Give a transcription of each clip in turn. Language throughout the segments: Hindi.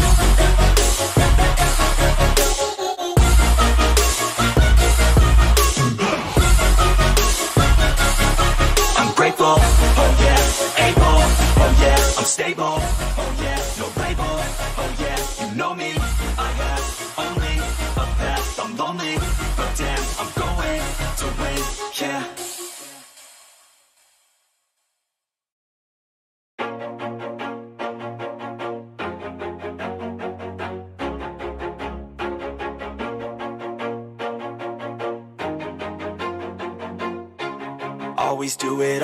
I'm grateful, oh yeah, able, oh yeah, I'm stable, oh yeah, no label, oh yeah, you know me, I have only a path, I'm lonely, but damn, I'm going to win, yeah. Always do it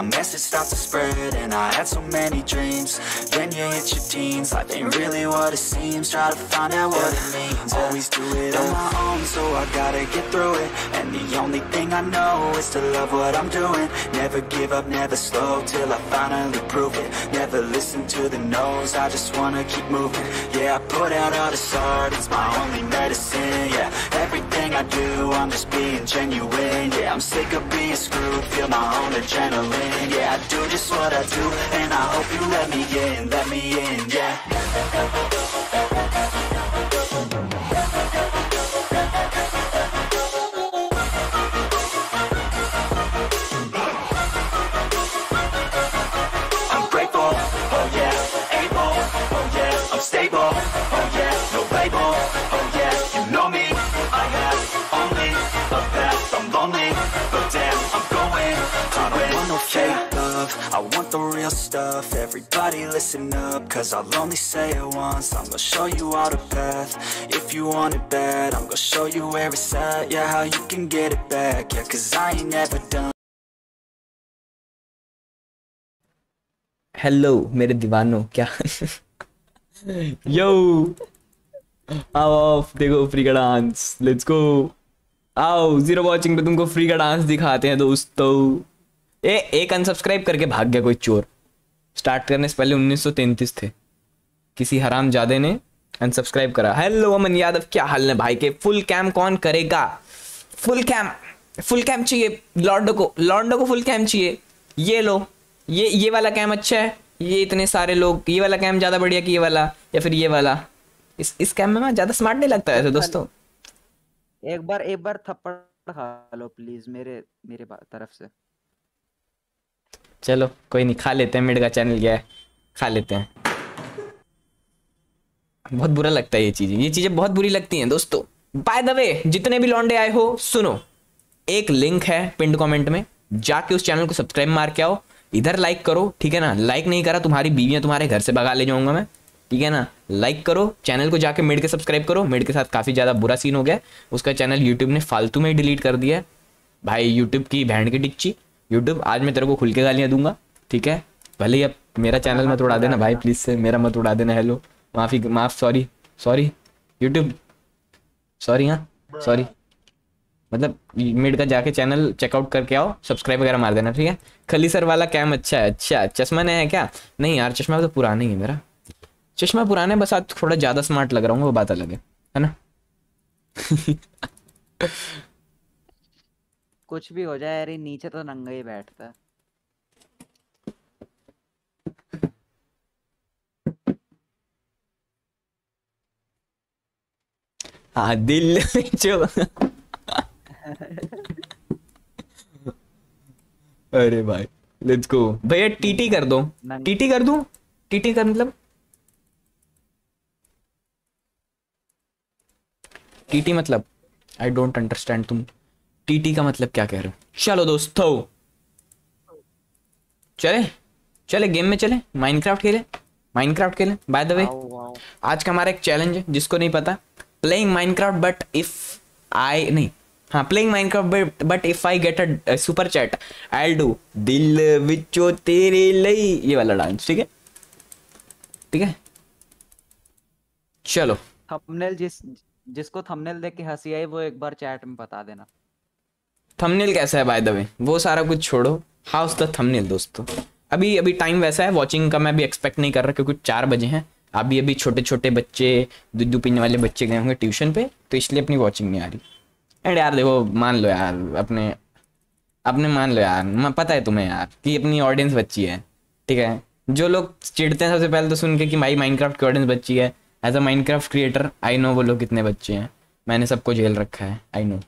message start to spread. And I had so many dreams, then you hit your teens. Life ain't really what it seems, try to find out what it means. Always do it on my own, so I gotta get through it. And the only thing I know is to love what I'm doing. Never give up, never slow, till I finally prove it. Never listen to the no's, I just wanna keep moving. Yeah, I put out all this art, it's my only medicine, yeah. Everything I do, I'm just being genuine, yeah. I'm sick of being screwed, feel my own adrenaline, yeah. I do just what I do, and I hope you let me in, yeah. I'm grateful, oh yeah, able, oh yeah, I'm stable, oh yeah, no label, oh yeah, you know me, I have only a path, I'm lonely, but damn, I'm going, I don't want no fake love, I want the real stuff. Everybody listen up, cause I'll only say it once. I'm gonna show you all the path, if you want it bad. I'm gonna show you where it's at, yeah, how you can get it back, yeah, cause I ain't never done. Hello मेरे दीवानों, क्या यो, आओ देखो फ्री का डांस, लेट्स गो. आओ जीरो वॉचिंग पे तुमको फ्री का डांस दिखाते हैं दोस्तों। एक अनसब्सक्राइब करके भाग गया कोई चोर। स्टार्ट करने से पहले 1933 थे, किसी हरामजादे ने अनसब्सक्राइब करा। हेलो अमन यादव, क्या हाल है भाई के? फुल कैम कौन करेगा? फुल कैम चाहिए लॉन्डो को फुल कैम चाहिए। ये लो, ये वाला कैम अच्छा है। ये इतने सारे लोग, ये वाला कैम ज्यादा बढ़िया कि ये वाला, या फिर ये वाला? इस कैम में मैं ज्यादा स्मार्ट नहीं लगता है दोस्तों। एक बार थप्पड़ खा लो प्लीज मेरे तरफ से। चलो कोई नहीं, खा लेते हैं। मिड का चैनल गया है, खा लेते हैं। बहुत बुरा लगता है ये चीजें बहुत बुरी लगती हैं दोस्तों। बाय द वे, जितने भी लौंडे आए हो सुनो, एक लिंक है पिन कमेंट में, जाके उस चैनल को सब्सक्राइब मार के आओ। इधर लाइक करो, ठीक है ना? लाइक नहीं करा तुम्हारी बीवियां तुम्हारे घर से भगा ले जाऊंगा मैं, ठीक है ना? लाइक करो, चैनल को जाके मिड के सब्सक्राइब करो। मिड के साथ काफी ज्यादा बुरा सीन हो गया, उसका चैनल यूट्यूब ने फालतू में ही डिलीट कर दिया है। भाई यूट्यूब की बहन की टिक्ची, यूट्यूब आज मैं तेरे को खुल के गालियां दूंगा, ठीक है? भले ही अब मेरा चैनल मत उड़ा देना भाई, प्लीज से मेरा मत उड़ा देना। हेलो, माफी माफ, सॉरी यूट्यूब, सॉरी। हाँ सॉरी, मतलब मिड का जाके चैनल चेकआउट करके आओ, सब्सक्राइब वगैरह मार देना, ठीक है? खली सर वाला कैम अच्छा है। अच्छा, चश्मा नया है क्या? नहीं यार, चश्मा तो पुराना ही है मेरा। चश्मा पुराना है, बस आज थोड़ा ज्यादा स्मार्ट लग रहा हूँ, वो बात अलग है ना? कुछ भी हो जाए अरे, नीचे तो नंगा ही बैठता। हाँ दिल जो अरे भाई लेट्स गो। भैया टीटी कर दो, टीटी कर दूं? टीटी कर मतलब टीटी मतलब आई डोंट अंडरस्टैंड तुम टीटी का मतलब क्या कह रहे हो। चलो दोस्तों, चले गेम में चले, माइनक्राफ्ट खेले। बाय द वे, आज का हमारा एक चैलेंज है, जिसको नहीं पता, playing Minecraft but if I get a super chat I will do दिल विचो तेरे लई, ये वाला डांस, ठीक है? ठीक है, चलो। थंबनेल जिसको थंबनेल देख के हंसी आई वो एक बार चैट में बता देना थंबनेल कैसा है। बाय द वे, वो सारा कुछ छोड़ो, हाउस द थंबनेल दोस्तों। अभी टाइम वैसा है, वॉचिंग का मैं अभी एक्सपेक्ट नहीं कर रहा क्योंकि 4 बजे हैं। अभी छोटे बच्चे, दूध पीने वाले बच्चे गए होंगे ट्यूशन पे, तो इसलिए अपनी वॉचिंग नहीं आ रही। एंड यार देखो, मान लो यार, अपने मान लो यार, पता है तुम्हें यार कि अपनी ऑडियंस बच्ची है, ठीक है? जो लोग चिढ़ते हैं सबसे पहले तो सुन के कि भाई माइनक्राफ्ट की ऑडियंस बच्ची है, as a Minecraft creator I know वो लोग कितने बच्चे हैं, मैंने सबको झेल रखा है, आई नो।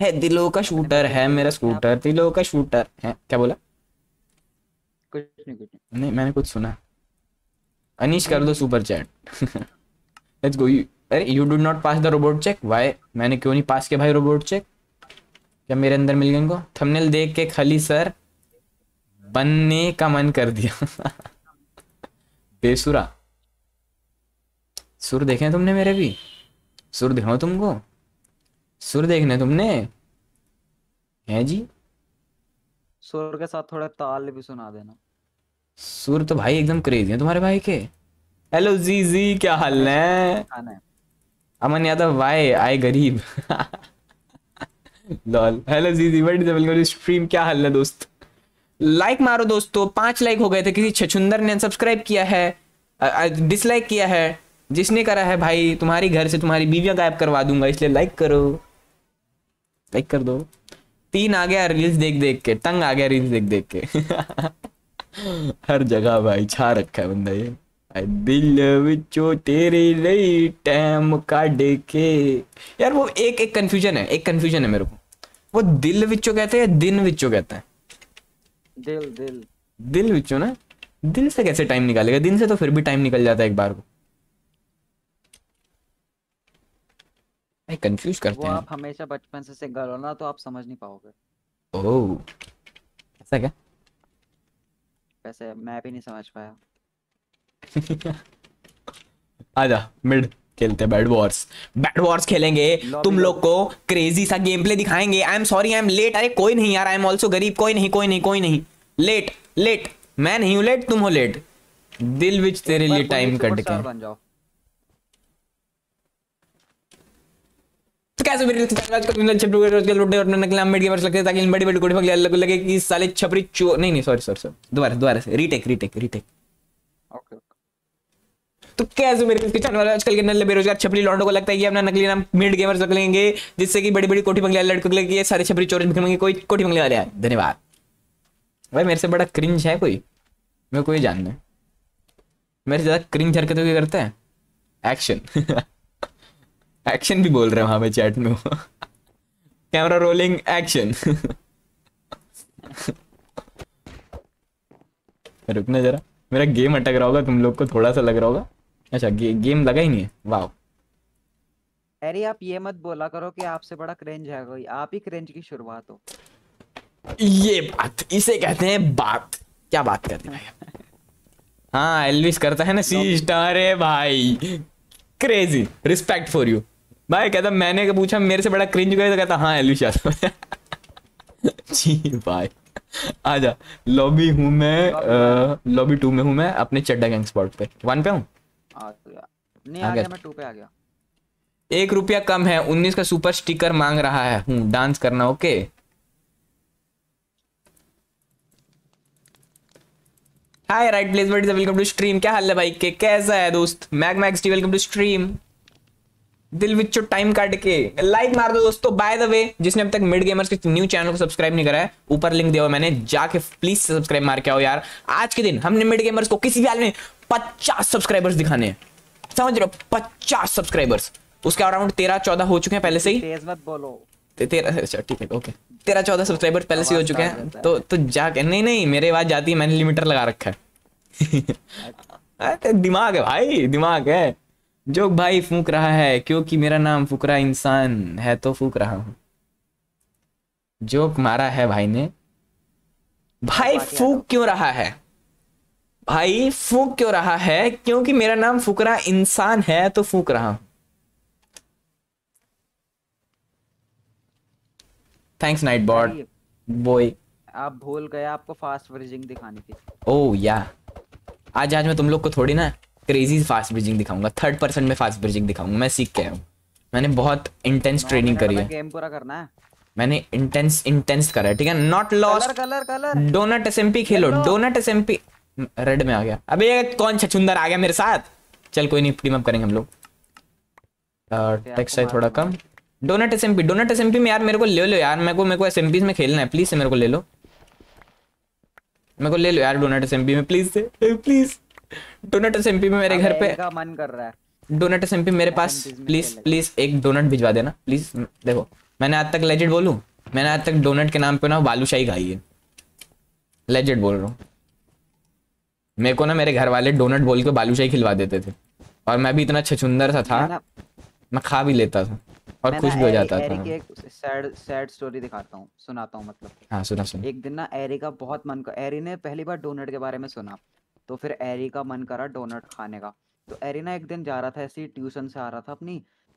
है दिलों का शूटर है मेरा स्कूटर, दिलों का शूटर है। क्या बोला? कुछ नहीं मैंने कुछ सुना। अनीश कर दो सुपर चैट। Let's go. अरे you do not pass the robot check. Why, मैंने क्यों नहीं पास किया भाई रोबोट चेक? क्या मेरे अंदर मिल गया इनको? थंबनेल देख के खली सर बनने का मन कर दिया। बेसुरा सुर देखे तुमने? मेरे भी सुर दिखाओ, तुमको सुर देखने तुमने है जी? सुर के साथ थोड़ा ताल भी सुना देना। सुर तो भाई एकदम क्रेजी है तुम्हारे भाई के। हेलो जी, क्या हाल है? अमन यादव, वाई आई गरीब। लॉल। हेलो जी, what is the welcome to stream, क्या हाल है दोस्त? लाइक मारो दोस्तों, 5 लाइक हो गए थे। किसी छछुंदर ने सब्सक्राइब किया है, डिसलाइक किया है, जिसने करा है भाई तुम्हारी घर से तुम्हारी बीवियां गायब करवा दूंगा, इसलिए लाइक करो, लाइक कर दो। 3 आ गया रील्स देख के, तंग आ गया रील्स देख के। हर जगह भाई छा रखा है बंदा ये। दिल विचो तेरे लई टाइम काट के, यार वो एक कंफ्यूजन है, मेरे को। वो दिल विचो कहते हैं, दिन विचो कहते हैं? दिल विचो ना? दिल से कैसे टाइम निकालेगा? दिन से तो फिर भी टाइम निकल जाता है एक बार को। कंफ्यूज करते हैं। आप हमेशा बचपन से सिंगल हो ना, तो आप समझ नहीं पाओगे। ओह, ऐसा क्या? वैसे मैं भी नहीं समझ पाया। आजा मिड खेलते हैं, बेड वॉर्स खेलेंगे। तुम लोग को क्रेजी सा गेम प्ले दिखाएंगे। I am sorry, I am late. अरे कोई नहीं यार, आई एम ऑल्सो गरीब। कोई नहीं लेट मैं नहीं हूँ, लेट तुम हो लेट। दिल विच तेरे लिए टाइम कट के कैसे मेरी आज का दिन छपरी रोजगार लुटे और नकली मिड गेमर्स लगते ताकि इन बड़ी-बड़ी कोड़ी फगले लोग लगे कि साले छपरी चो नहीं सॉरी दोबारा से रीटेक ओके। तो कैसे मेरे चैनल वाले आजकल के नल्ले बेरोजगार छपरी लौंडों को लगता है कि अपना नकली नाम मिड गेमर्स रख लेंगे जिससे कि बड़ी-बड़ी कोठी बंगले लड़कों के लिए सारे छपरी चोर बिकमेंगे कोई कोठी बंगले वाले आए। धन्यवाद भाई। मेरे से बड़ा क्रिंज है कोई? मैं कोई जानना मेरे से ज्यादा क्रिंज हरकतों की करता है। एक्शन एक्शन भी बोल रहे हैं वहां पे चैट में कैमरा रोलिंग एक्शन रुकना जरा, मेरा गेम अटक रहा होगा, तुम लोग को थोड़ा सा लग रहा होगा। अच्छा गेम लगा ही नहीं है। वाओ अरे आप ये मत बोला करो कि आपसे बड़ा क्रेंज है कोई, आप ही क्रेंज की शुरुआत हो। ये बात इसे कहते हैं बात। क्या बात करते हैं भाई? हाँ एल्विश करता है ना सी स्टार है भाई, क्रेजी रिस्पेक्ट फॉर यू भाई। कहता मैंने पूछा मेरे से बड़ा क्रिंज गया तो कहता हाँ एल्विश यादव जी भाई आजा। लॉबी हूँ मैं, लॉबी 2 में हूँ मैं अपने चड्डा गैंग स्पॉट पे। 1 पे हूँ नहीं आ गया मैं 2 पे आ गया। 1 रुपया कम है, 19 का सुपर स्टिकर मांग रहा है। हूँ डांस करना okay. Hi right place but welcome to stream. क्या हाल है भाई के, कैसा है दोस्त? Max T welcome to stream. दिल विच टाइम काट के लाइक मार दो दोस्तों। बाय द वे जिसने अब तक मिड गेमर्स के न्यू चैनल को सब्सक्राइब नहीं करा है, ऊपर लिंक दिया हुआ मैंने, जाके प्लीज सब्सक्राइब मार के आओ यार। आज के दिन हमने मिड गेमर्स को किसी भी हाल में 50 सब्सक्राइबर्स दिखाने हैं, समझ रहे हो? 50 सब्सक्राइबर्स। उसके अराउंड 13-14 हो चुके हैं पहले से ही। तेज मत बोलो। 13-14 सब्सक्राइबर पहले से हो चुके हैं। तो जाके नहीं मेरे आवाज जाती है, मैंने लिमिटर लगा रखा है। दिमाग है भाई, दिमाग है। जो भाई फूंक रहा है क्योंकि मेरा नाम फुकरा इंसान है तो फूंक रहा हूँ। जोक मारा है भाई ने। भाई फूंक क्यों रहा है? भाई फूंक क्यों रहा है? क्योंकि मेरा नाम फुकरा इंसान है तो फूंक रहा हूँ। Thanks night bot boy. आप भूल गए आपको फास्ट ब्रिजिंग दिखाने की। ओह या आज मैं तुम लोग को थोड़ी ना क्रेजी फास्ट ब्रिजिंग दिखाऊंगा। 3rd पर्सन में फास्ट ब्रिजिंग दिखाऊंगा। मैं सीख के आया हूँ, मैंने बहुत इंटेंस ट्रेनिंग करी है। गेम पूरा करना है मैंने, इंटेंस करा है ठीक है। Not lost colour. Donut SMP खेलो। डोनट SMP रेड में आ गया। अबे कौन छछुंदर आ गया मेरे साथ? चल कोई नहीं, टीम अप करेंगे हम लोग। टेक्स्ट है थोड़ा कम। डोनट SMP में यार मेरे को ले लो यार, मेरे को SMPs में खेलना है प्लीज से। मेरे को ले लो, यार डोनट SMP में प्लीज से प्लीज। डोनट SMP में मेरे घर पे मन कर रहा है। डोनट SMP मेरे पास प्लीज एक डोनट भिजवा देना प्लीज। देखो मैंने आज तक लेजेंड बोलूं, मैंने आज तक डोनट के नाम पे ना बालूशाही खाई है। लेजेंड बोल रहा हूँ। मेरे को ना मेरे घर वाले डोनट बोल के बालूशाही खिलवा देते थे और मैं भी इतना छछुंदर सा था, मैं खा भी लेता था और खुश भी हो जाता था। एरिक एक सैड स्टोरी दिखाता हूं, सुनाता हूं मतलब। हां सुना। एक दिन ना एरिक का बहुत मन कर, एरिक ने पहली बार डोनट के बारे में सुना तो फिर एरिक का मन करा डोनट खाने का। तो एरिक ना एक दिन जा रहा था ऐसे ही, ट्यूशन से आ रहा था अपनी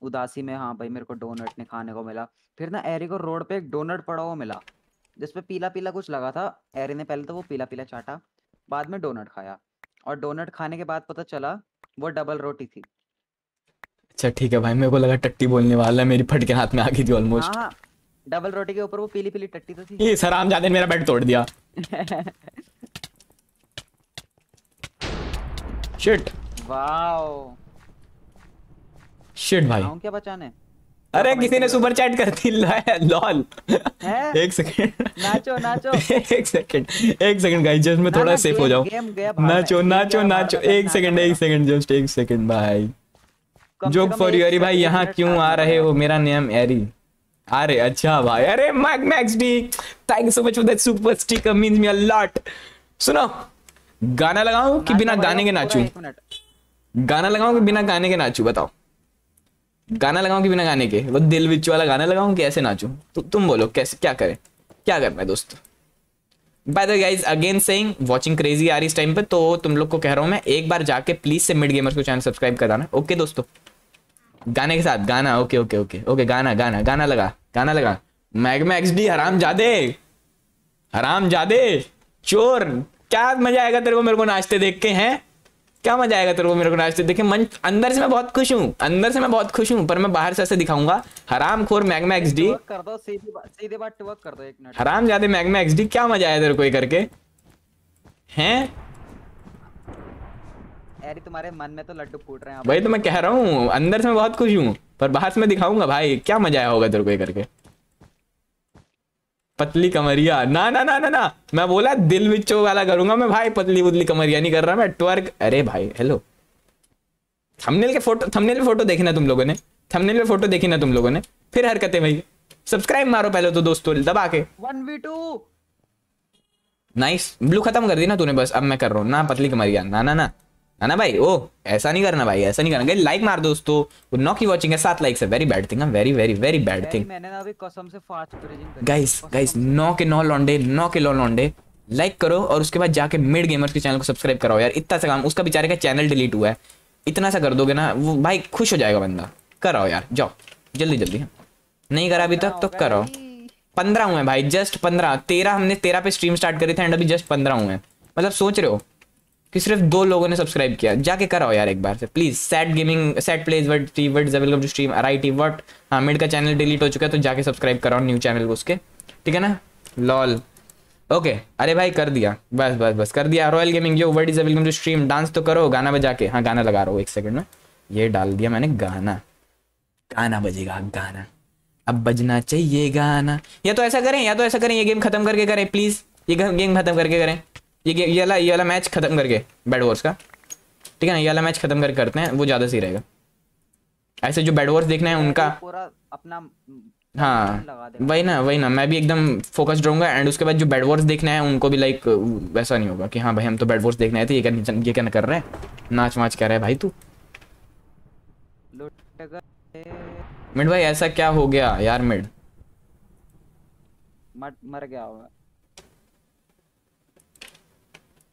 उदासी में। हाँ भाई मेरे को डोनट ने खाने को मिला। फिर ना एरिक को रोड पे एक डोनट पड़ा हुआ मिला जिसपे पीला पीला कुछ लगा था। एरिक ने पहले तो वो पीला पीला चाटा, बाद में डोनट खाया और डोनट खाने के बाद पता चला वो डबल रोटी थी। अच्छा ठीक है भाई, मेरे को लगा टट्टी बोलने वाला है, मेरी फट के हाथ में आ गई थी ऑलमोस्ट। हां डबल रोटी के ऊपर वो पीली पीली टट्टी तो थी। ये हरामजादे ने मेरा बेड तोड़ दिया शिट। वाओ शिट भाई। क्या बचाने? अरे किसी ने सुपर चैट कर दी लॉल। एक सेकंड नाचो 1 सेकंड गाइस, जस्ट मैं थोड़ा सेफ हो जाऊं। नाचो 1 सेकंड जस्ट 1 सेकंड भाई। Joke for you. अरे भाई यहाँ क्यों आ रहे हो? मेरा नेम एरी। अरे अच्छा भाई। अरे Max D thank you so much for that super sticker, means me a lot. सुनो गाना लगाऊं कि बिना गाने के नाचूं? गाना लगाऊं कि बिना गाने के नाचूं? बताओ गाना लगाऊं कि बिना गाने के, वो दिल विच वाला गाना लगाऊं कि ऐसे नाचूं? तुम बोलो कैसे, क्या करें, क्या करना है दोस्तों? By the way guys again saying watching crazy आ रही इस टाइम पे, तो तुम लोग को कह रहा हूं मैं एक बार जाके प्लीज से मिड गेमर्स को चैनल सब्सक्राइब कर देना ओके दोस्तों। गाने के साथ गाना ओके ओके ओके ओके। गाना लगा, मैक्स डी हरामजादे चोर। क्या मजा आएगा तेरे को मेरे को नाचते देख के हैं? क्या मजा आएगा तेरे को मेरे को नाचते। देखिए मन अंदर से मैं बहुत खुश हूँ, अंदर से मैं बहुत खुश हूँ, पर मैं बाहर से ऐसे दिखाऊंगा। हरामखोर मैग्मा एक्सडी कर दो, सीधे बात ट्वर्क कर दो, एक मिनट। हरामजादे मैग्मा एक्सडी, क्या मजा आया तेरे को ये करके हैं? अरे तुम्हारे मन में तो लड्डू फूट रहे हैं भाई, तो मैं कह रहा हूँ अंदर से मैं बहुत खुश हूँ पर बाहर से मैं दिखाऊंगा भाई, क्या मजा आया होगा तेरे को ये करके। पतली कमरिया, ना ना ना ना ना, मैं बोला दिल बिचो वाला करूंगा मैं भाई, पतली बुतली कमरिया नहीं कर रहा मैं, ट्वर्क। अरे भाई हेलो, थंबनेल पे फोटो देखना तुम लोगों ने, थंबनेल पे फोटो देखी ना तुम लोगों ने, फिर हरकतें भाई। सब्सक्राइब मारो पहले तो दोस्तों दबा के। 1v2 nice. ब्लू खत्म कर दी ना तूने, बस अब मैं कर रहा हूँ ना पतली कमरिया, ना ना ना है ना भाई, ओ ऐसा नहीं करना भाई, ऐसा नहीं करना। गए लाइक मार दोस्तों, नॉक की वॉचिंग है 7 लाइक से, very bad thing, very very very bad thing. मैंने ना अभी कसम से फास्ट ब्रीजिंग गाइस, गाइस 9 के 9 लौंडे लाइक करो और उसके बाद जाके मिड गेमर्स के चैनल को सब्सक्राइब कराओ यार। इतना सा काम, उसका बेचारे का चैनल डिलीट हुआ है, इतना सा कर दोगे ना वो भाई खुश हो जाएगा बंदा। कराओ यार, जाओ जल्दी जल्दी, नहीं करा अभी तक तो कराओ। 15 हुए भाई, जस्ट 15, 13 हमने 13 पे स्ट्रीम स्टार्ट करी थी एंड अभी जस्ट 15 हुए हैं। मतलब सोच रहे हो कि सिर्फ 2 लोगों ने सब्सक्राइब किया, जाके कराओ यार एक बार से please. Sad gaming, sad plays word stream RIT word. हाँ मिड का चैनल डिलीट हो चुका है तो जाके सब्सक्राइब कराओ न्यू चैनल को उसके, ठीक है ना। लॉल ओके, अरे भाई कर दिया, बस बस बस कर दिया। Royal gaming yo word is welcome to stream, dance तो करो गाना बजा के। हाँ गाना लगा रहा हूँ एक सेकंड में, ये डाल दिया मैंने गाना, गाना बजेगा गाना, अब बजना चाहिए गाना। या तो ऐसा करें, या तो ऐसा करें ये गेम खत्म करके करें प्लीज, ये गेम खत्म करके करें, ये वाला मैच खत्म करके बेड वॉर्स का, ठीक है ना। ये वाला मैच खत्म करके करते हैं, वो ज्यादा सही रहेगा। ऐसे जो बेड वॉर्स देखना है उनका पूरा अपना, हाँ वही ना मैं भी एकदम फोकस्ड रहूंगा। एंड उसके बाद जो बेड वॉर्स देखना है उनको भी लाइक वैसा नहीं होगा कि हाँ भाई हम तो बेड वॉर्स देखने आए थे, ये क्या कर रहे हैं, नाच वाच कर रहे हैं भाई तू। मिड भाई ऐसा क्या हो गया यार, मिड मर गया होगा।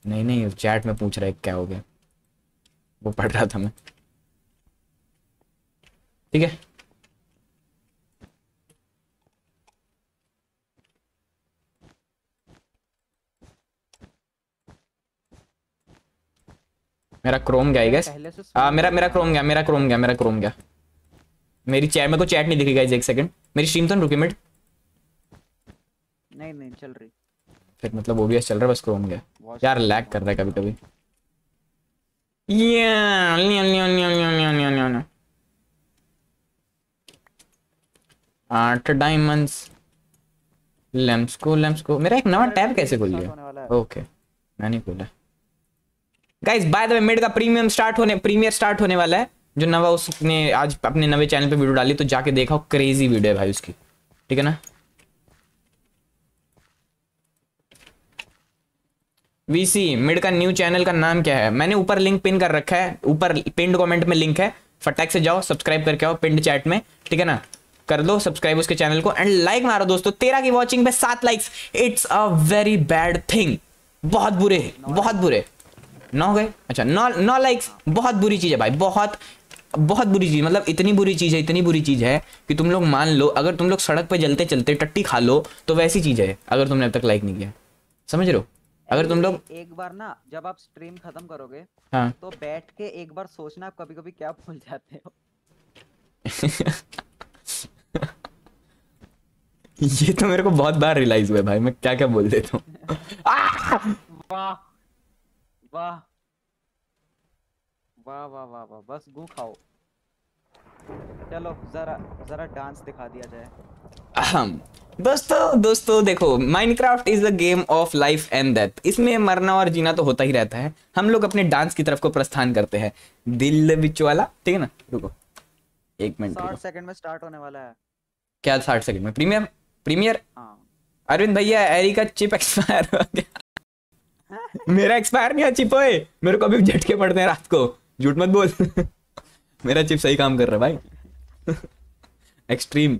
नहीं नहीं चैट में पूछ रहा है क्या हो गया, वो पढ़ रहा था मैं, ठीक है। मेरा क्रोम गया गाइस, मेरा क्रोम गया। मेरी चैट, मेरे को चैट नहीं दिख रही गाइस, एक सेकंड। मेरी स्ट्रीम तो रुकी मिनट, नहीं नहीं चल रही, फिर मतलब OBS चल रहा है बस, क्रोम गया यार, लैग कर रहा है कभी कभी। या 8 डायमंड्स। लैम्प्स को मेरा एक नया टैब कैसे खुल गया? ओके मैंने खोला guys. By the way mid का प्रीमियर स्टार्ट होने वाला है, जो नवा उसने आज अपने नवे चैनल पे वीडियो डाली तो जाके देखा, क्रेजी वीडियो है भाई उसकी, ठीक है ना। VC मिड का न्यू चैनल का नाम क्या है? मैंने ऊपर लिंक पिन कर रखा है, ऊपर पिन कमेंट में लिंक है, फटाक से जाओ सब्सक्राइब करके आओ पिन चैट में, ठीक है ना, कर दो सब्सक्राइब उसके चैनल को एंड लाइक मारो दोस्तों। 13 की वॉचिंग पे 7 likes, it's a very bad thing, बहुत बुरे, बहुत बुरे। 9 गए, अच्छा 9 लाइक्स, बहुत बुरी चीज है भाई, बहुत बुरी चीज, मतलब इतनी बुरी चीज है कि तुम लोग मान लो, अगर तुम लोग सड़क पर चलते चलते टट्टी खा लो तो वैसी चीज है, अगर तुमने अब तक लाइक नहीं किया, समझ रहे हो। अगर तुम लोग एक बार ना जब आप स्ट्रीम खत्म करोगे, हाँ, तो बैठ के एक बार सोचना आप कभी कभी क्या भूल जाते हो। ये तो मेरे को बहुत बार रियलाइज हुआ भाई, मैं क्या क्या बोल देता हूँ। वाह वाह वाह वाह वाह वाह, बस गू खाओ। चलो जरा डांस दिखा दिया जाए दोस्तों। देखो Minecraft is a game of life and death, इसमें मरना और जीना तो होता ही रहता है। हम लोग अपने डांस की तरफ को प्रस्थान करते हैं, दिल बिच वाला, ठीक है ना। रुको एक मिनट, 60 सेकंड में स्टार्ट होने वाला है क्या? 60 सेकंड में प्रीमियर? अरविंद भैया एरी का चिप एक्सपायर हो गया। मेरा एक्सपायर नहीं है चिप, ओए मेरे को अभी झटके पड़ते हैं रात को, झूठ मत बोल। मेरा चिप सही काम कर रहा है भाई। एक्सट्रीम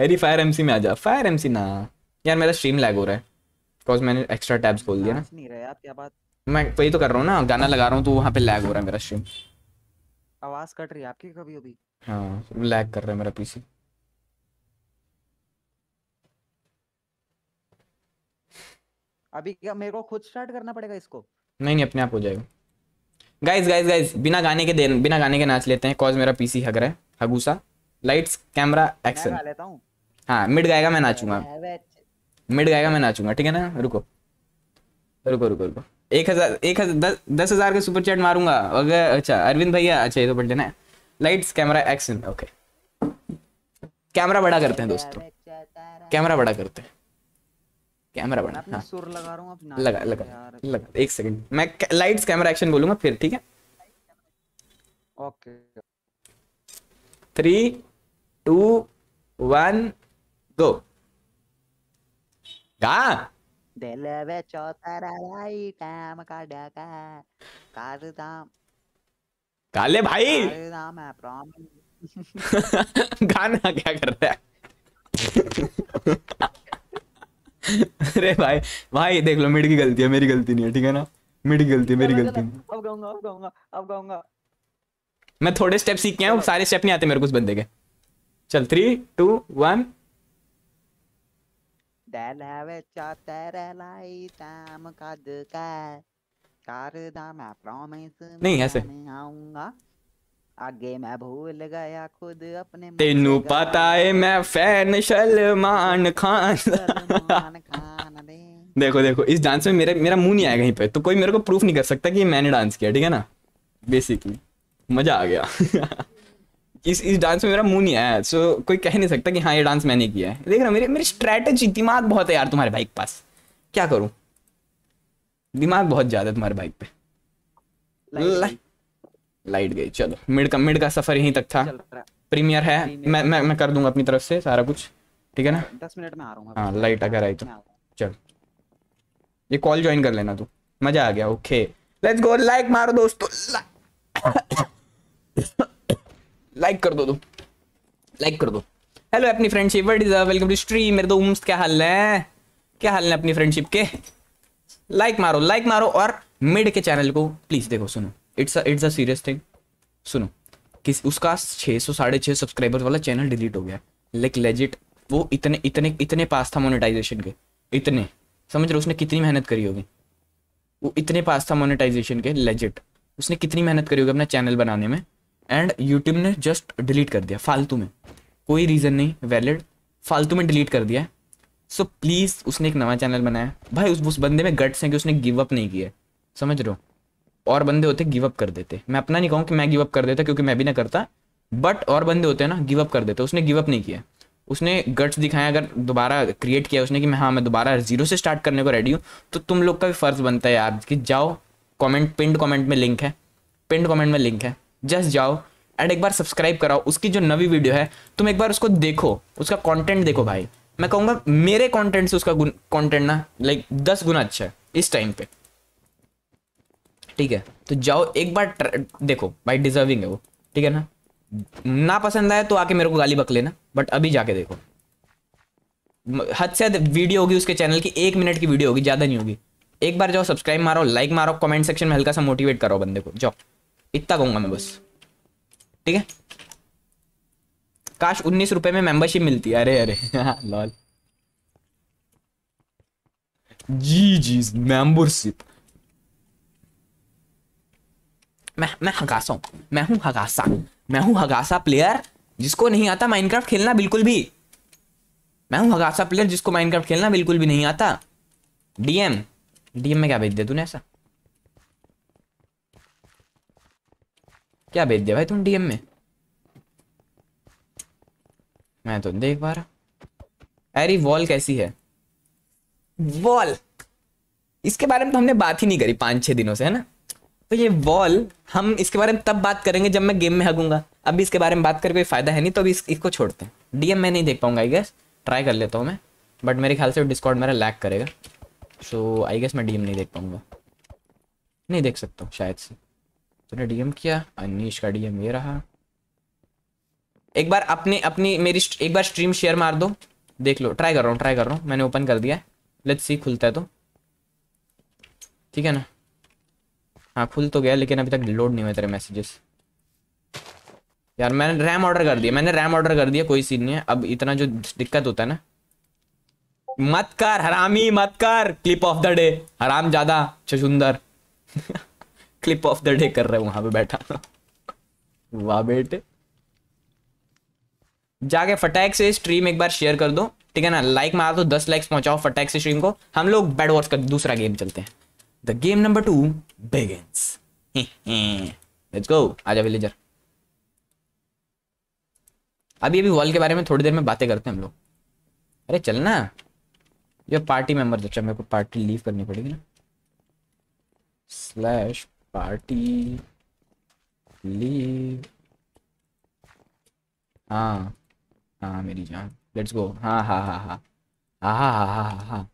अरे फायर एमसी में आजा, फायर एमसी ना यार, मेरा स्ट्रीम लैग हो रहा है बिकॉज मैंने एक्स्ट्रा टैब्स खोल दिया ना। नहीं रहा यार, क्या बात, मैं वही तो कर रहा हूँ ना, गाना लगा रहा हूँ तो वहाँ पे लैग हो रहा है मेरा स्ट्रीम, आवाज कट रही है आपकी कभी अभी। हाँ लैग कर रहा है मेरा पीसी। अभी क्या मेरे को खुद स्टार्ट करना पड़ेगा इसको? नहीं नहीं अपने आप हो जाएगा। गाइज बिना गाने के नाच लेते हैं कॉज मेरा पीसी हग रहा है। हगूसा लाइट्स कैमरा एक्शन। हाँ मिड गाएगा मैं नाचूंगा, मिड गाएगा मैं नाचूंगा, ठीक है ना। रुको रुको रुको रुको 10,000 के सुपर चैट मारूंगा अगर। अच्छा अरविंद भैया, अच्छा ये तो पढ़ लेना है। Lights camera action. Okay camera बड़ा करते हैं दोस्तों, कैमरा बड़ा करते हैं, कैमरा बड़ा। हाँ सुर लगा रहा हूँ, लगा लगा लगा। एक सेकंड मैं लाइट्स कैमरा एक्शन बोलूंगा फिर, ठीक है। Okay 3 2 1 go. गा दिल वे चौतरा लाई टाइम का डाका कारदाम काले भाई कारदाम है प्रॉमिस। गाना क्या कर रहा है। अरे भाई भाई देख लो, मिड की गलती है, मेरी गलती नहीं है, ठीक है ना। मिड की गलती है, मेरी गलती नहीं। अब गाऊंगा मैं थोड़े स्टेप सीख गया हूं, सारे स्टेप नहीं आते मेरे को उस बंदे के। चल 3 2 1 नहीं ऐसे आऊंगा आगे मैं भूल गया खुद अपने। तेनू पता है मैं फैन सलमान खान। देखो देखो इस डांस में मेरा मुंह नहीं आया कहीं पे, तो कोई मेरे को प्रूफ नहीं कर सकता कि मैंने डांस किया, ठीक है ना। बेसिकली मजा आ गया। इस डांस में मेरा मुंह नहीं आया, सो कोई कह नहीं सकता कि हाँ ये डांस मैंने किया है। देख रहा मेरी स्ट्रेटजी, दिमाग बहुत है यार तुम्हारे भाई के पास, क्या करूं, दिमाग बहुत ज्यादा तुम्हारे भाई पे। लाइट गई। चलो मिड का सफर यहीं तक था। प्रीमियर है, मैं कर दूंगा अपनी तरफ से सारा कुछ, ठीक है ना। 10 मिनट में आ रहा हूँ। हाँ लाइट अगर आई तो चल ये कॉल ज्वाइन कर लेना तू, मजा आ गया। ओके लेट्स गो, लाइक मारो दोस्तों, लाइक कर दो हेलो अपनी friendship, what is up, welcome to stream. मेरे दोस्त क्या हाल है अपनी फ्रेंडशिप के। लाइक मारो और मिड के चैनल को प्लीज देखो। सुनो इट्स अ सीरियस थिंग। सुनो किस उसका 600 साढ़े 600 सब्सक्राइबर्स वाला चैनल डिलीट हो गया, लाइक लेजिट। वो इतने पास था मोनेटाइजेशन के, इतने समझ लो उसने कितनी मेहनत करी होगी। वो इतने पास था मोनेटाइजेशन के, लेजिट उसने कितनी मेहनत करी होगी अपना चैनल बनाने में, एंड यूट्यूब ने जस्ट डिलीट कर दिया फालतू में, कोई रीज़न नहीं वैलिड, फालतू में डिलीट कर दिया। सो प्लीज़ उसने एक नया चैनल बनाया भाई। उस बंदे में गट्स हैं कि उसने गिव अप नहीं किया, समझ रहे हो। और बंदे होते गिव अप कर देते। मैं अपना नहीं कहूँ कि मैं गिव अप कर देता क्योंकि मैं भी ना करता, बट और बंदे होते हैं ना गिव अप कर देते। उसने गिव अप नहीं किया, उसने गट्स दिखाया। अगर दोबारा क्रिएट किया उसने कि मैं हाँ मैं दोबारा 0 से स्टार्ट करने को रेडी हूँ, तो तुम लोग का भी फर्ज बनता है यार कि जाओ कॉमेंट, पिंड कॉमेंट में लिंक है, जस्ट जाओ एंड एक बार सब्सक्राइब कराओ। उसकी जो नवी वीडियो है तुम एक बार उसको देखो, उसका कंटेंट देखो भाई। मैं कहूँगा मेरे कंटेंट से उसका कंटेंट ना लाइक 10 गुना अच्छा है इस टाइम पे, ठीक है। तो जाओ एक बार देखो भाई, डिजर्विंग है वो, ठीक है ना। ना पसंद आए तो आके मेरे को गाली बक लेना, बट अभी जाके देखो। हद से हद वीडियो होगी उसके चैनल की, 1 मिनट की वीडियो होगी, ज़्यादा नहीं होगी। एक बार जाओ सब्सक्राइब मारो, लाइक मारो, कॉमेंट सेक्शन में हल्का सा मोटिवेट करो बंदे को, जाओ इतना कहूंगा मैं बस, ठीक है। काश 19 रुपए में मेंबरशिप मिलती है। अरे अरे लॉल जी मेंबरशिप। मैं हगासा हूं, मैं हूं हगासा प्लेयर जिसको नहीं आता माइनक्राफ्ट खेलना बिल्कुल भी। मैं हूं हगासा प्लेयर जिसको माइनक्राफ्ट खेलना बिल्कुल भी नहीं आता। डीएम में क्या भेज दिया तूने, ऐसा क्या भेज दिया भाई तुम डीएम में, मैं तो देख पा रहा। अरे वॉल कैसी है, वॉल इसके बारे में तो हमने बात ही नहीं करी 5-6 दिनों से, है ना। तो ये वॉल हम इसके बारे में तब बात करेंगे जब मैं गेम में हगूंगा, अभी इसके बारे में बात करके कोई फायदा है नहीं, तो अभी इसको छोड़ते हैं। डीएम में नहीं देख पाऊंगा आई गेस, ट्राई कर लेता हूँ मैं, बट मेरे ख्याल से डिस्कॉर्ड मेरा लैग करेगा, सो आई गेस मैं डीएम नहीं देख पाऊंगा, नहीं देख सकता हूँ शायद से। तूने डीएम किया, अनीश का डीएम ये रहा। एक बार मेरी स्ट्रीम शेयर मार दो, देख लो। ट्राई कर रहा हूँ, मैंने ओपन कर दिया, लेट्स सी खुलता है तो, ठीक है ना। हाँ खुल तो गया लेकिन अभी तक लोड नहीं हुए तेरे मैसेजेस। यार मैंने रैम ऑर्डर कर दिया, कोई सीन नहीं है। अब इतना जो दिक्कत होता है ना, मत कर हरामी, मत कर क्लिप ऑफ द डे हराम ज्यादा छुंदर। क्लिप ऑफ द डे कर रहा है वहां पे बैठा। वाह बेटे, जाके फटाक से स्ट्रीम एक बार शेयर कर दो, ठीक है ना। लाइक मार दो, 10 लाइक्स पहुंचाओ फटाक से स्ट्रीम को। हम लोग बेड वॉर्स का दूसरा गेम चलते हैं। The game number 2 begins. Let's go. आजा विलेजर। अभी वॉल के बारे में थोड़ी देर में बातें करते हैं हम लोग। अरे चलना ये पार्टी मेंबर्स। अच्छा मेरे को पार्टी लीव करनी पड़ेगी ना, स्लैश पार्टी लीव। हाँ हाँ मेरी जान, लेट्स गो। हाँ हाँ हाँ हाँ हाँ हाँ हाँ हाँ हाँ।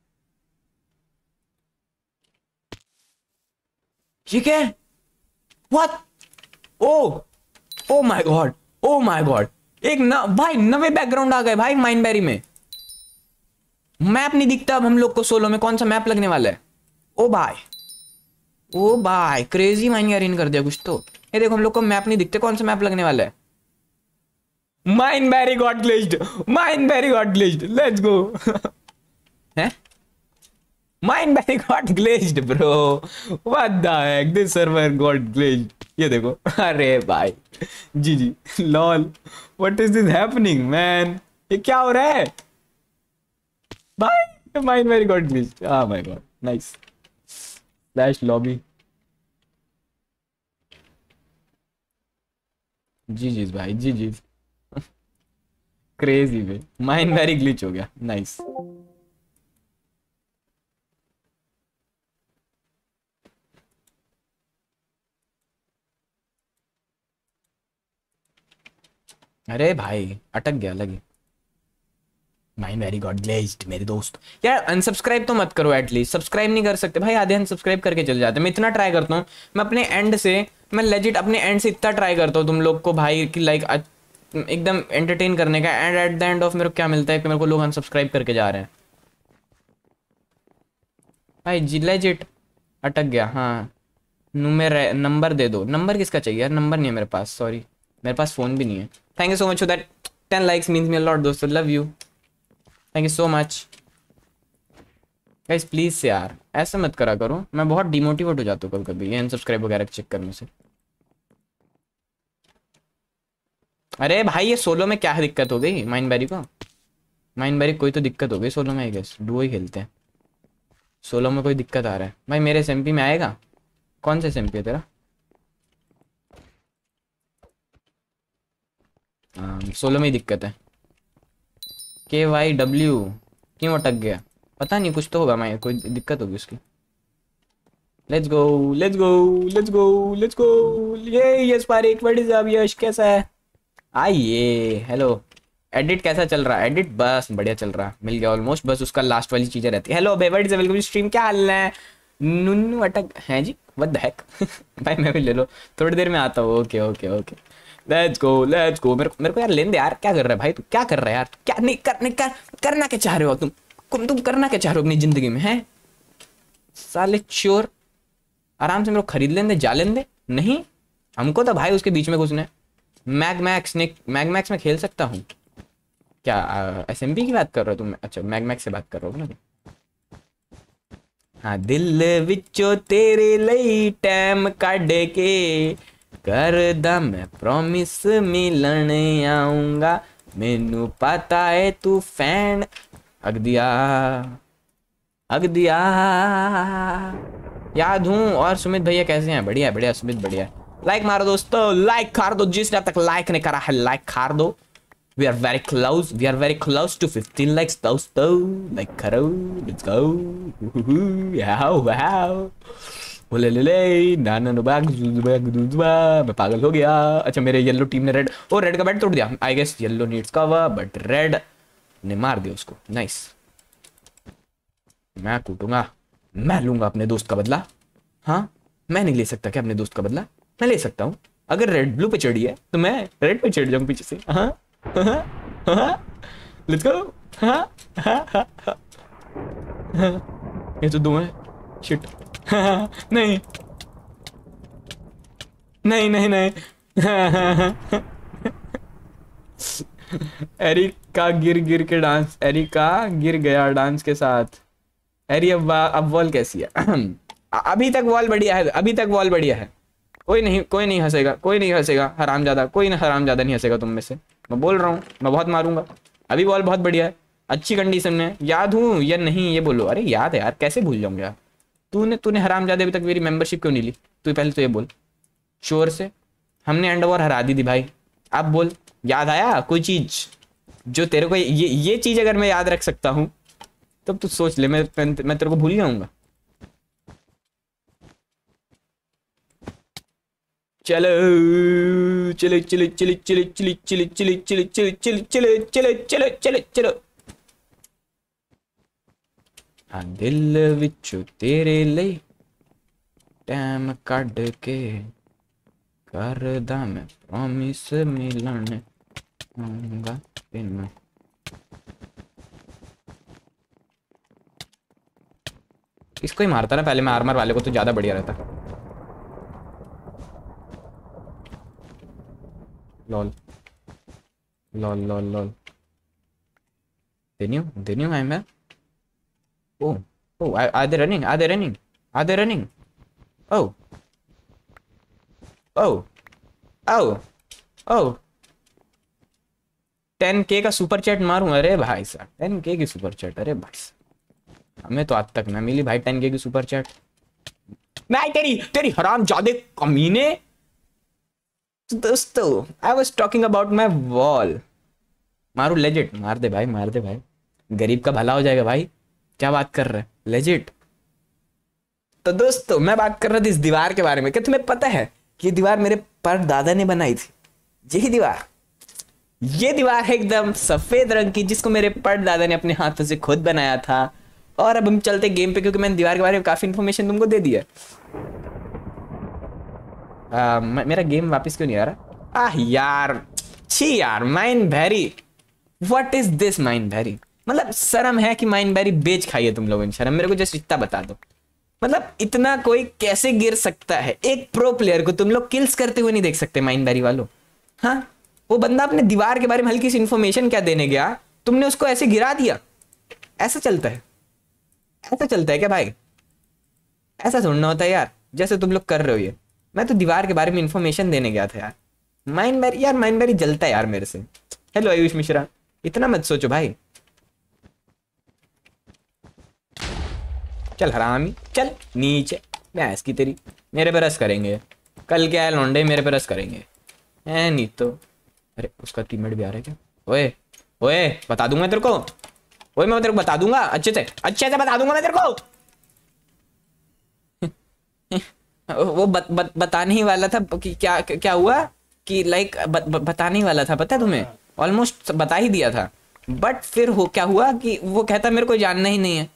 ये क्या है? What? Oh oh my god, oh my god. एक ना भाई नवे बैकग्राउंड आ गए भाई माइनबेरी में। मैप नहीं दिखता अब हम लोग को सोलो में। कौन सा मैप लगने वाला है? ओ भाई, ओ भाई क्रेजी माइनबेरिन कर दिया कुछ तो। ये देखो हम लोग को मैप नहीं दिखते, कौन सा मैप लगने वाला है? Mineberry got glitched, Mineberry got glitched. Let's go. हैं Mineberry got glitched bro, what the heck, this server got glitched. ये देखो, अरे भाई G G lol, what is this happening man, ये क्या हो रहा है भाई? Mineberry got glitched, oh my god. Nice slash lobby. G G भाई, जी जी क्रेजी वे, माइनबेरी ग्लिच हो गया। नाइस। अरे भाई अटक गया लगी। माइनबेरी गॉट ग्लिच्ड मेरे दोस्त। यार अनसब्सक्राइब तो मत करो, एटलीस्ट सब्सक्राइब नहीं कर सकते भाई, आधे अनसब्सक्राइब करके चले जाते। मैं इतना ट्राई करता हूँ, मैं अपने एंड से, मैं लेजिट अपने एंड से इतना ट्राई करता हूँ तुम लोग को भाई कि लाइक एकदम एंटरटेन करने का। And at the end of मेरे को क्या मिलता है कि मेरे को लोग अनसब्सक्राइब करके जा रहे हैं भाई। लेजिट अटक गया। हाँ नंबर दे दो। नंबर किसका चाहिए यार? नंबर नहीं है मेरे पास, सॉरी मेरे पास फ़ोन भी नहीं है। Thank you so much for that 10 likes means me a lot दोस्तों, love you, thank you so much guys. Please यार ऐसा मत करा करो, मैं बहुत डिमोटिवेट हो जाता हूँ कभी कभी ये अनसब्सक्राइब वगैरह चेक करने से। अरे भाई ये सोलो में क्या दिक्कत हो गई माइनबेरी को? माइनबेरी कोई तो दिक्कत हो गई सोलो में। आई गेस डुओ ही खेलते हैं, सोलो में कोई दिक्कत आ रहा है भाई। मेरे एसएमपी में आएगा? कौन सा एसएमपी है तेरा? सोलो में ही दिक्कत है। KYW क्यों अटक गया? पता नहीं, कुछ तो होगा, मैं कोई दिक्कत होगी उसकी। Let's go let's go let's go let's go. ये स्पारिक व्हाट इज अप? यश कैसा है? आइए, हेलो। एडिट कैसा चल रहा है? एडिट बस बढ़िया चल रहा है, मिल गया ऑलमोस्ट, बस उसका लास्ट वाली चीजें रहती है। हेलो बेवर्ड से वेलकम स्ट्रीम, क्या हाल है? नुन्नू अटक है जी, व्हाट द हेक। भाई मैं भी ले लो, थोड़ी देर में आता हूँ। Okay okay okay, let's go let's go. मेरे को यार लेने दे यार, क्या कर रहा है भाई तू? क्या कर रहा है यार? क्या नहीं करना क्या चाह रहे हो तुम करना क्या चाह रहे हो अपनी जिंदगी में? है साले चोर, आराम से मेरे को खरीद लेने दे, जा लेने दे। नहीं हमको तो भाई उसके बीच में घुसना है। मैगमैक्स में खेल सकता हूँ क्या? एसएमपी की बात कर रहे हो तुम? अच्छा मैगमैक्स से बात कर रहे हो ना? हाँ, दिल विचो तेरे लई टाइम काट के कर दा, मैं प्रॉमिस मिलन आऊंगा, मेनू पता है तू फैन। अग दिया याद हूँ। और सुमित भैया कैसे हैं? बढ़िया बढ़िया सुमित, बढ़िया। लाइक मारो दोस्तों, लाइक खार दो, जिसने अब तक लाइक नहीं करा है लाइक खार दो। We are very close to 15 likes दोस्तों, लाइक करो। Let's go. मैं पागल हो गया। अच्छा मेरे येलो टीम ने रेड, ओ रेड का बैट तोड़ दिया। I guess yellow needs cover but red ने मार दिया उसको। नाइस। मैं कूटूंगा, मैं लूंगा अपने दोस्त का बदला। हाँ मैं नहीं ले सकता क्या अपने दोस्त का बदला? मैं ले सकता हूँ, अगर रेड ब्लू पे चढ़ी है तो मैं रेड पे चढ़ जाऊंगा पीछे से। Let's go. ये तो दो है, शिट। नहीं नहीं नहीं नहीं। एरिका गिर के डांस, एरिका गिर गया डांस के साथ। एरी अब वॉल कैसी है? अभी तक वॉल बढ़िया है, अभी तक वॉल बढ़िया है। कोई नहीं हंसेगा, कोई नहीं हंसेगा हरामजादा, कोई ना हरामजादा नहीं हंसेगा तुम में से, मैं बोल रहा हूँ। मैं बहुत मारूंगा। अभी बॉल बहुत बढ़िया है, अच्छी कंडीशन में। याद हूँ या नहीं ये बोलो। अरे याद है यार, कैसे भूल जाऊंगा यार। तूने हरामजादे अभी तक मेरी मेंबरशिप क्यों नहीं ली? तू पहले तो ये बोल शोर से। हमने एंड ओवर हरा दी थी भाई। आप बोल, याद आया कोई चीज जो तेरे को? ये चीज अगर मैं याद रख सकता हूँ तब तू सोच ले, मैं तेरे को भूल जाऊंगा। चलो चलो चलो चलो चलो चलो चलो चलो चलो चलो चलो चलो चलो चलो चलो। हाँ दिल विचो तेरे लिए टाइम कढ़ के करदा मैं प्रॉमिस, मिलन आऊंगा तेनू। इसको ही मारता ना पहले मैं, आर्मर वाले को तो ज्यादा बढ़िया रहता। Lol lol lol lol. देनियो आई मैं। Oh oh are they running. Oh oh oh O 10K का सुपर चैट मारूं? अरे भाई साहब 10K की सुपर चैट, अरे भाई साहब हमें तो आज तक ना मिली भाई 10K की सुपर चैट। मैं तेरी हरामजादे कमीने। तो दोस्तों I was talking about my wall. मारू लेजिट, मार दे भाई, मार दे भाई, गरीब का भला हो जाएगा भाई। क्या बात कर रहे हैं लेजिट। तो दोस्तों मैं बात कर रहा था इस दीवार के बारे में। क्या तुम्हें पता है ये दीवार मेरे परदादा ने बनाई थी? यही दीवार, ये दीवार है एकदम सफेद रंग की, जिसको मेरे परदादा ने अपने हाथों से खुद बनाया था। और अब हम चलते गेम पे, क्योंकि मैंने दीवार के बारे में काफी इन्फॉर्मेशन तुमको दे दी है। मेरा गेम वापस क्यों नहीं आ रहा? आह यार, छी यार, mine Bhairi, what is this mine Bhairi? मतलब शर्म है कि माइन भैरी बेच खाइए तुम लोग। शर्म मेरे को जस्ट इतना बता दो, मतलब इतना कोई कैसे गिर सकता है? एक प्रो प्लेयर को तुम लोग किल्स करते हुए नहीं देख सकते माइन भैरी वालों। हाँ, वो बंदा अपने दीवार के बारे में हल्की सी इन्फॉर्मेशन क्या देने गया, तुमने उसको ऐसे गिरा दिया। ऐसा चलता है? ऐसा चलता है क्या भाई? ऐसा छोड़ना होता है यार, जैसे तुम लोग कर रहे हो ये। मैं तो दीवार के बारे में इन्फॉर्मेशन देने गया था यार। माइंड बैरी जलता है यार मेरे से। हेलो आयुष मिश्रा, इतना मत सोचो भाई। चल हरामी, चल नीचे। भैंस की तेरी, मेरे पे रस करेंगे कल। क्या है लौंडे, मेरे पे रस करेंगे है नहीं तो। अरे उसका टीममेट भी आ रहा है क्या? ओए ओए बता दूंगा तेरे को, ओए मैं तेरे को बता दूंगा, अच्छे से बता दूंगा मैं तेरे को। वो बताने ही वाला था कि क्या हुआ कि लाइक बताने ही वाला था, पता है तुम्हें, ऑलमोस्ट बता ही दिया था। बट फिर क्या हुआ कि वो कहता मेरे को जानना ही नहीं है।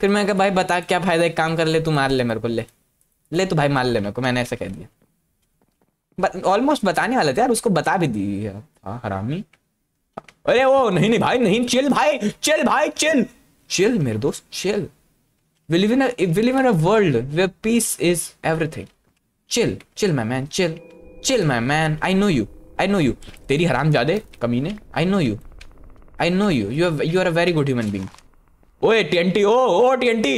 फिर मैं कहा भाई बता क्या फायदा, एक काम कर ले तू, मार ले मेरे को, ले तू भाई मार ले मेरे को। मैंने ऐसा कह दिया, ऑलमोस्ट बताने वाला था यार, उसको बता भी दी। हाँ हरामी। अरे वो नहीं भाई नहीं, चिल भाई, चिल भाई, चिल चिल मेरे दोस्त, chill. We live in a world where peace is everything. Chill, chill my man, chill, chill my man. I know you. तेरी हरामजादे कमीने, I know you. You are a very good human being. ओए TNT, ओ TNT,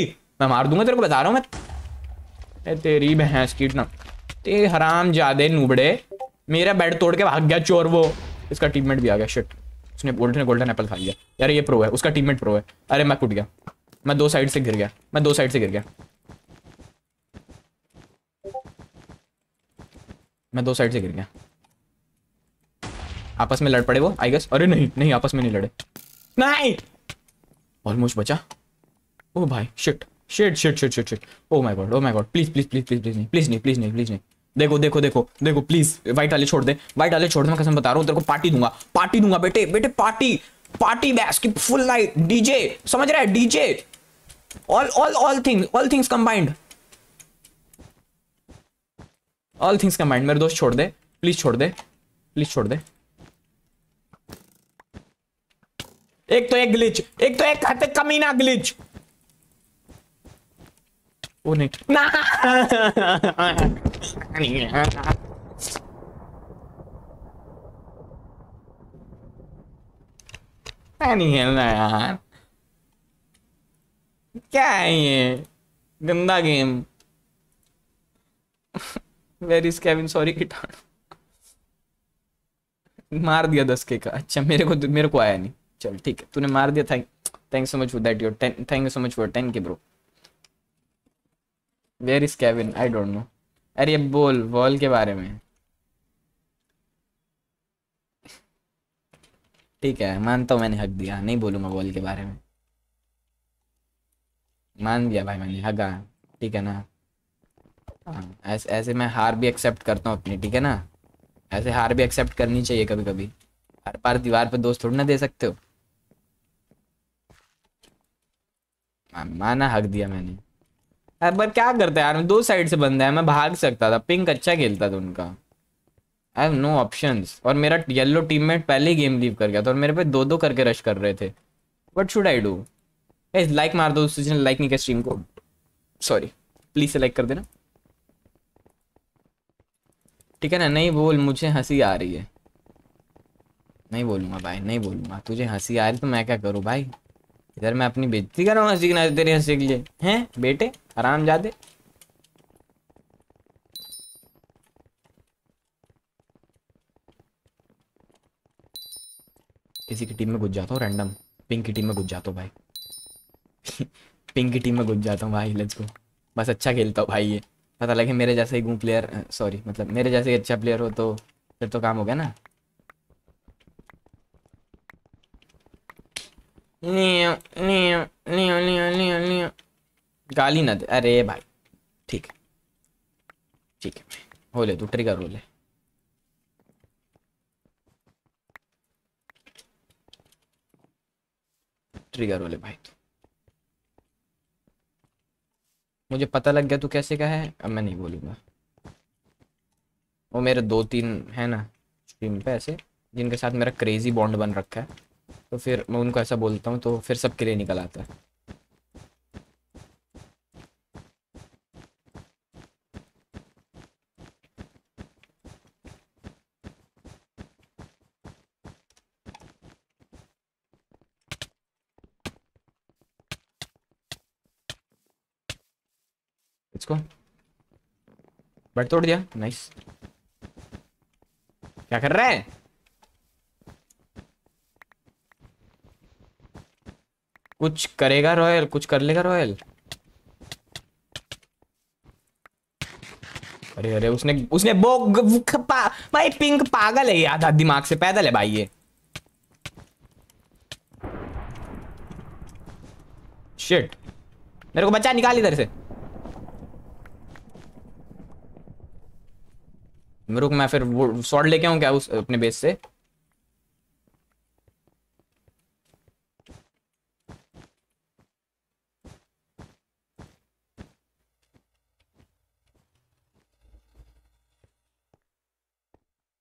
मैं मार दूंगा तेरे को, बता रहा हूँ मैं। तेरी भैंस की ना, तेरे हरामजादे नूबड़े, मेरा बेड तोड़ के भाग गया चोर वो। इसका टीममेट भी आ गया, शिट। उसने गोल्डन एप्पल खा लिया यार, ये प्रो है, उसका टीममेट प्रो है। अरे मैं कूद गया, मैं दो साइड से गिर गया। आपस में लड़ पड़े वो आई गेस। अरे नहीं आपस में नहीं लड़े, नहीं ऑलमोस्ट बचा। ओ भाई shit. Oh my god please नहीं। देखो प्लीज व्हाइट वाले छोड़ दे, मैं कसम बता रहा हूँ तेरे को, पार्टी दूंगा बेटे, पार्टी बैस की फुल नाइट डीजे, समझ रहा है? DJ, all things combined. मेरे दोस्त छोड़ दे प्लीज, छोड़ दे। एक तो एक हद तक कमीना ग्लिच। ओ नहीं ना। नहीं खेलना यार, क्या है ये गंदा game. Where is Kevin, sorry कीटाणु। मार दिया 10K का, अच्छा मेरे को आया नहीं, चल ठीक है तूने मार दिया, thank so much for that your 10, thank you so much for 10K bro. Where is Kevin, I don't know. अरे बोल वॉल के बारे में, ठीक है मानता हूँ मैंने हक दिया, नहीं बोलूंगा वॉल के बारे में, मान लिया भाई मैंने, हगा ठीक है ना। हाँ ऐसे मैं हार भी एक्सेप्ट करता हूँ अपनी, ठीक है ना, ऐसे हार भी एक्सेप्ट करनी चाहिए कभी कभी, हर बार दीवार पे दोस्त थोड़ी ना दे सकते हो। माना हक दिया मैंने, हर बार क्या करता है यार, मैं दो साइड से बंदा है, मैं भाग सकता था, पिंक अच्छा खेलता था उनका, आई हैव नो ऑप्शंस। और मेरा येलो टीममेट पहले ही गेम लीव कर गया था और मेरे पे 2-2 करके रश कर रहे थे, what should I do. Guys like मार दो उस चैनल, लाइक नहीं किया स्ट्रीम को, सॉरी प्लीज लाइक कर देना, ठीक है ना। नहीं बोल, मुझे हंसी आ रही है, नहीं बोलूंगा भाई नहीं बोलूंगा, तुझे हंसी आ रही तो मैं क्या करूँ भाई, इधर मैं अपनी बेइज्जती कर रहा हूँ हंसी के, तेरी हंसी के लिए हैं बेटे हरामजादे। किसी की टीम में घुस जाता हूँ रैंडम, पिंक की टीम में घुस जाता हूँ भाई पिंक की टीम में घुस जाता हूँ भाई, लेट्स गो, बस अच्छा खेलता हूँ भाई, ये पता लगे मेरे जैसे ही गूँ प्लेयर, सॉरी मतलब मेरे जैसे ही अच्छा प्लेयर हो तो फिर तो काम हो गया ना। Neo, Neo, Neo, Neo, Neo, Neo. गाली ना दे, अरे भाई ठीक है ठीक है, हो ले तू ट्रिगर हो ले। ट्रिगर वाले भाई मुझे पता लग गया तू कैसे का है, अब मैं नहीं बोलूंगा। वो मेरे 2-3 है ना स्ट्रीम पे ऐसे जिनके साथ मेरा क्रेजी बॉन्ड बन रखा है, तो फिर मैं उनको ऐसा बोलता हूँ तो फिर सबके लिए निकल आता है। बट तोड़ दिया, नाइस। क्या कर रहा है, कुछ करेगा रॉयल, कुछ कर लेगा रॉयल। अरे अरे उसने भाई पिंक पागल है ये, आधा दिमाग से पैदल है भाई ये, शिट मेरे को बचा, निकाल इधर से। रुक मैं फिर वो शॉट लेके आऊं क्या उस अपने बेस से,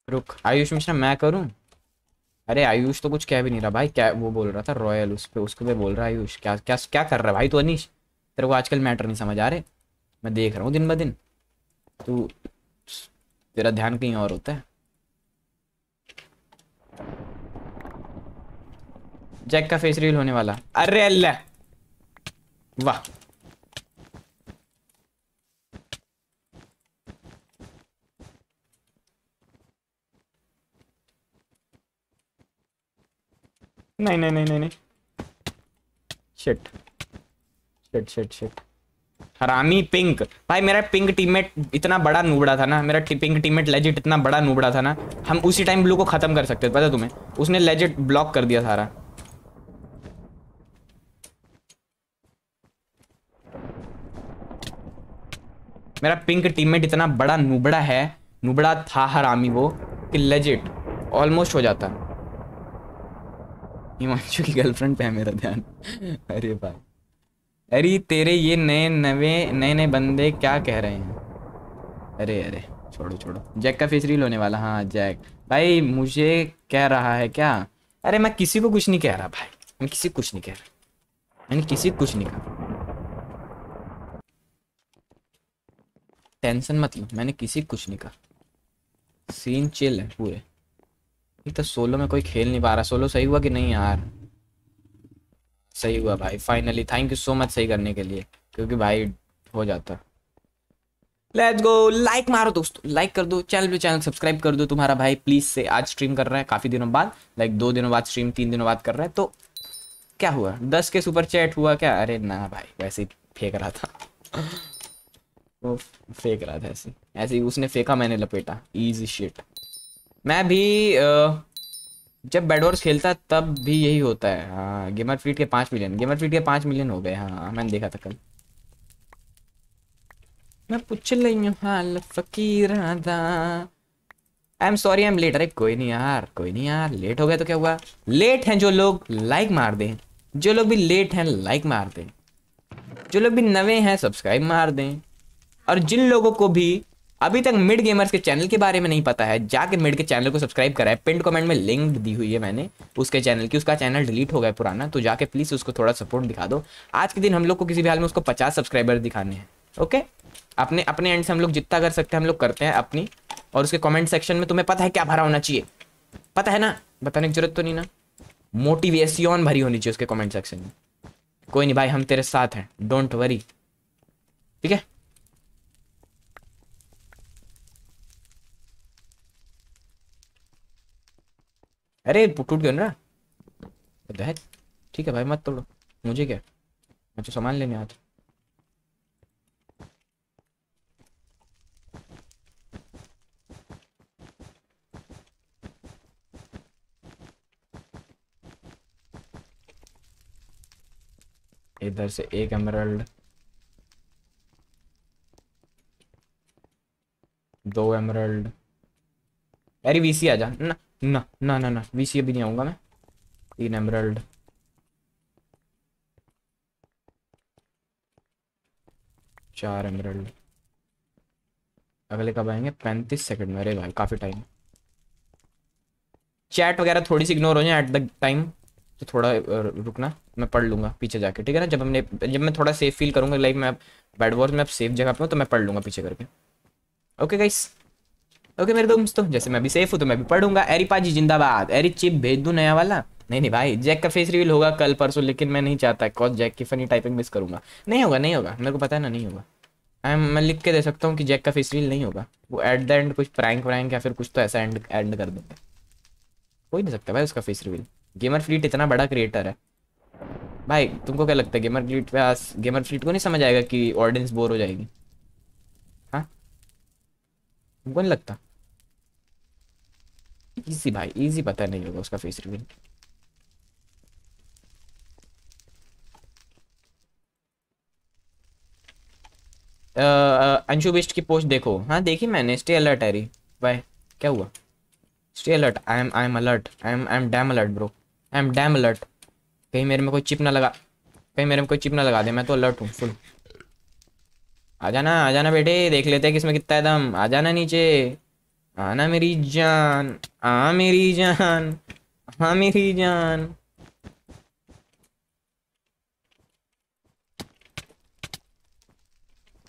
रुक। आयुष मिश्रा मैं करूं, अरे आयुष तो कुछ कह भी नहीं रहा भाई, क्या वो बोल रहा था रॉयल उस पे, उसको भी बोल रहा आयुष, क्या क्या क्या कर रहा है भाई तू। अनीश तेरे को आजकल मैटर नहीं समझ आ रहे, मैं देख रहा हूँ दिन ब दिन, तू तेरा ध्यान कहीं और होता है। जैक का फेस रील होने वाला, अरे अल्लाह वाह, नहीं नहीं नहीं नहीं नहीं, शिट शिट शिट शिट, हरामी पिंक भाई। मेरा पिंक टीममेट इतना बड़ा नूबड़ा था ना, मेरा पिंक टीममेट लेजिट इतना बड़ा नूबड़ा था ना, हम उसी टाइम ब्लू को खत्म कर सकते थे, पता तुम्हें, उसने लेजिट ब्लॉक कर दिया सारा। मेरा पिंक टीममेट इतना बड़ा नूबड़ा है, नूबड़ा था हरामी वो, कि लेजिट ऑलमोस्ट हो जाता। हिमांशु की गर्लफ्रेंड पे है मेरा ध्यान अरे भाई, अरे तेरे ये नए बंदे क्या कह रहे हैं, अरे अरे छोड़ो छोड़ो। जैक का फेस रील होने वाला, हाँ जैक भाई मुझे कह रहा है क्या, अरे मैं किसी को कुछ नहीं कह रहा भाई, मैं किसी को कुछ नहीं कह रहा, मैंने किसी को कुछ नहीं कहा, टेंशन मत लो, मैंने किसी को कुछ नहीं कहा, सीन चिल है पूरे। एक तो सोलो में कोई खेल नहीं पा रहा, सोलो सही हुआ कि नहीं यार, सही हुआ भाई finally, thank you so much सही करने के लिए, क्योंकि भाई हो जाता। Let's go. लाइक मारो दोस्तों, लाइक कर दो, चैनल पे चैनल सब्सक्राइब कर दो। तुम्हारा भाई प्लीज से आज स्ट्रीम कर रहा है काफी दिनों बाद, लाइक 2 दिनों बाद स्ट्रीम, 3 दिनों बाद कर रहा है, तो क्या हुआ 10 के सुपर चैट हुआ क्या? अरे ना भाई वैसे ही फेंक रहा था वो फेंक रहा था ऐसे ही उसने फेंका, मैंने लपेटा। Easy shit. मैं भी जब बेड वॉर्स खेलता तब भी यही होता है। हाँ गेमरफ्लीट के 5 मिलियन, गेमरफ्लीट के 5 मिलियन हो गए। हाँ मैंने देखा था कल। मैं पूछ रही हूँ हाल फकीर दा। I am sorry I am late. अरे कोई नहीं यार, कोई नहीं यार, लेट हो गया तो क्या हुआ। लेट हैं जो लोग लाइक मार दें, जो लोग भी लेट हैं लाइक मार दें, जो लोग भी नवे हैं सब्सक्राइब मार दें। और जिन लोगों को भी अभी तक मिड गेमर्स के चैनल के बारे में नहीं पता है, जाके मिड के चैनल को सब्सक्राइब करा है। पिन कमेंट में लिंक दी हुई है मैंने उसके चैनल की, उसका चैनल डिलीट हो गया पुराना, तो जाके प्लीज उसको थोड़ा सपोर्ट दिखा दो। आज के दिन हम लोग को किसी भी हाल में उसको 50 सब्सक्राइबर दिखाने हैं। ओके अपने अपने एंड से हम लोग जितना कर सकते हैं हम लोग करते हैं अपनी। और उसके कॉमेंट सेक्शन में तुम्हें पता है क्या भरा होना चाहिए, पता है ना, बताने की जरूरत तो नहीं ना। मोटिवेशन भरी होनी चाहिए उसके कॉमेंट सेक्शन में। कोई नहीं भाई हम तेरे साथ हैं, डोंट वरी, ठीक है। अरे टूट गया ना, ठीक है भाई मत तोड़ो, मुझे क्या, मैं तो सामान लेने आता। इधर से एक एमरल्ड, 2 एमरल्ड। अरे वीसी आजा ना ना ना ना ना, वीसी अभी नहीं आऊंगा मैं। 3 एमरल्ड, चार एमरल्ड अगले कब आएंगे? 35 सेकंड में। अरे भाई काफी टाइम। चैट वगैरह थोड़ी सी इग्नोर हो जाए एट द टाइम, तो थोड़ा रुकना, मैं पढ़ लूंगा पीछे जाके, ठीक है ना। जब मैं थोड़ा सेफ फील करूंगा, लाइक मैं बेड वॉर्स में अब सेफ जगह पे हूं, तो मैं पढ़ लूंगा पीछे करके। ओके गाइस, ओके मेरे दोस्तों, जैसे मैं भी सेफ हूं तो मैं भी पढ़ूंगा। एरी पाजी जिंदाबाद। एरी चिप भेज दूं नया वाला? नहीं भाई, जैक का फेस रिवील होगा कल परसों, लेकिन मैं नहीं चाहता कॉज जैक की फनी टाइपिंग मिस करूंगा। नहीं होगा, नहीं होगा, मेरे को पता है ना नहीं होगा। मैं लिख के दे सकता हूँ कि जैक का फेस रिवील नहीं होगा। वो एट द एंड कुछ प्रैंक व्रैंक या फिर कुछ तो ऐसा एंड एंड कर देंगे, हो ही नहीं सकता भाई उसका फेस रिवील। गेमरफ्लीट इतना बड़ा क्रिएटर है भाई, तुमको क्या लगता है गेमरफ्लीट को नहीं समझ आएगा कि ऑडियंस बोर हो जाएगी? हाँ तुमको नहीं लगता? इजी भाई इजी, पता नहीं होगा उसका फेस रिवील। अंशुबिस्ट की पोस्ट देखो। हाँ देखी मैंने। स्टे अलर्ट एरी भाई, क्या हुआ? Stay alert. I am alert, I am damn alert bro, I am damn alert. कहीं मेरे में कोई चिप ना लगा, कहीं मेरे में कोई चिप ना लगा दे, मैं तो अलर्ट हूँ फुल। आ जाना बेटे, देख लेते हैं किसमें कितना है दम। आ जाना नीचे, आना मेरी जान, आ मेरी जान, हाँ मेरी जान।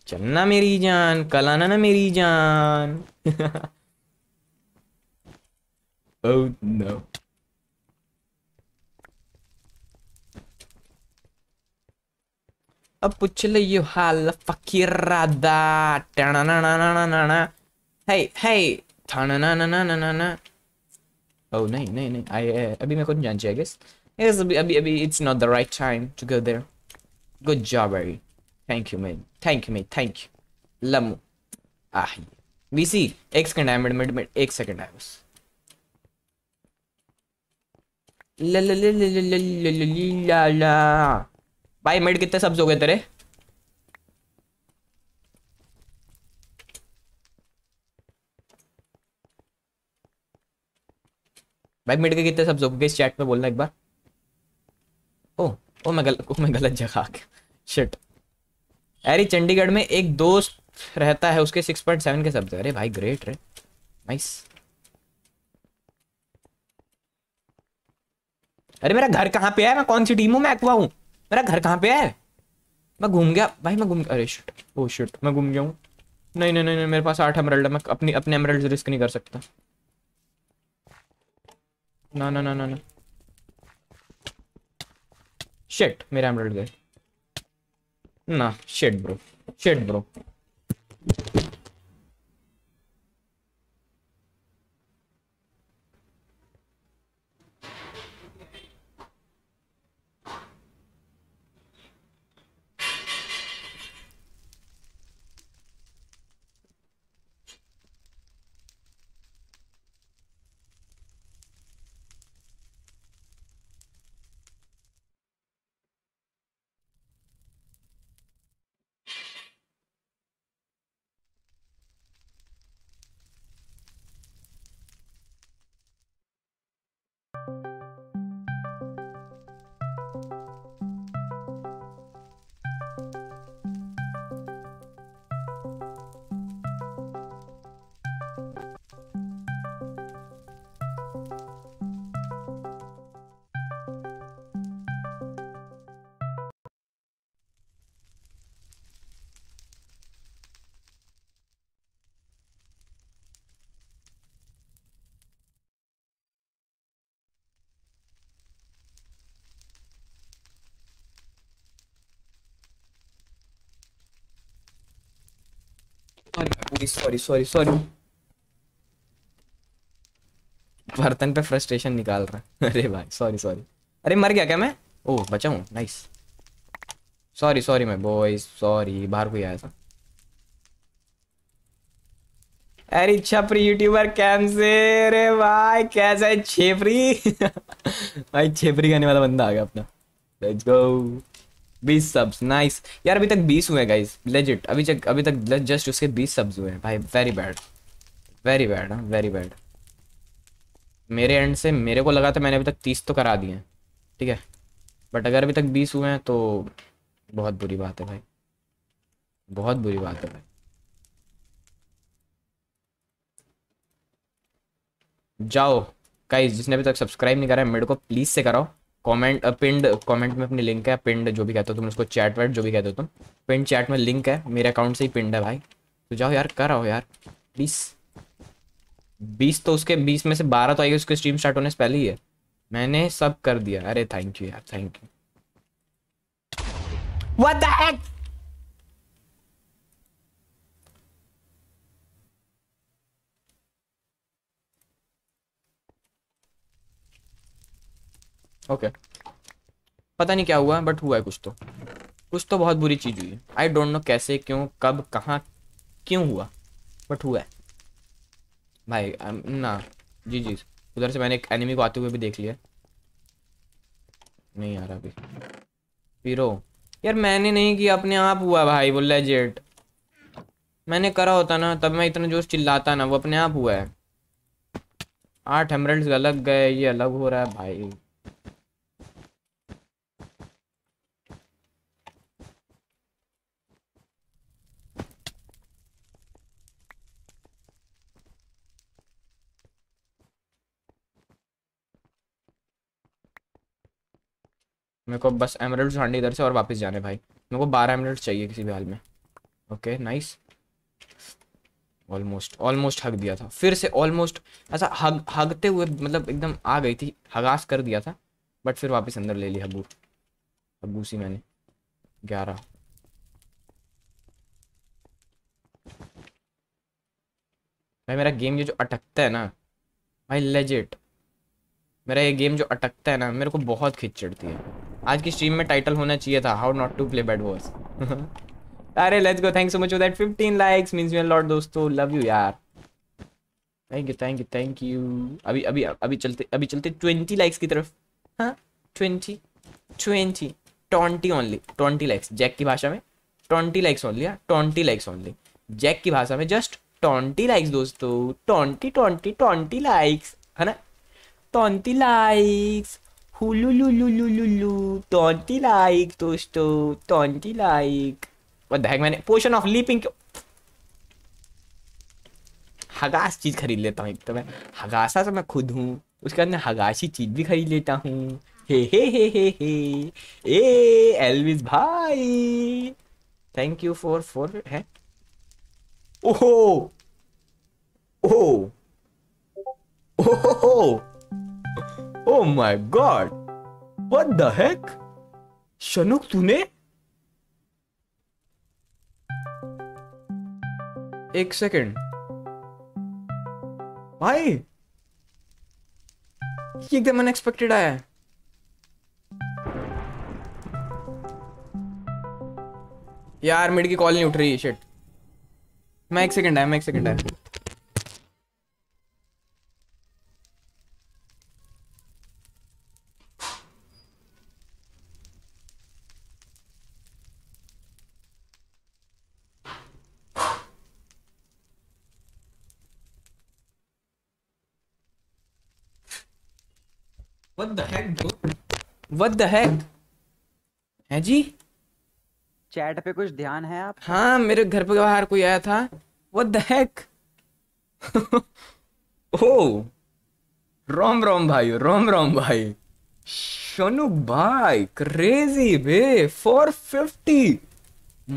चलना मेरी जान, कल आना ना मेरी जान। Oh no. अब पूछ ले यो हाल फकीर रादा। टना ना ना ना ना ना, हे हे थाना ना ना ना ना ना। ओ नहीं नहीं नहीं, अभी मैं कुछ जान चाहिए गेस। यस अभी it's not the right time to go there. Good job एरी, thank you man, thank you man, thank you लमू। आह बीसी 1 सेकंड है, मिड 1 सेकंड है बस। ला ला ला ला ला ला ला ला। भाई मिड कितने सब्स हो गए तेरे? भाई मिड के कितने सब्स हो गए? इस चैट में बोलना एक बार। ओ मैं गलत जगह आ गया, शिट। अरे चंडीगढ़ में एक दोस्त रहता है, उसके 6.7 के सब्स। अरे भाई ग्रेट रे, नाइस। अरे मेरा घर कहाँ पे है? मैं कौन सी टीम हूँ? मैं एक्वा हूँ। मेरा घर कहाँ पे है? मैं घूम गया भाई, मैं घूम गया। अरे शिट, ओ शिट, मैं घूम गया हूँ। नहीं नहीं नहीं, मेरे पास 8 एमरल्ड है, मैं अपने एमरल्ड रिस्क नहीं कर सकता। ना ना ना ना ना, शिट मेरा एमरल्ड गए ना। Shit bro, shit bro. Sorry बर्तन पे फ्रस्ट्रेशन निकाल रहा। अरे भाई सॉरी। अरे मर गया क्या मैं? ओह बचा हूँ, नाइस। सॉरी मैं बॉयज, सॉरी बाहर कोई आया था। अरे छपरी यूट्यूबर कैम से, रे भाई कैसा है छेपरी? भाई छेपरी गाने वाला बंदा आ गया अपना। लेट्स गो 20 सब्स, नाइस यार। अभी तक 20 हुए गाइस, लेजिट अभी तक जस्ट उसके 20 सब्स हुए हैं भाई। वेरी बैड हाँ, वेरी बैड मेरे एंड से। मेरे को लगा था मैंने अभी तक 30 तो करा दिए हैं, ठीक है, बट अगर अभी तक 20 हुए हैं तो बहुत बुरी बात है भाई, बहुत बुरी बात है भाई। जाओ गाइस, जिसने अभी तक सब्सक्राइब नहीं करा है, मेरे को प्लीज से कराओ। कमेंट पिंड कमेंट में अपनी लिंक है, पिंड जो भी कहते हो तुम उसको, चैट वैट जो भी कहते हो तुम, पिंड चैट में लिंक है, मेरे अकाउंट से ही पिंड है भाई। तो जाओ यार कराओ यार प्लीज। 20 तो उसके 20 में से 12 तो आएगी उसके स्ट्रीम स्टार्ट होने से पहले ही है, मैंने सब कर दिया। अरे थैंक यू यार, thank you. What the heck? Okay. पता नहीं क्या हुआ बट हुआ है कुछ तो बहुत बुरी चीज हुई है। आई डोंट नो कैसे, क्यों, कब, कहाँ, क्यों हुआ, बट हुआ है भाई ना। जी उधर से मैंने एक एनिमी को आते हुए भी देख लिया। नहीं आ रहा अभी पीरो यार, मैंने नहीं किया, अपने आप हुआ भाई। वो लेजेट मैंने करा होता ना तब मैं इतना जोश चिल्लाता ना, वो अपने आप हुआ है। 8 एमरल्ड्स अलग गए, ये अलग हो रहा है भाई। मेरे को बस एमरल्ड्स ढूंढने इधर से और वापस जाने भाई। मेरे को 12 एमरल्ड्स चाहिए किसी भी हाल में। ओके नाइस, ऑलमोस्ट हग दिया था फिर से, ऑलमोस्ट ऐसा हगते हुए, मतलब एकदम आ गई थी, हगास कर दिया था, बट फिर वापस अंदर ले ली। हबूसी मैंने 11। भाई मेरा गेम ये जो अटकता है ना भाई, लेजिट मेरा ये गेम जो अटकता है ना, मेरे को बहुत खिंच चढ़ती है। आज की स्ट्रीम में टाइटल होना चाहिए था, how not to play bed Wars. अरे let's go, thanks so much for that 15 likes, means me a lot दोस्तों, लव यू यार। Thank you. अभी चलते 20 लाइक्स की तरफ। हाँ 20 ओनली 20 लाइक्स, जैक की भाषा में 20 लाइक्स ओनली। हाँ 20 लाइक्स ओनली, जैक की भाषा में जस्ट 20 लाइक्स दोस्तों। 20 लाइक्स है ना, 20 लाइक्स लाइक दोस्तों, 20 लाइक। मैंने पोशन ऑफ लीपिंग हगास चीज खरीद लेता हूँ। एक तो मैं हगासा से मैं खुद हूँ, उसके बाद मैं हगासी चीज भी खरीद लेता हूँ। हे एल्विश भाई, थैंक यू फॉर है। ओहो ओहो ओहो, Oh my God, what the heck? शनुक तूने 1 सेकेंड भाई, ये एकदम अनएक्सपेक्टेड आया है। यार मिड की कॉल नहीं उठ रही, शिट। मैं एक सेकेंड आया। What the heck? है जी, चैट पे कुछ ध्यान है आप? हाँ मेरे घर पे बाहर कोई आया था। What the heck? Oh, रोम भाई, शनु भाई क्रेजी बे, 450।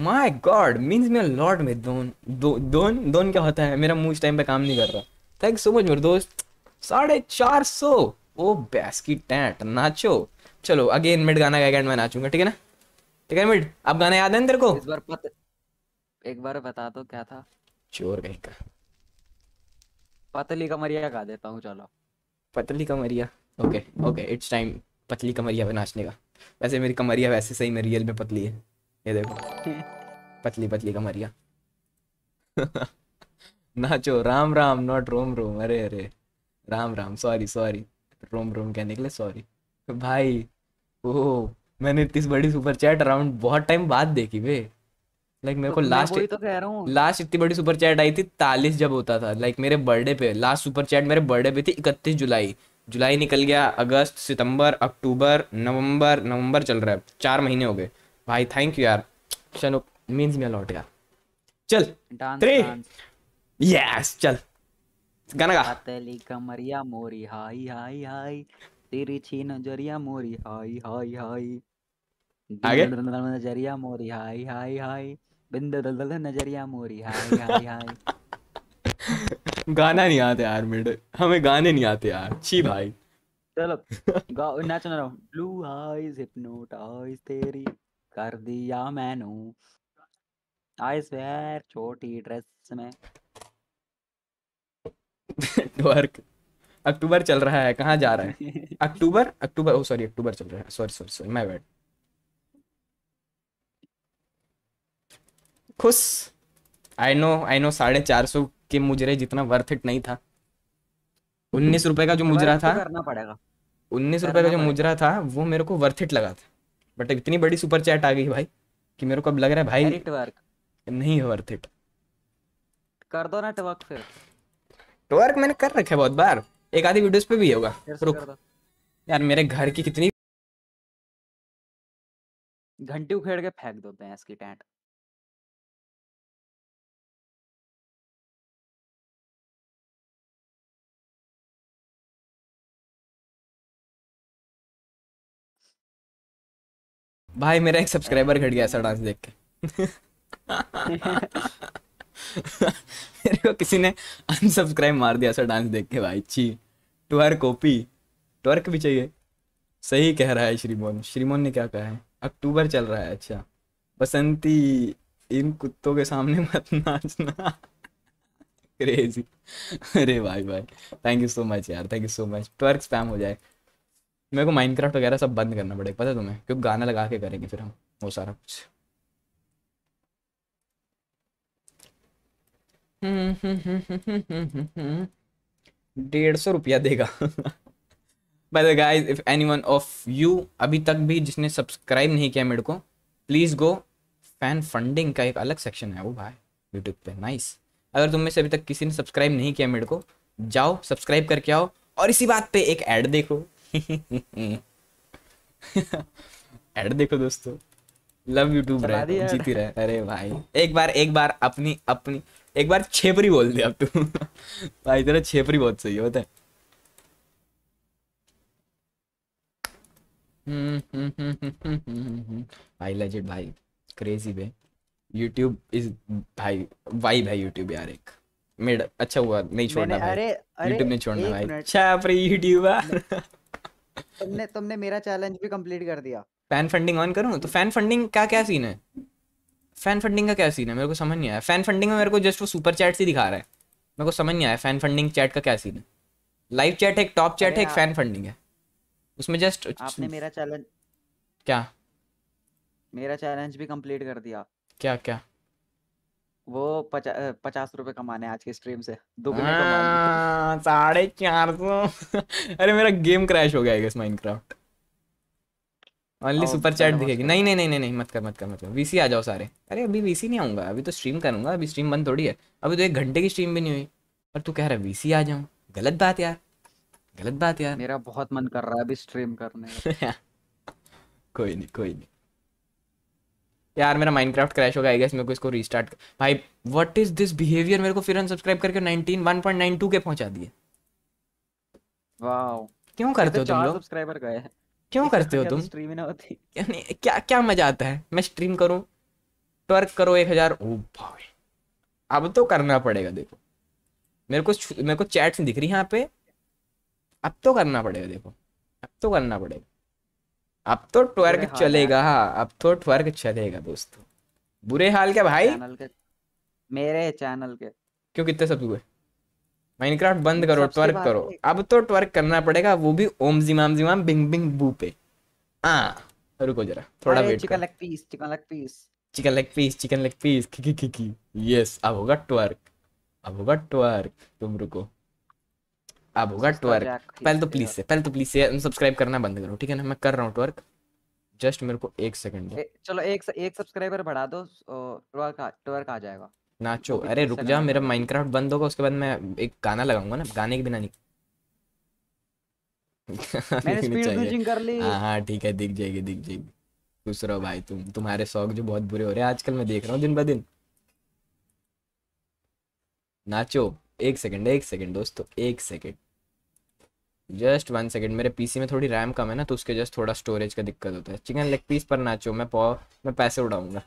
My god, means me lord में दोन क्या होता है? मेरा मुंह इस टाइम पे काम नहीं कर रहा। थैंक्स सो मच मेरे दोस्त, 450। ओ बैस की टैंट नाचो। चलो अगेन मिड गाना गाएगा एंड मैं नाचूंगा, ठीक है ना? ठीक है मिड, अब गाना याद है ना तेरे को? इस बार एक बार बता दो क्या था। चोर कहीं का। पतली कमरिया खा देता हूँ, चलो। पतली कमरिया, ओके ओके, इट्स टाइम पतली कमरिया पे नाचने का। वैसे मेरी कमरिया वैसे सही में रियल में पतली है, ये देखो पतली पतली कमरिया। नाचो राम राम, नॉट रोम रोम। अरे अरे राम राम, सॉरी सॉरी, रोम रोम कहने के लिए सॉरी भाई। ओह मैंने इतनी बड़ी सुपर चैट अराउंड बहुत टाइम बाद देखी बे। लाइक मेरे को लास्ट तो कह रहा हूं, लास्ट इतनी बड़ी सुपर चैट आई थी 40 जब होता था, लाइक मेरे बर्थडे पे। लास्ट सुपर चैट मेरे बर्थडे पे थी 31 जुलाई। जुलाई निकल गया, अगस्त, सितंबर, अक्टूबर, नवंबर, नवंबर चल रहा है, 4 महीने हो गए भाई। थैंक यू यार, चलो मींस मी अ लॉट यार। चल यस चल गाना गा। पतली कमरिया मोरी हाय हाय हाय, तेरी छीन नजरिया मोरी हाय हाय हाय, आगे नजरिया मोरी हाय हाय हाय, बिंद दलदल नजरिया मोरी हाय हाय हाय। गाना नहीं आता यार मेरे, हमें गाने नहीं आते यार, छी भाई। चलो गाओ, नाच ना रहा हूं। ब्लू आईज हिप्नोटाइज तेरी कर दिया मैंने, आई स्वेयर छोटी ड्रेस में। डॉर्क अक्टूबर चल रहा है, कहाँ जा रहा है? अक्टूबर अक्टूबर, ओ सॉरी अक्टूबर चल रहा है, sorry sorry sorry, my bad. खुश, आई नो 450 के मुजरे जितना वर्थ इट नहीं था। 19 रुपए का जो मुजरा था, करना पड़ेगा। 19 रुपए का जो मुजरा था वो मेरे को वर्थ इट लगा था, बट इतनी बड़ी सुपर चैट आ गई भाई कि मेरे को अब लग रहा है भाई नेटवर्क नहीं है वर्थ इट। कर दो ना नेटवर्क। फिर नेटवर्क मैंने कर रखा है बहुत बार, एक आधी वीडियोस पे भी होगा। रुक यार, मेरे घर की कितनी घंटी उखेड़ के फेंक दो भैंस की टैंट। भाई मेरा एक सब्सक्राइबर घट गया ऐसा डांस देख के। मेरे को किसी ने अनसब्सक्राइब मार दिया ऐसा डांस देख के भाई। छी ट्वर्क कॉपी, ट्वर्क भी चाहिए। सही कह रहा है श्रीमोन। श्रीमोन ने क्या कहा है? अक्टूबर चल रहा है, अच्छा। बसंती, इन कुत्तों के सामने मत नाचना। क्रेजी। अरे भाई भाई थैंक यू सो मच यार, thank you so much. Twerk spam हो जाए, मेरे को माइनक्राफ्ट वगैरह सब बंद करना पड़ेगा पता है तुम्हें, क्योंकि गाना लगा के करेंगे फिर हम वो सारा कुछ। ₹150 देगा। Bye the guys, if anyone of you अभी तक भी जिसने सब्सक्राइब नहीं किया मेरे को, प्लीज गो। फैन फंडिंग का एक अलग सेक्शन है वो भाई यूट्यूब पे, नाइस। अगर तुम में से अभी तक किसी ने सब्सक्राइब नहीं किया मेरे को, जाओ सब्सक्राइब करके आओ। और इसी बात पे एक ऐड देखो। ऐड देखो दोस्तों, लव यूट्यूब रहे, जीती रहे। अरे भाई एक बार अपनी एक बार छेपरी बोल दे अब तू। भाई तेरा छेपरी बहुत सही होता है। भाई लेजिट भाई, क्रेजी बे। YouTube इज भाई वाइब है YouTube यार, एक मेड अच्छा हुआ नहीं छोड़ना भाई। अरे YouTube ने छोड़ना भाई, छेपरी यूट्यूबर। तुमने मेरा चैलेंज भी कंप्लीट कर दिया। फैन फंडिंग ऑन करूं तो फैन फंडिंग का क्या सीन है? फैन फंडिंग का क्या सीन है? मेरे को समझ नहीं आया। फैन फंडिंग में मेरे को जस्ट वो सुपर चैट से दिखा रहा है, मेरे को समझ नहीं आया फैन फंडिंग चैट का क्या सीन है। लाइव चैट है, टॉप चैट है, फैन फंडिंग है, उसमें जस्ट आपने मेरा चैलेंज क्या, मेरा चैलेंज भी कंप्लीट कर दिया। क्या क्या वो 50 रुपए कमाने आज के स्ट्रीम से, दुगने कमाने 450। अरे मेरा गेम क्रैश हो गया है guys Minecraft. Only super chat दिखेगी। नहीं नहीं नहीं नहीं नहीं, मत कर। वीसी आ जाओ सारे। अरे अभी वीसी नहीं आऊंगा, अभी तो स्ट्रीम करूंगा, अभी स्ट्रीम बंद थोड़ी है, अभी तो 1 घंटे की स्ट्रीम भी नहीं हुई और तू कह रहा है वीसी आ जाऊं। गलत बात यार, मेरा बहुत मन कर रहा है अभी स्ट्रीम करने का। कोई नहीं यार, मेरा माइनक्राफ्ट क्रैश हो गया गाइस, मेरे को इसको रीस्टार्ट। भाई व्हाट इज दिस बिहेवियर? मेरे को फिर अनसब्सक्राइब करके 1.92 के पहुंचा दिए। वाओ क्यों करते हो तुम लोग? 4 सब्सक्राइबर गए, क्यों करते हो तुम? स्ट्रीम ना होती क्या क्या मजा आता है? मैं स्ट्रीम करूं, ट्वर्क करो 1000। ओ भाई अब तो करना पड़ेगा। देखो मेरे को चैट्स दिख रही है यहाँ पे, अब तो करना पड़ेगा। अब तो ट्वर्क चलेगा दोस्तों। बुरे हाल क्या भाई, मेरे चैनल के क्यों कितने सब हुए? माइनक्राफ्ट बंद करो, ट्वर्क करो। अब तो ट्वर्क करना पड़ेगा, वो भी ओम जिमाम बिंग बिंग बू पे। रुको जरा थोड़ा वेट। चिकन लेग पीस की। यस, अब होगा ट्वर्क। तुम रुको, अब होगा ट्वर्क। पहले तो प्लीज से अनसब्सक्राइब करना बंद करो, ठीक है ना? मैं कर रहा हूँ ट्वर्क, जस्ट मेरे को 1 सेकंड दो। चलो एक सब्सक्राइबर बढ़ा दो, ट्वर्क आ जाएगा। नाचो। अरे रुक जा, मेरा माइनक्राफ्ट बंद होगा, उसके बाद मैं एक गाना लगाऊंगा ना, गाने के बिना नहीं। मैंने स्पीड ब्रूजिंग कर ली। हाँ ठीक है, दिख जाएगी। खुश रहो भाई, तुम्हारे शौक जो बहुत बुरे हो रहे हैं आजकल, मैं देख रहा हूँ दिन ब दिन। नाचो। 1 सेकंड दोस्तों, 1 सेकंड, जस्ट 1 सेकंड। मेरे पीसी में थोड़ी रैम कम है ना, तो उसके जस्ट थोड़ा स्टोरेज का दिक्कत होता है। चिकन लेग पीस पर नाचो, मैं पैसे उड़ाऊंगा।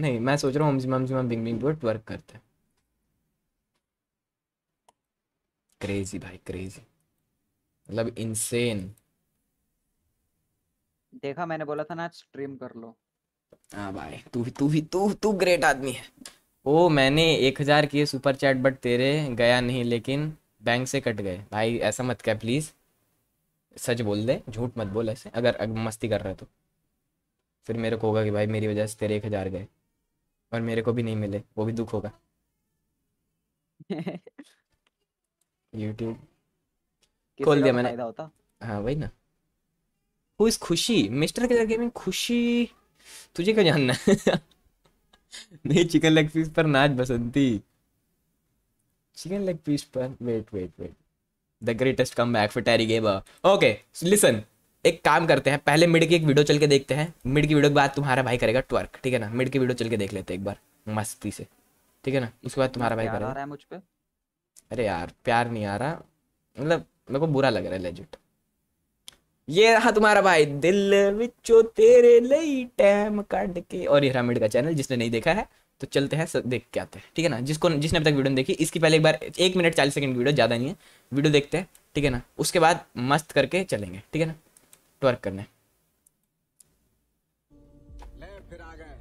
नहीं, मैं सोच रहा हूँ बिंग बिंग बोर्ड वर्क करते हैं। क्रेजी भाई, क्रेजी, मतलब इनसेन। देखा, मैंने बोला था ना आज स्ट्रीम कर लो। हाँ भाई, तू ग्रेट आदमी है। ओ, मैंने 1000 किए सुपर चैट, बट तेरे गया नहीं, लेकिन बैंक से कट गए। भाई ऐसा मत कह प्लीज, सच बोल दे, झूठ मत बोल। ऐसे अगर मस्ती कर रहा है तो फिर मेरे को होगा कि भाई मेरी वजह से तेरे 1000 गए और मेरे को भी नहीं मिले, वो भी दुख होगा। YouTube खोल दिया मैंने। हाँ वही ना। Who is खुशी? मिस्टर के गेमिंग खुशी, तुझे क्या जानना है? नहीं, चिकन लेग पीस पर नाच बसंती। चिकन लेग पीस पर wait. The greatest comeback for टेरी गेमर। ओके लिसन, एक काम करते हैं, पहले मिड की एक वीडियो चल के देखते हैं। मिड की वीडियो के बाद तुम्हारा भाई करेगा ट्वर्क, ठीक है ना? मिड की वीडियो चल के देख लेते हैं एक बार मस्ती से, ठीक है ना? उसके बाद तुम्हारा भाई करेगा। मुझ पे अरे यार प्यार नहीं आ रहा, मतलब मेरे को बुरा लग रहा है लेजिट। ये रहा तुम्हारा भाई, दिल विचो तेरे लिए टाइम काट के। और ये रहा मिड का चैनल, जिसने नहीं देखा है तो चलते हैं देख के आते हैं, ठीक है ना? जिसने अब तक वीडियो देखी, इसकी पहले एक बार 1 मिनट 40 सेकंड वीडियो, ज्यादा नहीं है, वीडियो देखते हैं, ठीक है ना? उसके बाद मस्त करके चलेंगे, ठीक है ना? ट्वर्क करने फिर आ गए।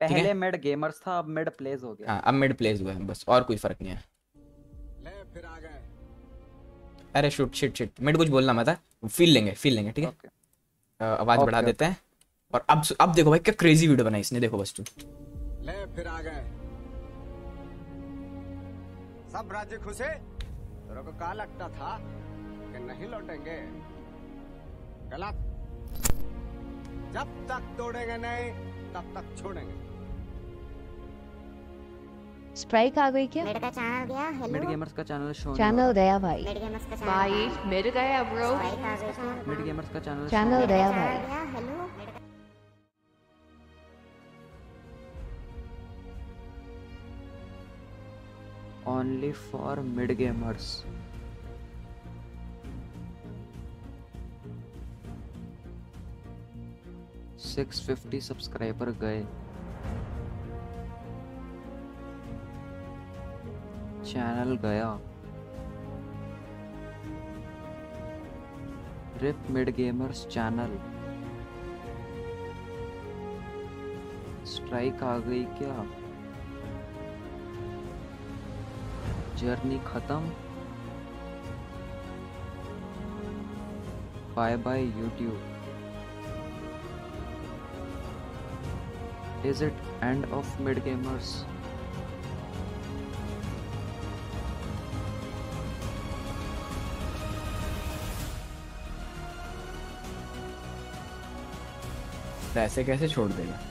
पहले मिड गेमर्स था, अब मिड प्लेज हो गया। हाँ, अब मिड प्लेज हुआ है बस, और कोई फर्क नहीं है। ले फिर आ गए। अरे शिट मिड कुछ बोलना मत, फील लेंगे, ठीक है? आवाज बढ़ा देते हैं। और अब देखो भाई क्या क्रेजी वीडियो बनाई इसने, देखो बस। तू ले फिर आ गए, सब राज्य खुश है। तेरे को क्या लगता था कि नहीं लौटेंगे? गलत। जब तक तोड़ेंगे नहीं तब तक छोड़ेंगे। स्प्राइट आ गई क्या? मिड का चैनल गया। हेलो, मिड गेमर्स का चैनल शो। चैनल गया भाई, मिड गेमर्स का चैनल। भाई मिड गया ब्रो, मिड गेमर्स का चैनल गया भाई। Hello, Only for mid gamers. $650 subscriber गए। चैनल गया। RIP mid gamers channel. Strike आ गई क्या? जर्नी खत्म, bye bye YouTube. Is it end of mid gamers? ऐसे कैसे छोड़ देगा?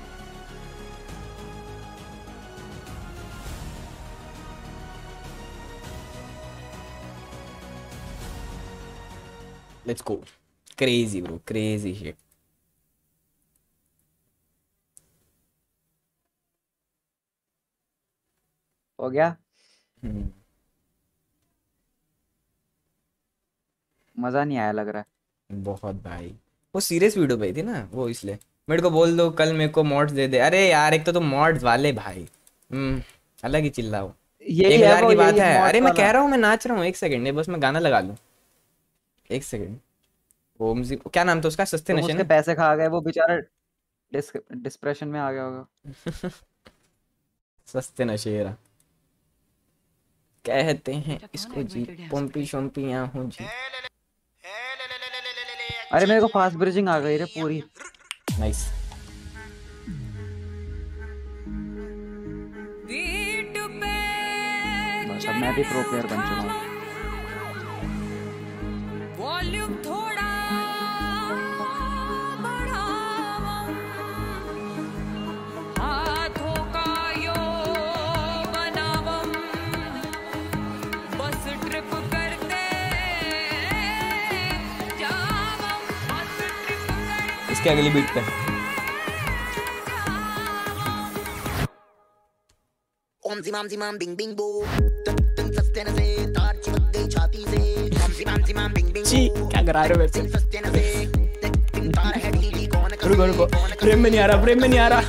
Let's go, crazy bro, crazy shit. हो गया? मजा नहीं आया लग रहा है बहुत भाई। वो सीरियस वीडियो पे थी ना, वो इसलिए। मेरे को बोल दो कल मेरे को मॉड्स दे दे। अरे यार, एक तो तुम मॉड्स वाले भाई अलग ही चिल्लाओ। ये 1000 की बात है। अरे मैं कह रहा हूँ, मैं नाच रहा हूँ। 1 सेकंड बस, मैं गाना लगा लूँ। 1 सेकंड। ओम जी क्या नाम था उसका? सस्ते नशे में पैसे खा गए वो बेचारा। डिस्प्रेशन में आ गया होगा। सस्ते नशेरा कहते हैं इसको जी। पोंपी शोंपी यहाँ हूँ जी। अरे मेरे को फास्ट ब्रिजिंग आ गई रे पूरी। नाइस। बस अब मैं भी प्रो प्लेयर बन चुका हूँ। अगली बीट पे ओम सिमाम बिंग बिंग बो तन सस्तेन से तार चिपक गई छाती से। ओम सिमाम बिंग बिंग जी क्या करा रहे हो वैसे? सस्तेन से तार है डी कौन कर रुको प्रेम में नहीं आ रहा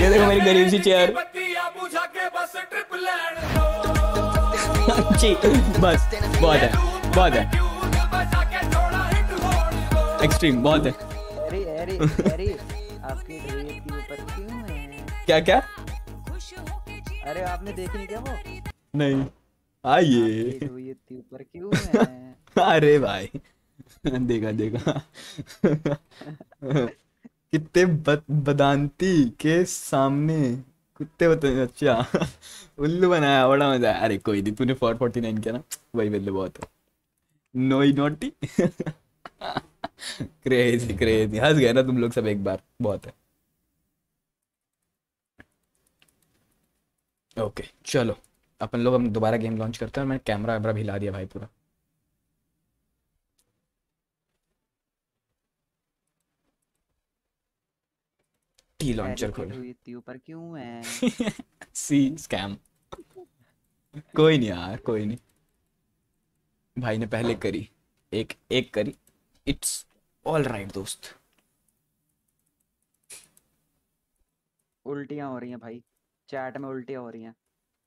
ये देखो मेरी गरीब सी चेयर जी। बस बहुत है एक्सट्रीम बहुत है। अरे आपकी ड्रीम के ऊपर क्यों है? क्या अरे आपने देखी क्या वो? नहीं आइए के ऊपर क्यों है? अरे भाई देखा कितने बदानती के सामने कुत्ते बताए। अच्छा उल्लू बनाया बड़ा मजा आया। अरे कोई नहीं तूने 449 किया ना वही बदले बहुत है। नो ही नोटी क्रेजी हंस गए ना तुम लोग सब एक बार बहुत है। ओके चलो हम दोबारा गेम लॉन्च करते हैं। मैंने कैमरा वैमरा भी हिला दिया भाई पूरा। टी लॉन्चर खोलो पर क्यों है? सी स्कैम कोई नहीं यार कोई नहीं। भाई ने पहले करी एक करी। इट्स ऑल राइट दोस्त। उल्टियां हो रही हैं भाई चैट में उल्टियां हो रही हैं।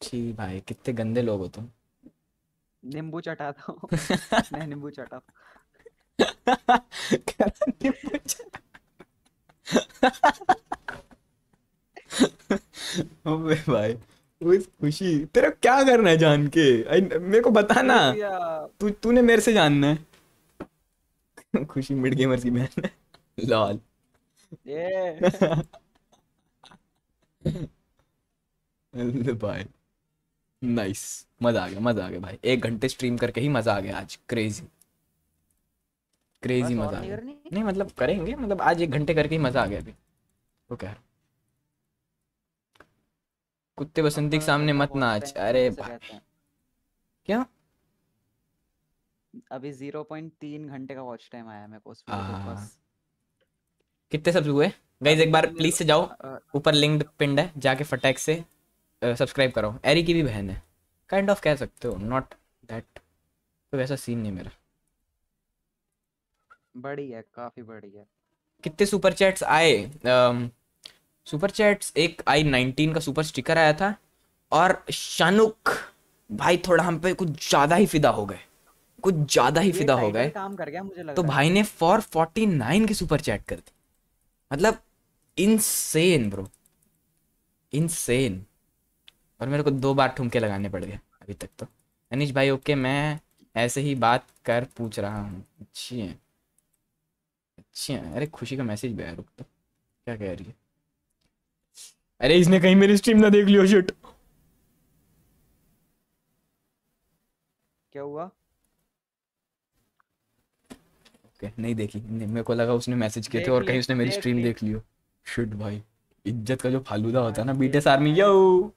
ठीक भाई कितने गंदे लोग हो तुम। नींबू चटा दो मैं नींबू चटा ओबे भाई खुशी तेरा क्या करना है जान के? मेरे को बताना तूने मेरे से जानना है। खुशी मिड गेमर्स की बहन है लाल भाई। नाइस मजा आ गया भाई। 1 घंटे स्ट्रीम करके ही मजा आ गया आज। क्रेजी मजा आ गया। नहीं मतलब करेंगे आज 1 घंटे करके ही मजा आ गया अभी। ओके कुत्ते बसंती के सामने मत नाच। अरे क्या अभी 0.3 घंटे का वॉच टाइम आया मेरे को उस वीडियो पर। कितने सब्स हुए गाइस? एक बार प्लीज से जाओ ऊपर लिंक पिंड है जाके फटैक से सब्सक्राइब करो। एरी की भी बहन है काइंड ऑफ कह सकते हो। नॉट दैट कोई वैसा सीन नहीं मेरा। बड़ी है काफी बड़ी है। कितने सुपर चैट्स आए? सुपर चैट्स एक आई 19 का सुपर स्टिकर आया था। और शानुक भाई थोड़ा हम पे कुछ ज्यादा ही फिदा हो गए काम कर गया मुझे लग तो भाई ने 449 की सुपर चैट कर दी। मतलब इनसेन ब्रो इनसेन। और मेरे को 2 बार ठुमके लगाने पड़ गए अभी तक तो। अनिश भाई ओके मैं ऐसे ही बात कर पूछ रहा हूँ। अच्छी है। अरे खुशी का मैसेज भी आया रुक तो क्या कह रही है। अरे इसने कहीं मेरी स्ट्रीम ना देख लियो। शिट क्या हुआ? ओके नहीं देखी नहीं, मेरे को लगा उसने मैसेज किए थे और कहीं उसने मेरी स्ट्रीम देख लियो। शिट भाई इज्जत का जो फालूदा होता है ना बीटीएस आर्मी यो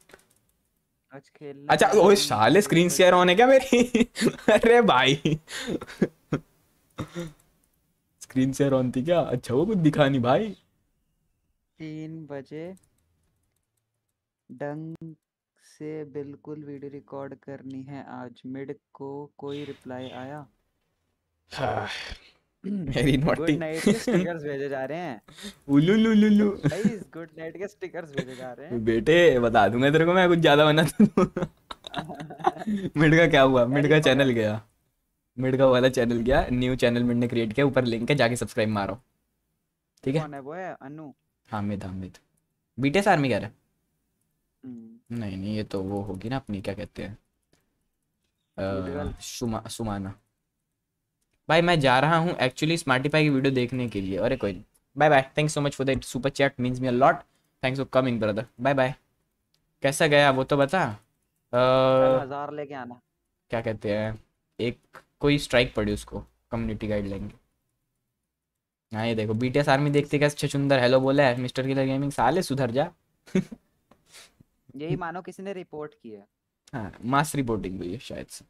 आज खेल। अच्छा ओए साले स्क्रीन शेयर ऑन है क्या मेरी? अरे भाई स्क्रीन शेयर ऑन थी क्या? अच्छा वो कुछ दिखा नहीं भाई। 3 बजे ढंग से बिल्कुल वीडियो रिकॉर्ड करनी है आज। मिड को कोई रिप्लाई आया? मेरी गुड नाइट के स्टिकर्स भेजे जा रहे हैं। उलुलुलुलु गाइस गुड नाइट के स्टिकर्स भेजे जा रहे हैं। बेटे बता दूंगा तेरे को मैं कुछ ज्यादा बना मिड का क्या हुआ? मिड का चैनल गया मिड का वाला चैनल गया, न्यू चैनल मिड ने क्रिएट किया, ऊपर लिंक है, जाके सब्सक्राइब मारो। ठीक है, कौन है वो? है अनु हामिद। हामिद बीटीएस आर्मी कह रहा है? नहीं नहीं, ये तो वो होगी ना अपनी, क्या कहते हैं, सुमाना। भाई मैं जा रहा हूँ एक्चुअली स्मार्टीफाई की वीडियो देखने के लिए। अरे कोई नहीं, bye bye. Thanks so much for that super chat, means me a lot. Thanks for coming brother, bye bye. कैसा गया वो तो बता। 1000 लेके आना। क्या कहते हैं, एक कोई स्ट्राइक पड़ी उसको, कम्युनिटी गाइडलाइन। हाँ ये देखो बीटीएस आर्मी देखते क्या छचुंदर हेलो बोला है। मिस्टर किलर गेमिंग, साले सुधर जा। यही मानो किसी ने रिपोर्ट किया। हाँ मास रिपोर्टिंग हुई है शायद से।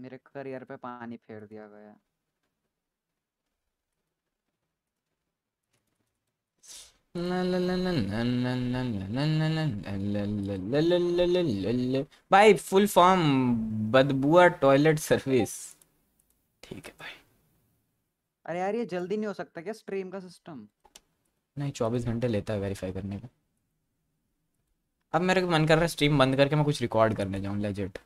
मेरे करियर पे पानी फेर दिया गया। भाई फुल फॉर्म बदबुआ टॉयलेट सर्विस। ठीक है भाई। अरे यार ये जल्दी नहीं हो सकता क्या स्ट्रीम का सिस्टम? नहीं 24 घंटे लेता है वेरीफाई करने का। अब मेरे को मन कर रहा है स्ट्रीम बंद करके मैं कुछ रिकॉर्ड करने जाऊं, लेजिट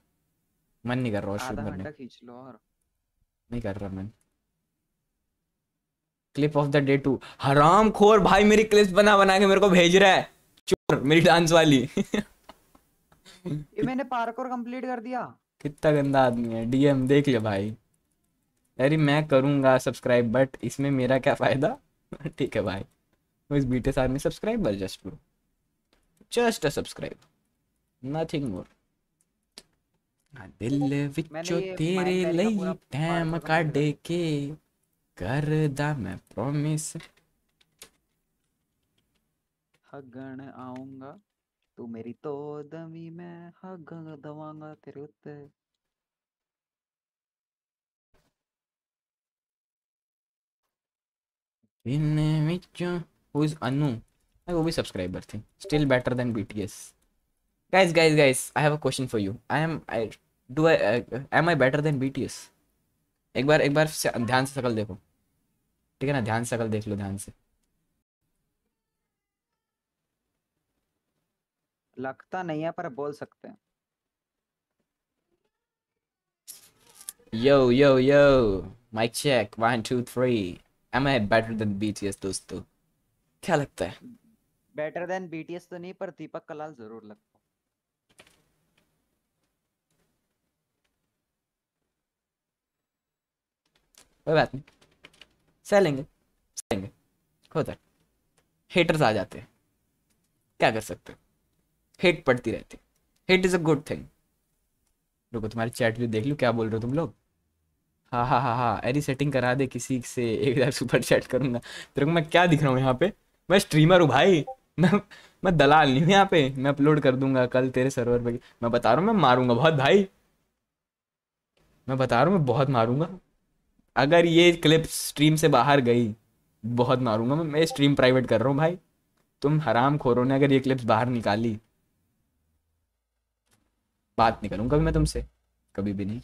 मन नहीं कर रहा। शूट करने आधा खींच लो और नहीं कर रहा मैं। Clip of the day to. हराम खोर भाई मेरी क्लिप्स बना बना के मेरे को भेज रहा है चोर, मेरी डांस वाली। ये मैंने पार्कोर कंप्लीट कर दिया। कितना गंदा आदमी है। डीएम देख ले भाई। अरे मैं करूंगा सब्सक्राइब बट इसमें मेरा क्या फायदा। ठीक है भाई, इस BTS army subscriber just bro, just a subscribe, nothing more. दिल विचो तेरे लई टाइम काट के कर दा मैं प्रॉमिस। हगन आऊंगा तू मेरी तो दमी में, हगन दवांगा तेरे उत्ते। इन्ने विचो हु इज अनु, वो भी सब्सक्राइबर थी। Still better than BTS. Guys guys guys, I have a question for you. Am I better than BTS? एक बार ध्यान से शकल देखो, ठीक है ना, ध्यान से शकल देख लो ध्यान से। लगता नहीं है पर बोल सकते हैं। Yo yo yo, mic check 1 2 3। Am I better than BTS? दोस्तों क्या लगता है? बेटर देन बीटीएस तो नहीं पर दीपक कलाल जरूर लगता है। कोई बात नहीं, सह लेंगे, होता है। हेटर्स आ जाते हैं, क्या कर सकते हो, हेट पड़ती रहती है। Hate is a good thing. रुको तुम्हारी चैट भी देख लूं क्या बोल रहे हो तुम लोग। हाँ, अरे सेटिंग करा दे किसी से, 1000 सुपर चैट करूंगा तेरे को। मैं क्या दिख रहा हूँ यहाँ पे? मैं स्ट्रीमर हूँ भाई, मैं दलाल नहीं हूँ यहाँ पे। मैं अपलोड कर दूंगा कल तेरे सर्वर पर, मैं बता रहा हूँ। मैं मारूंगा बहुत भाई, मैं बता रहा हूँ, मैं बहुत मारूंगा। अगर ये क्लिप स्ट्रीम से बाहर गई बहुत मारूंगा मैं स्ट्रीम प्राइवेट कर रहा हूँ भाई। तुम हराम खोरों ने अगर ये क्लिप्स बाहर निकाली, बात नहीं करूंगा कभी मैं तुमसे, कभी भी नहीं।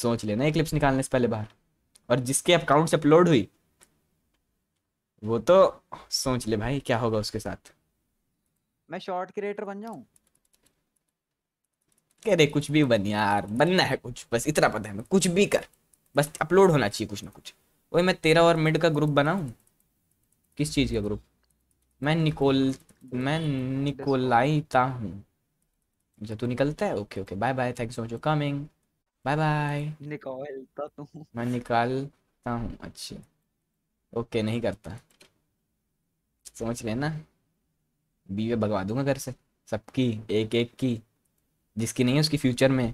सोच लेना ये क्लिप्स निकालने से पहले बाहर। और जिसके अकाउंट से अपलोड हुई वो तो सोच ले भाई क्या होगा उसके साथ। मैं शॉर्ट क्रिएटर बन जाऊं? कह रहे कुछ भी बन यार, बनना है कुछ, बस इतना पता है मैं, कुछ भी कर, बस अपलोड होना चाहिए कुछ ना कुछ। वही मैं तेरा और मिड का ग्रुप बनाऊं। किस चीज़ का ग्रुप? मैं निकोलाईता हूँ। अच्छा तू निकलता है, okay okay, bye bye, thank you so much for coming, bye bye. मैं निकालता हूँ, अच्छी ओके, नहीं करता, समझ लेना। बीवे भगवा दूंगा घर से सबकी, एक एक की, जिसकी नहीं है उसकी फ्यूचर में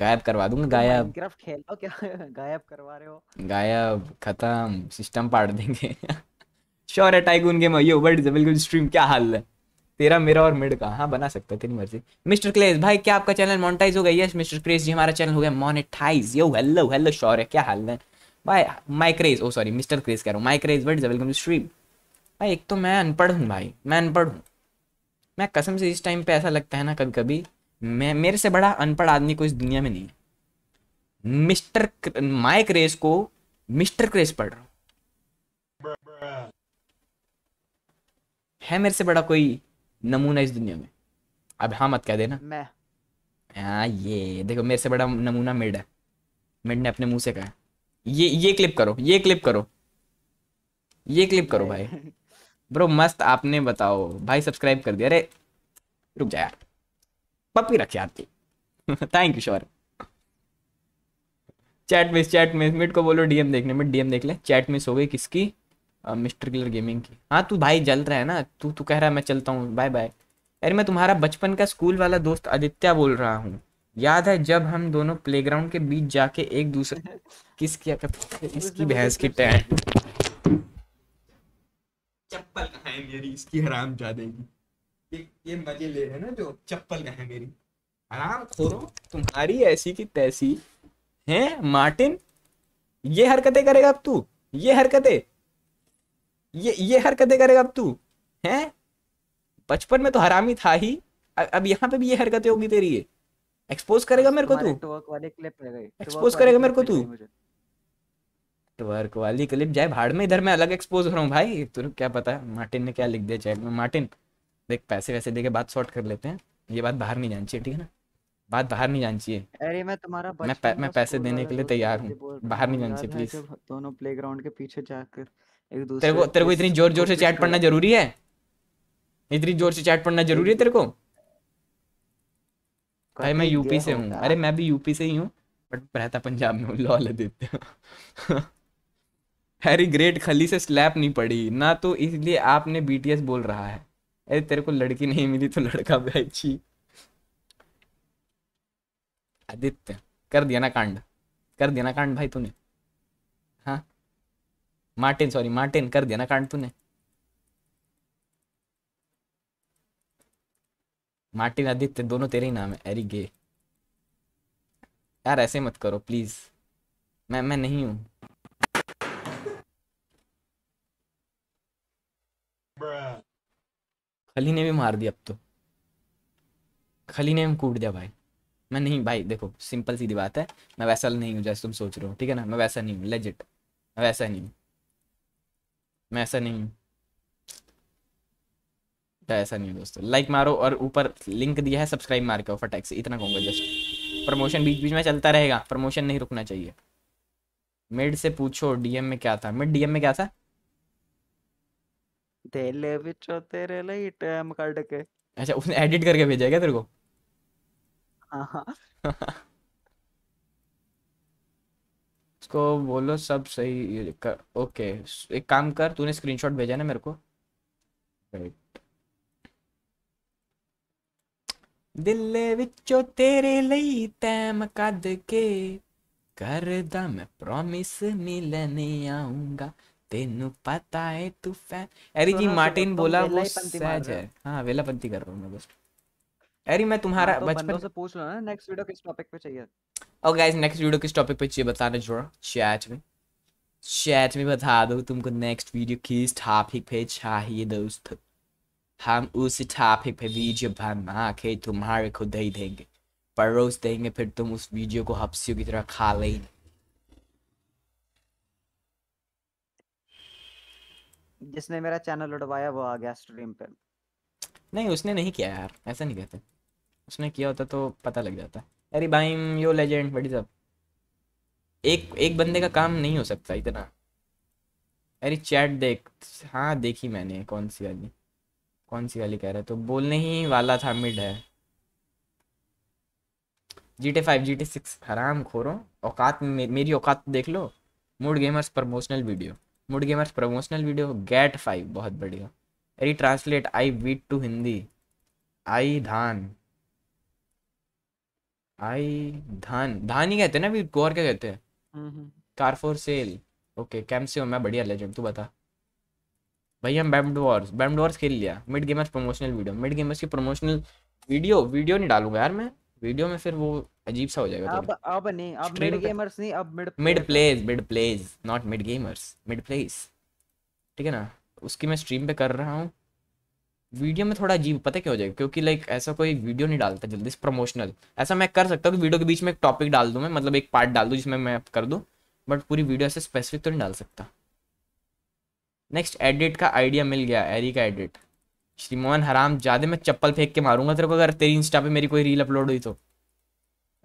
गायब करवा दूंगा। गायब माइनक्राफ्ट खेल लो क्या? गायब करवा रहे हो? गायब खत्म, सिस्टम पाड़ देंगे। श्योर है टाइगून गेम। यो बट बिल्कुल स्ट्रीम क्या हाल है तेरा मेरा और मिड का? हाँ बना सकता है, तेरी मर्जी। मिस्टर क्लेस भाई क्या आपका चैनल मोनेटाइज हो गया? यस मिस्टर क्रेज जी हमारा चैनल हो गया monetize. Yo hello hello, sure है क्या हाल है भाई? My craze, oh sorry mister craze कह रहा हूँ, my craze but welcome to stream. भाई एक तो मैं अनपढ़ हूँ भाई, मैं अनपढ़ हूँ, मैं कसम से इस टाइम पे ऐसा लगता है ना कभी कभी, मैं मेरे से बड़ा अनपढ़ आदमी कोई इस दुनिया में नहीं है। माय क्रेज को मिस्टर क्रेज पढ़ रहा हूँ, है मेरे से बड़ा कोई नमूना इस दुनिया में। अब हाँ मत कह देना मैं हाँ ये देखो मेरे से बड़ा नमूना मिड है। मिड ने अपने मुंह से कहा ये क्लिप करो, ये क्लिप करो, ये क्लिप करो भाई। ब्रो मस्त, आपने बताओ भाई सब्सक्राइब कर दिया। अरे रुक जा यार, पप्पी रख यार तू। Thank you sure. Chat miss mid को बोलो डीएम देखने। मिड डीएम देख ले। चैट मिस हो गई किसकी? मिस्टर किलर गेमिंग की। हाँ तू भाई जल रहा है ना, तू कह रहा है मैं चलता हूँ बाय बाय। अरे मैं तुम्हारा बचपन का स्कूल वाला दोस्त आदित्य बोल रहा हूँ। याद है जब हम दोनों प्लेग्राउंड के बीच जाके एक दूसरे किस किया करते? इसकी भैंस की टैन चप्पल कहाँ है मेरी, इसकी हराम जादेगी। ये मजे ले रहे हैं ना जो, चप्पल कहाँ है मेरी हराम खोरो तुम्हारी ऐसी की तैसी है। मार्टिन ये हरकतें करेगा अब तू? ये हरकतें करेगा अब तू है? बचपन में तो हरामी था ही, अब यहाँ पे भी ये हरकतें होगी तेरी। एक्सपोज करेगा मेरे को तू? ट्वर्क वाली क्लिप रह गई। एक्सपोज करेगा मेरे को तू? ट्वर्क वाली क्लिप जाए भाड़ में, इधर मैं अलग एक्सपोज हो रहा हूँ भाई। तुझे क्या पता मार्टिन ने क्या लिख दिया चैट में। मार्टिन देख पैसे वैसे देके बात सॉर्ट कर लेते हैं, ये बात बाहर नहीं जानी चाहिए, ठीक है ना? बात बाहर नहीं जानी चाहिए। अरे मैं तुम्हारा मैं पैसे देने के लिए तैयार हूँ, बाहर नहीं जानी चाहिए प्लीज। दोनों प्लेग्राउंड के पीछे जाकर एक दूसरे तेरे को इतनी जोर जोर से चैट पढ़ना जरूरी है? इतनी जोर से चैट पढ़ना जरूरी है तेरे को? भाई मैं यूपी से हूँ। अरे मैं भी यूपी से ही हूँ बट रहता पंजाब में हूँ। लॉल देते हैं। हैरी ग्रेट खली से स्लैप नहीं पड़ी ना तो इसलिए आपने बीटीएस बोल रहा है। अरे तेरे को लड़की नहीं मिली तो लड़का भेजी। आदित्य कर दिया ना कांड, कर दिया ना कांड भाई तूने। हाँ मार्टिन, सॉरी मार्टिन, कर दिया ना कांड तूने। मार्टिन आदित्य दोनों तेरे ही नाम है। एरी गे यार ऐसे मत करो प्लीज, मैं नहीं हूँ। खली ने भी मार दिया अब तो, खली ने भी कूट दिया भाई। मैं नहीं भाई, देखो सिंपल सीधी बात है, मैं वैसा नहीं हूँ जैसे तुम सोच रहे हो, ठीक है ना? मैं वैसा नहीं हूँ, लेजिट मैं वैसा नहीं हूँ, मैं ऐसा नहीं हूँ, ऐसा नहीं है दोस्तों। लाइक मारो और ऊपर लिंक दिया है सब्सक्राइब मार के फटाक से, इतना कहूंगा जस्ट। प्रमोशन बीच बीच में चलता रहेगा, प्रमोशन नहीं रुकना चाहिए। मिड से पूछो डीएम में क्या था। मिड डीएम में क्या था? देले बिचो तेरे लिए टाइम काट के। अच्छा उसने एडिट करके भेजा क्या तेरे को? उसको बोलो सब सही कर, ओके। एक काम कर, तूने स्क्रीनशॉट भेजा ना मेरे को। दिल विचों तेरे लई तैम कद के करदा मैं प्रॉमिस मिलने आऊंगा तेनू पता है तू फैन। अरे जी मार्टिन बोला वो सहज है। हाँ वेलापंती कर रहा हूँ मैं बस। अरे मैं तुम्हारा बचपन से पूछ लो ना नेक्स्ट वीडियो किस टॉपिक पे चाहिए। और गाइस नेक्स्ट वीडियो किस टॉपिक पे चाहिए बताना जरा चैट में बता दो तुमको नेक्स्ट वीडियो किस टॉपिक पे चाहिए दोस्त। हम उस टॉपिक पे वीडियो बना के तुम्हारे को दे देंगे, परोस देंगे, फिर तुम उस वीडियो को हफ्सियों की तरह खा लेंगे। जिसने मेरा चैनल उड़वाया वो आ गया स्ट्रीम पे। नहीं उसने नहीं किया यार, ऐसा नहीं कहते। उसने किया होता तो पता लग जाता। अरे भाई यो लेजेंड बड़ी साहब, एक बंदे का काम नहीं हो सकता इतना। अरे चैट देख। हाँ देखी मैंने। कौन सी वाली कह रहा है तो बोलने ही वाला था। मिड है GTA 5 GTA 6 हराम खोरो। औकात मेरी औकात देख लो। Mood gamers promotional video get 5 बहुत बढ़िया। अरे translate I wheat to Hindi. आई धान ही कहते हैं ना वीट को, और क्या कहते हैं? Car for sale. ओके कैमसियो मैं बढ़िया लेजेंड, तू बता भाई। हम बेड वॉर्स खेल लिया। Mid gamers promotional video. Mid gamers की प्रमोशनल वीडियो नहीं डालूंगा यार मैं। वीडियो में फिर वो अजीब सा हो जाएगा। अब नहीं, अब मिड गेमर्स नहीं, अब mid plays not mid gamers, mid plays, ठीक है ना? उसकी मैं स्ट्रीम पे कर रहा हूँ। वीडियो में थोड़ा अजीब पता क्या हो जाएगा, क्योंकि लाइक ऐसा कोई वीडियो नहीं डालता जल्दी से प्रमोशनल। ऐसा मैं कर सकता हूँ कि वीडियो के बीच में एक टॉपिक डाल दूँ मैं, मतलब एक पार्ट डाल दूँ जिसमें मैं कर दूँ, बट पूरी वीडियो ऐसे स्पेसिफिक तो नहीं डाल सकता। नेक्स्ट एडिट का आइडिया मिल गया। एरी का एडिट श्रीमान हराम ज्यादा मैं चप्पल फेंक के मारूंगा तेरे को अगर तेरी इंस्टा पे मेरी कोई रील अपलोड हुई तो।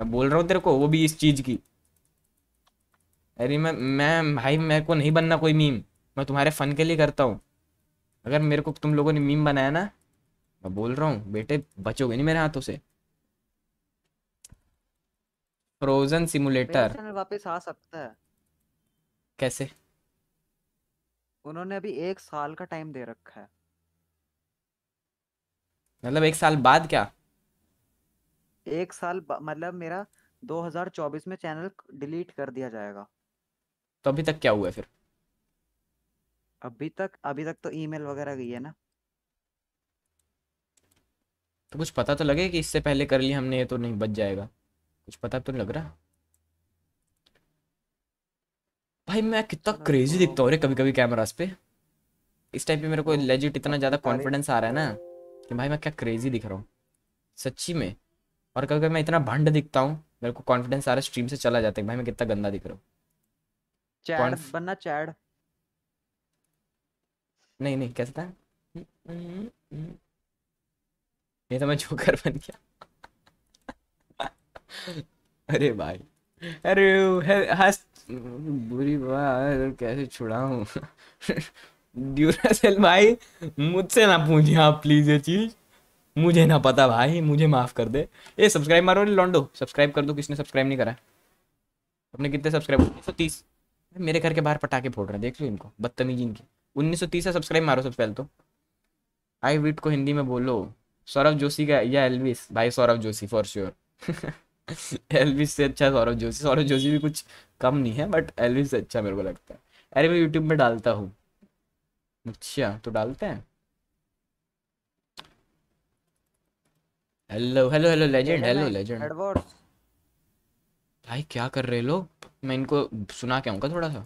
मैं बोल रहा हूँ तेरे को, वो भी इस चीज की। अरे मैं भाई मेरे को नहीं बनना कोई मीम, मैं तुम्हारे फन के लिए करता हूँ। अगर मेरे को तुम लोगों ने मीम बनाया ना, मैं बोल रहा हूँ बेटे बचोगे नहीं मेरे हाथों से। फ्रोजन सिमुलेटर वापस आ सकता है कैसे? उन्होंने अभी 1 साल का टाइम दे रखा है। मतलब 1 साल बाद? क्या 1 साल मतलब मेरा 2024 में चैनल डिलीट कर दिया जाएगा। तो अभी तक क्या हुआ फिर? अभी तक तो ईमेल वगैरह गई है ना, तो कुछ पता तो लगे कि इससे पहले कर लिया हमने ये तो नहीं बच जाएगा। कुछ पता तो नहीं लग रहा भाई। मैं कितना क्रेजी दिखता हूँ कभी कभी कैमरास पे। इस टाइम पे मेरे को लेजिट इतना ज्यादा कॉन्फिडेंस आ रहा है ना कि भाई मैं क्या क्रेजी दिख रहा हूँ सच्ची में। और कभी कभी मैं इतना भंड दिखता हूँ, मेरे को कॉन्फिडेंस आ रहा है, स्ट्रीम से चला जाता है भाई मैं कितना गंदा दिख रहा हूँ। चैड बनना, चैड नहीं नहीं कैसा था ये, तो मैं जोकर बन गया। अरे भाई अरे बुरी बात कैसे छुड़ाऊं। ड्यूरासेल भाई मुझसे ना पूछिए आप प्लीज, ये चीज मुझे ना पता भाई, मुझे माफ कर दे। ए सब्सक्राइब मारो लॉन्डो, सब्सक्राइब कर दो। किसने सब्सक्राइब नहीं करा? अपने कितने सब्सक्राइब? 1930। मेरे घर के बाहर पटाखे फोड़ रहे हैं, देख लो इनको, बदतमीजी इनकी। 1930 है, सब्सक्राइब मारो सबसे पहले तो। आई विट को हिंदी में बोलो सौरभ जोशी का या एल्विश। भाई सौरभ जोशी फॉर श्योर। एल्विश से अच्छा सौरभ जोशी। सौरभ जोशी भी कुछ कम नहीं है बट एल्विश से अच्छा मेरे को लगता है। अरे मैं यूट्यूब में डालता हूँ। अच्छा तो डालते हैं। Hello hello hello legend, hello legend. भाई क्या कर रहे लोग? मैं इनको सुना के आऊँगा थोड़ा सा।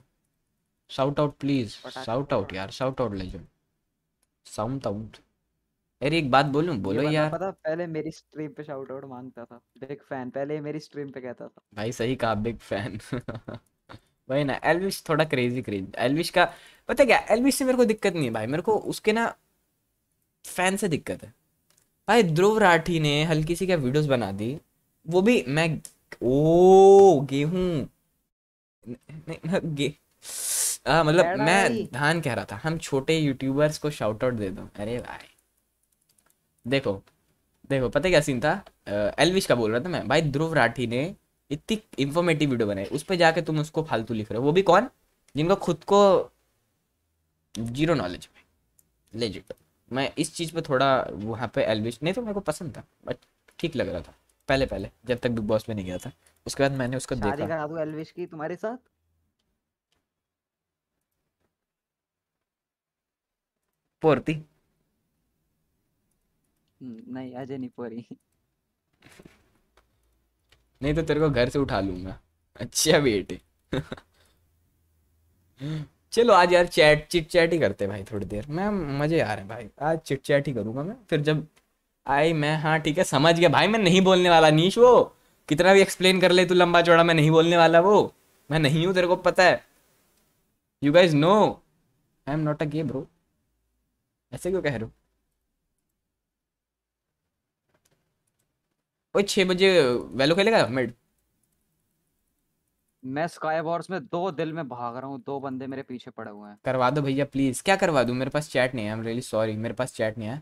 Shout out please, shout out यार, shout out legend, sound out. अरे एक बात बोलूं? बोलो यार। पता पहले मेरी स्ट्रीम पे शाउट आउट मांगता था, बिग फैन पहले मेरी स्ट्रीम पे कहता था। भाई सही कहा, बिग फैन। भाई ना एल्विश थोड़ा क्रेजी। एल्विश का पता क्या, एल्विश से मेरे को दिक्कत नहीं है भाई, मेरे को उसके ना फैन से दिक्कत है भाई। ध्रुव राठी ने हल्की सी क्या वीडियोस बना दी, वो भी मैं ओ गेहूं मतलब मैं धान कह रहा था। हम छोटे यूट्यूबर्स को शाउट आउट दे दो। अरे भाई देखो देखो पता क्या सीन था, एल्विश का बोल रहा था मैं भाई। ध्रुव राठी ने इतनी इंफॉर्मेटिव वीडियो बनाई, उस पर जाके तुम उसको फालतू लिख रहे हो। वो भी कौन, जिनको खुद को जीरो नॉलेज में लेजिट। मैं इस चीज़ पे थोड़ा वहाँ पे एल्विश नहीं तो मेरे को पसंद था बट ठीक लग रहा था पहले पहले, जब तक बिग बॉस में नहीं गया था। उसके बाद मैंने उसको देखा। करा दूं एल्विश की तुम्हारे साथ? पोर्ती नहीं, अजय नहीं पोरी। नहीं तो तेरे को घर से उठा लूंगा। अच्छा बेटे। चलो आज यार चिट चैट ही करते भाई थोड़ी देर। मैं मजे आ रहे हैं भाई, आज चिट चैट ही करूंगा मैं। फिर जब आई मैं हाँ ठीक है समझ गया भाई, मैं नहीं बोलने वाला। नीश वो कितना भी एक्सप्लेन कर ले तू लंबा चौड़ा, मैं नहीं बोलने वाला। वो मैं नहीं हूँ, तेरे को पता है। You guys know I am not a gay bro. ऐसे क्यों कह रहे हो? 6 बजे वेलो खेलेगा मिड? मैं स्काई वॉर्स में 2 दिल में भाग रहा हूँ, 2 बंदे मेरे पीछे पड़े हुए हैं। करवा दो भैया प्लीज। क्या करवा दूँ? मेरे पास चैट नहीं है, आई एम रियली सॉरी, मेरे पास चैट नहीं है।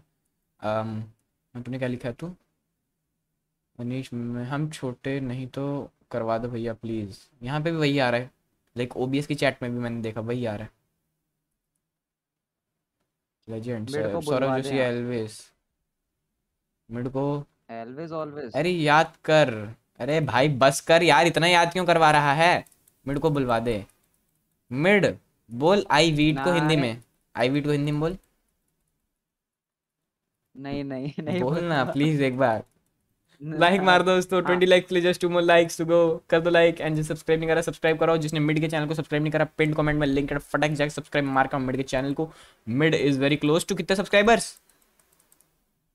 तूने क्या लिखा है? तू मनीष हम छोटे नहीं तो करवा दो भैया प्लीज। यहाँ पे भी वही आ रहा है, लाइक ओबीएस की चैट में भी मैंने देखा वही आ रहा है। लेजेंड सौरभ जोशी एल्विश मिड को Always, always. अरे याद कर, अरे भाई बस कर यार, इतना याद क्यों करवा रहा है? मिड को बुलवा दे। मिड बोल आई वीट को हिंदी में, आई वीट को हिंदी में बोल। नहीं नहीं नहीं बोल ना प्लीज एक बार। लाइक मार दो दोस्तों, 20 लाइक्स ले, just 2 more likes to go। कर दो लाइक। एंड जो सब्सक्राइब नहीं करा सब्सक्राइब करो। जिसने मिड के चैनल को सब्सक्राइब नहीं करा पिन कमेंट में लिंक फटाक जाकर सब्सक्राइब मार कर मिड के चैनल को। Mid is very close to कितने सब्सक्राइबर्स?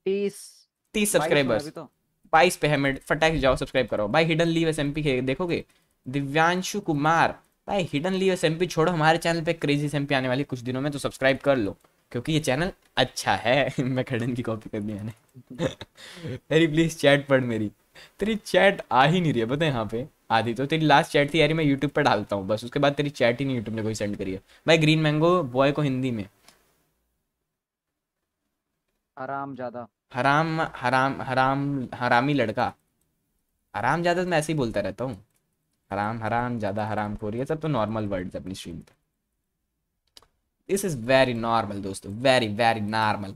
30 सब्सक्राइबर्स, 22 पे है मिड। फटाक जाओ सब्सक्राइब करो भाई। हिडन लीव SMP देखोगे? दिव्यांशु कुमार भाई हिडन लीव SMP छोड़ो, हमारे चैनल पे क्रेजी SMP आने वाली कुछ दिनों में, तो सब्सक्राइब कर लो क्योंकि ये चैनल अच्छा है। मैं खड़न की कॉपी कर दी मैंने। अरे प्लीज चैट पढ़ मेरी। तेरी चैट आ ही नहीं रही है, पता है यहाँ पे आधी तो तेरी लास्ट चैट थी यार, मैं यूट्यूब पर डालता हूँ बस, उसके बाद तेरी चैट ही नहीं यूट्यूब ने कोई सेंड करी है। भाई ग्रीन मैंगो बॉय को हिंदी में हरामजादा, हराम हराम हराम हरामी लड़का, हरामजादा तो मैं ऐसे ही बोलता रहता हूँ, हराम हराम ज्यादा हराम खोरी है सब तो नॉर्मल वर्ड्स अपनी स्ट्रीम पे। दिस इज वेरी नॉर्मल दोस्तों, very very normal.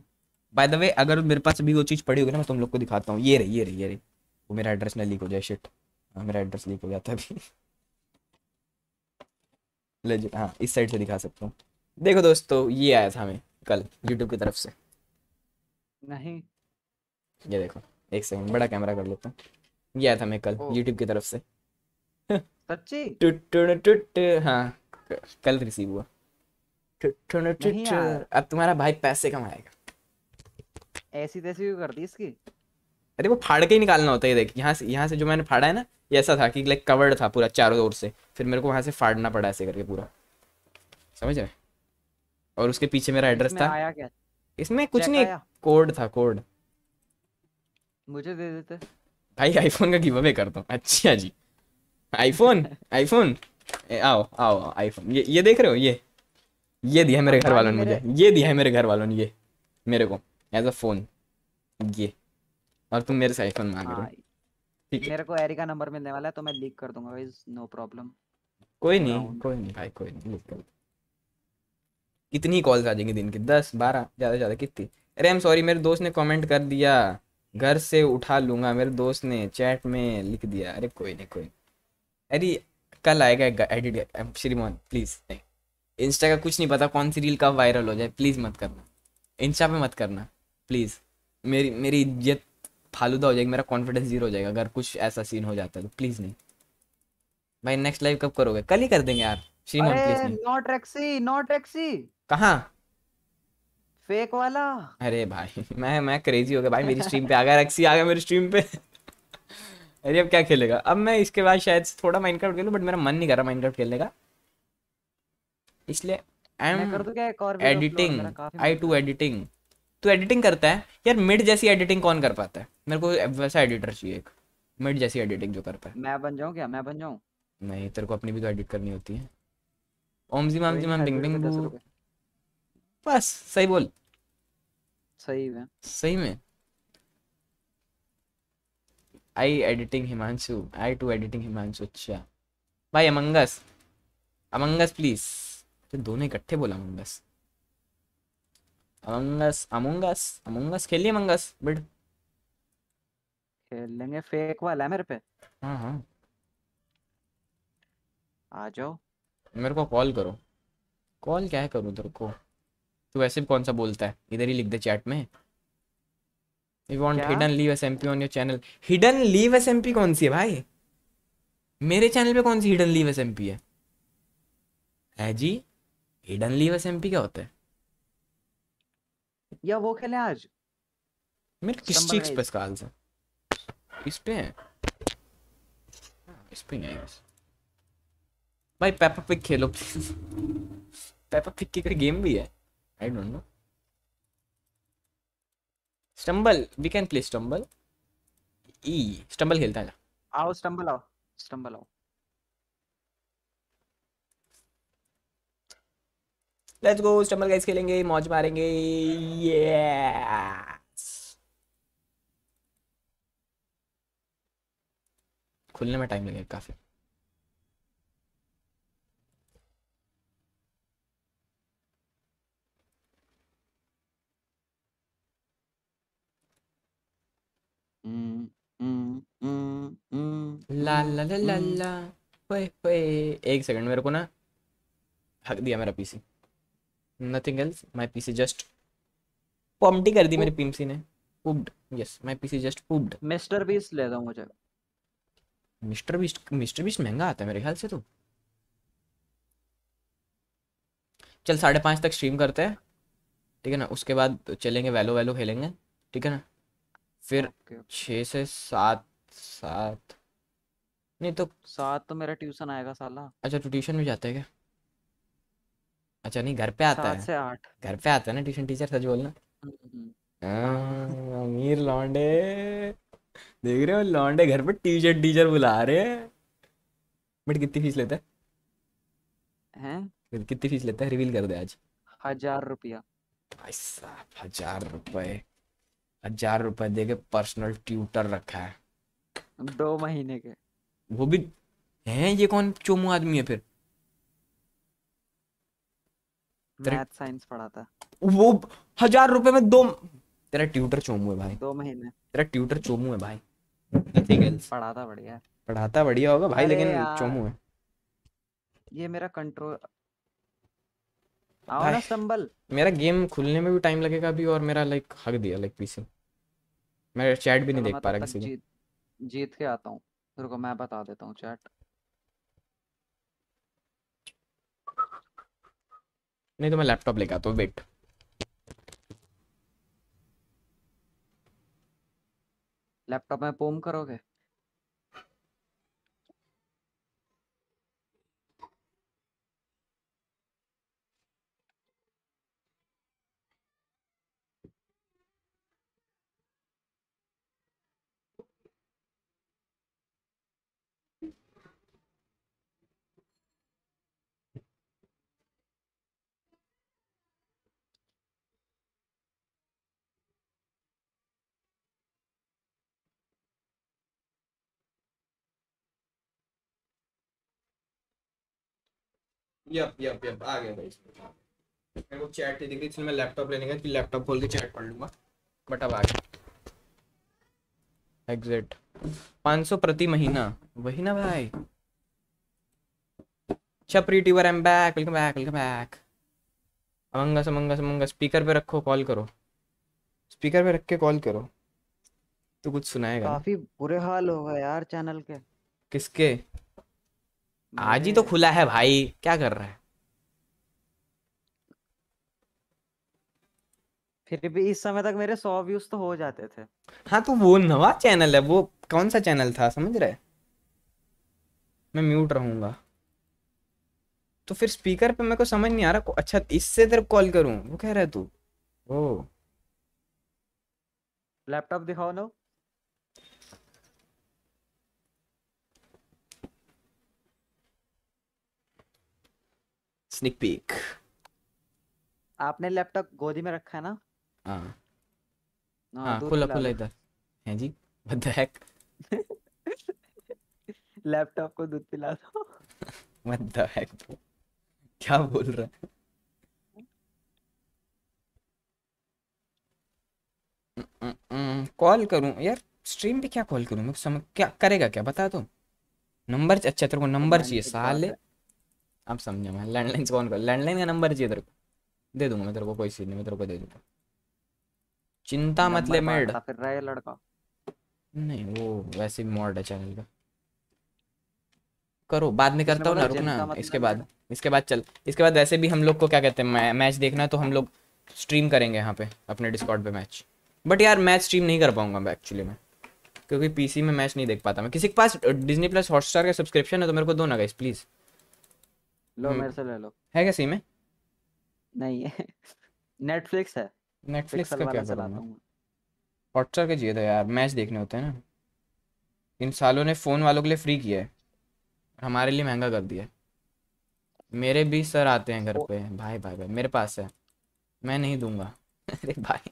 By the way अगर मेरे पास अभी वो चीज़ पड़ी होगी ना मैं तुम लोग को दिखाता हूँ, ये रही ये रही ये रही। वो मेरा एड्रेस ना लीक हो जाए, शिट मेरा एड्रेस लीक हो जाता है अभी लेजिट। हाँ इस साइड से दिखा सकता हूँ, देखो दोस्तों ये आया था हमें कल यूट्यूब की तरफ से, नहीं ये देखो एक सेकंड बड़ा कैमरा कर लेता हूँ, ये आया था हमें कल यूट्यूब की तरफ से सच्ची टुट। हाँ कल रिसीव हुआ। अब तुम्हारा भाई पैसे कमाएगा, ऐसी तैसी क्यों करती इसकी? अरे वो फाड़ के ही निकालना होता है, देख यहाँ से जो मैंने फाड़ा है ना ये ऐसा था कि लाइक कवर्ड था पूरा चारों ओर से, फिर मेरे को वहाँ से फाड़ना पड़ा ऐसे करके पूरा, समझ रहे? और उसके पीछे मेरा एड्रेस था। आया क्या? इसमें कुछ नहीं, कोड था, कोड मुझे दे देते भाई, आईफोन का गिव अवे करता हूँ। अच्छा जी आईफोन आईफोन आओ आओ आईफोन, ये देख रहे हो, ये दिया है मेरे घर वालों ने मुझे, ये दिया है मेरे घर वालों ने ये मेरे को एज अ फोन, ये और तुम मेरे से आईफोन मांग रहे हो, ठीक है? मेरे को एरिका नंबर मिलने वाला है तो मैं लीक कर दूंगा गाइस, नो प्रॉब्लम। कोई नहीं भाई, कोई नहीं लीक कर। कितनी कॉल्स आ जाएंगी दिन की? 10-12 ज़्यादा ज़्यादा कितनी? अरे आई एम सॉरी मेरे दोस्त ने कमेंट कर दिया, घर से उठा लूँगा, मेरे दोस्त ने चैट में लिख दिया। अरे कोई नहीं कोई, अरे कल आएगा एडिट। श्रीमान प्लीज़ नहीं, इंस्टा का कुछ नहीं पता कौन सी रील कब वायरल हो जाए, प्लीज़ मत करना, इंस्टा पे मत करना प्लीज़, मेरी इज्जत फालूदा हो जाएगी, मेरा कॉन्फिडेंस जीरो हो जाएगा अगर कुछ ऐसा सीन हो जाता है तो, प्लीज़ नहीं भाई। नेक्स्ट लाइव कब करोगे? कल ही कर देंगे यार श्रीमान प्लीज। नॉट रैक्सी, नॉट रैक्सी कहाँ फेक वाला? अरे भाई मैं क्रेजी हो गया भाई, मेरी स्ट्रीम पे आ गया रैक्सी, आ गया मेरी स्ट्रीम पे। अरे अब क्या खेलेगा? अब मैं इसके बाद शायद थोड़ा माइनक्राफ्ट खेलूं, बट मेरा मन नहीं कर रहा माइनक्राफ्ट खेलने का, इसलिए I am editing, I too editing. तू एडिटिंग करता है यार? मिड जैसी एडिटिंग कौन कर पाता है? मेरे को वैसा एडिटर चाहिए एक, मिड जैसी एडिटिंग जो कर पाए। मैं बन जाऊं क्या? मैं बन जाऊं? नहीं तेरे को अपनी भी तो एडिट करनी होती है। ओम जी माम जी माम डिंग डिंग बस सही बोल, सही में सही में। I editing Himanshu, I too editing Himanshu. अच्छा भाई अमंगस, अमंगस प्लीज। तो दोनों इकट्ठे बोला अमंगस, अमंगस अमंगस अमंगस खेलिए अमंगस। बिड खेल लेंगे, फेक वाला है मेरे पे। हाँ हाँ आ जाओ, मेरे को कॉल करो। कॉल क्या है करूँ तेरे को? तू वैसे भी कौन सा बोलता है, इधर ही लिख दे चैट में। You want Hidden Leaf SMP on your channel? Hidden Leaf SMP कौन सी है भाई? मेरे चैनल पे कौन सी Hidden Leaf SMP है जी? Hidden Leaf SMP क्या होता है? या वो खेले आज? मेरे किस चीज पे स्काल से? इस पे है? इस पे नहीं है भाई। पेपर पिक खेलो प्लीज। पेपर पिक की कोई गेम भी है? I don't know. Stumble, we can play stumble. ई स्टम्बल खेलता है, आओ स्टम्बल आओ, स्टम्बल आओ। लेट्स गो स्टम्बल गाइस, खेलेंगे मौज मारेंगे। खुलने में टाइम लगेगा काफी। ला ला ला ला ला होए होए। एक सेकंड मेरे को ना हक दिया मेरा PC, nothing else. My PC just पॉम्टी कर दी मेरे पीसी ने, pooped. Yes my PC just pooped. Mister Beast ले दो मुझे। मिस्टर बीस्ट महंगा आता है मेरे ख्याल से तो। चल 5:30 तक स्ट्रीम करते हैं, ठीक है ना? उसके बाद चलेंगे वैलो खेलेंगे, ठीक है ना? फिर okay. 6 से 7 नहीं तो 7 तो मेरा ट्यूशन आएगा साला। अच्छा तू ट्यूशन में जाता है क्या? अच्छा नहीं घर पे आता है। 7 से 8 घर पे आता है ना ट्यूशन टीचर? सच बोलना। अमीर लौंडे देख रहे हो लौंडे घर पे टीचर टीचर बुला रहे हैं। बट कितनी फीस लेता है? कितनी फीस लेता है रिवील कर दे आज। 1000 रुपया भाई साहब, 1000 रुपए देके पर्सनल ट्यूटर रखा है 2 महीने के, वो भी हैं। ये कौन चोमू आदमी है फिर? मैथ साइंस पढ़ाता वो 1000 रुपए में 2। तेरा ट्यूटर चोमू है भाई, 2 महीने तेरा ट्यूटर चोमू है भाई। पढ़ाता बढ़िया होगा भाई, लेकिन चोमू है। ये मेरा कंट्रोल आओ ना स्टम्बल। मेरा गेम खुलने में भी टाइम लगेगा अभी, और मेरा लाइक हक दिया लाइक पीसी। मैं चैट भी नहीं देख पा रहा किसी को। जीत के आता हूँ, रुको मैं बता देता हूँ चैट। नहीं तो मैं लैपटॉप लेके आता हूँ, वेट। लैपटॉप में पोम करोगे? यप आ गया भाई। मेरे को चैट नहीं दिख रही इसलिए मैं लैपटॉप लेने गया कि लैपटॉप खोल के चैट पढ़ लूंगा, बट अब आ गया। एग्जिट 500 प्रति महीना, वही ना भाई। अच्छा प्रीटीवर I am back, welcome back, welcome back. Among Us speaker पे रखो, कॉल करो। स्पीकर पे रख के कॉल करो तो कुछ सुनाएगा। काफी बुरे हाल हो गए यार चैनल के। किसके? आज ही तो खुला है भाई, क्या कर रहा है? फिर भी इस समय तक मेरे 100 व्यूज तो हो जाते थे। हाँ तो वो नवा चैनल है, वो कौन सा चैनल था समझ रहे? मैं म्यूट रहूंगा तो फिर स्पीकर पे मेरे को समझ नहीं आ रहा। अच्छा इससे तेरे कॉल करूं वो कह रहा है तू। ओ लैपटॉप दिखाओ ना। Sneak peak. आपने लैपटॉप गोदी में रखा है ना? हाँ खुला इधर हैं जी बदहक। लैपटॉप को दूध पिला दो। बदहक क्या बोल रहा है? कॉल करूं यार स्ट्रीम पे? क्या कॉल करूं मैं समझ? क्या करेगा क्या बता दो। नंबर? अच्छा तेरे को नंबर चाहिए साले, आप समझे। मैं लैंडलाइन से कॉल कर, लैंडलाइन का नंबर चाहिए तेरे को दे दूंगा मैं तेरे को, कोई सीन नहीं, मैं तेरे को दे दूंगा। चिंता मत ले मेड। फिर रहा है लड़का? नहीं वो वैसे भी मॉड है चैनल का। करो बाद में करता हूँ ना, रुकना। इसके बाद चल, इसके बाद वैसे भी हम लोग को क्या कहते हैं मैच देखना है तो हम लोग स्ट्रीम करेंगे यहाँ पे अपने डिस्कॉर्ड पे मैच। बट यार मैच स्ट्रीम नहीं कर पाऊंगा मैं एक्चुअली में, क्योंकि पीसी में मैच नहीं देख पाता मैं। किसी के पास डिज्नी प्लस हॉटस्टार का सब्सक्रिप्शन है तो मेरे को दो ना गाइस प्लीज। लो मेरे से ले लो। है क्या सीम में? नहीं है, नेटफ्लिक्स है। नेटफ्लिक्स का क्या चलाता हूँ? हॉटस्टार का चाहिए था यार, मैच देखने होते हैं ना। इन सालों ने फोन वालों के लिए फ्री किया है, हमारे लिए महंगा कर दिया है। मेरे भी सर आते हैं घर पे। भाई मेरे पास है, मैं नहीं दूंगा। अरे भाई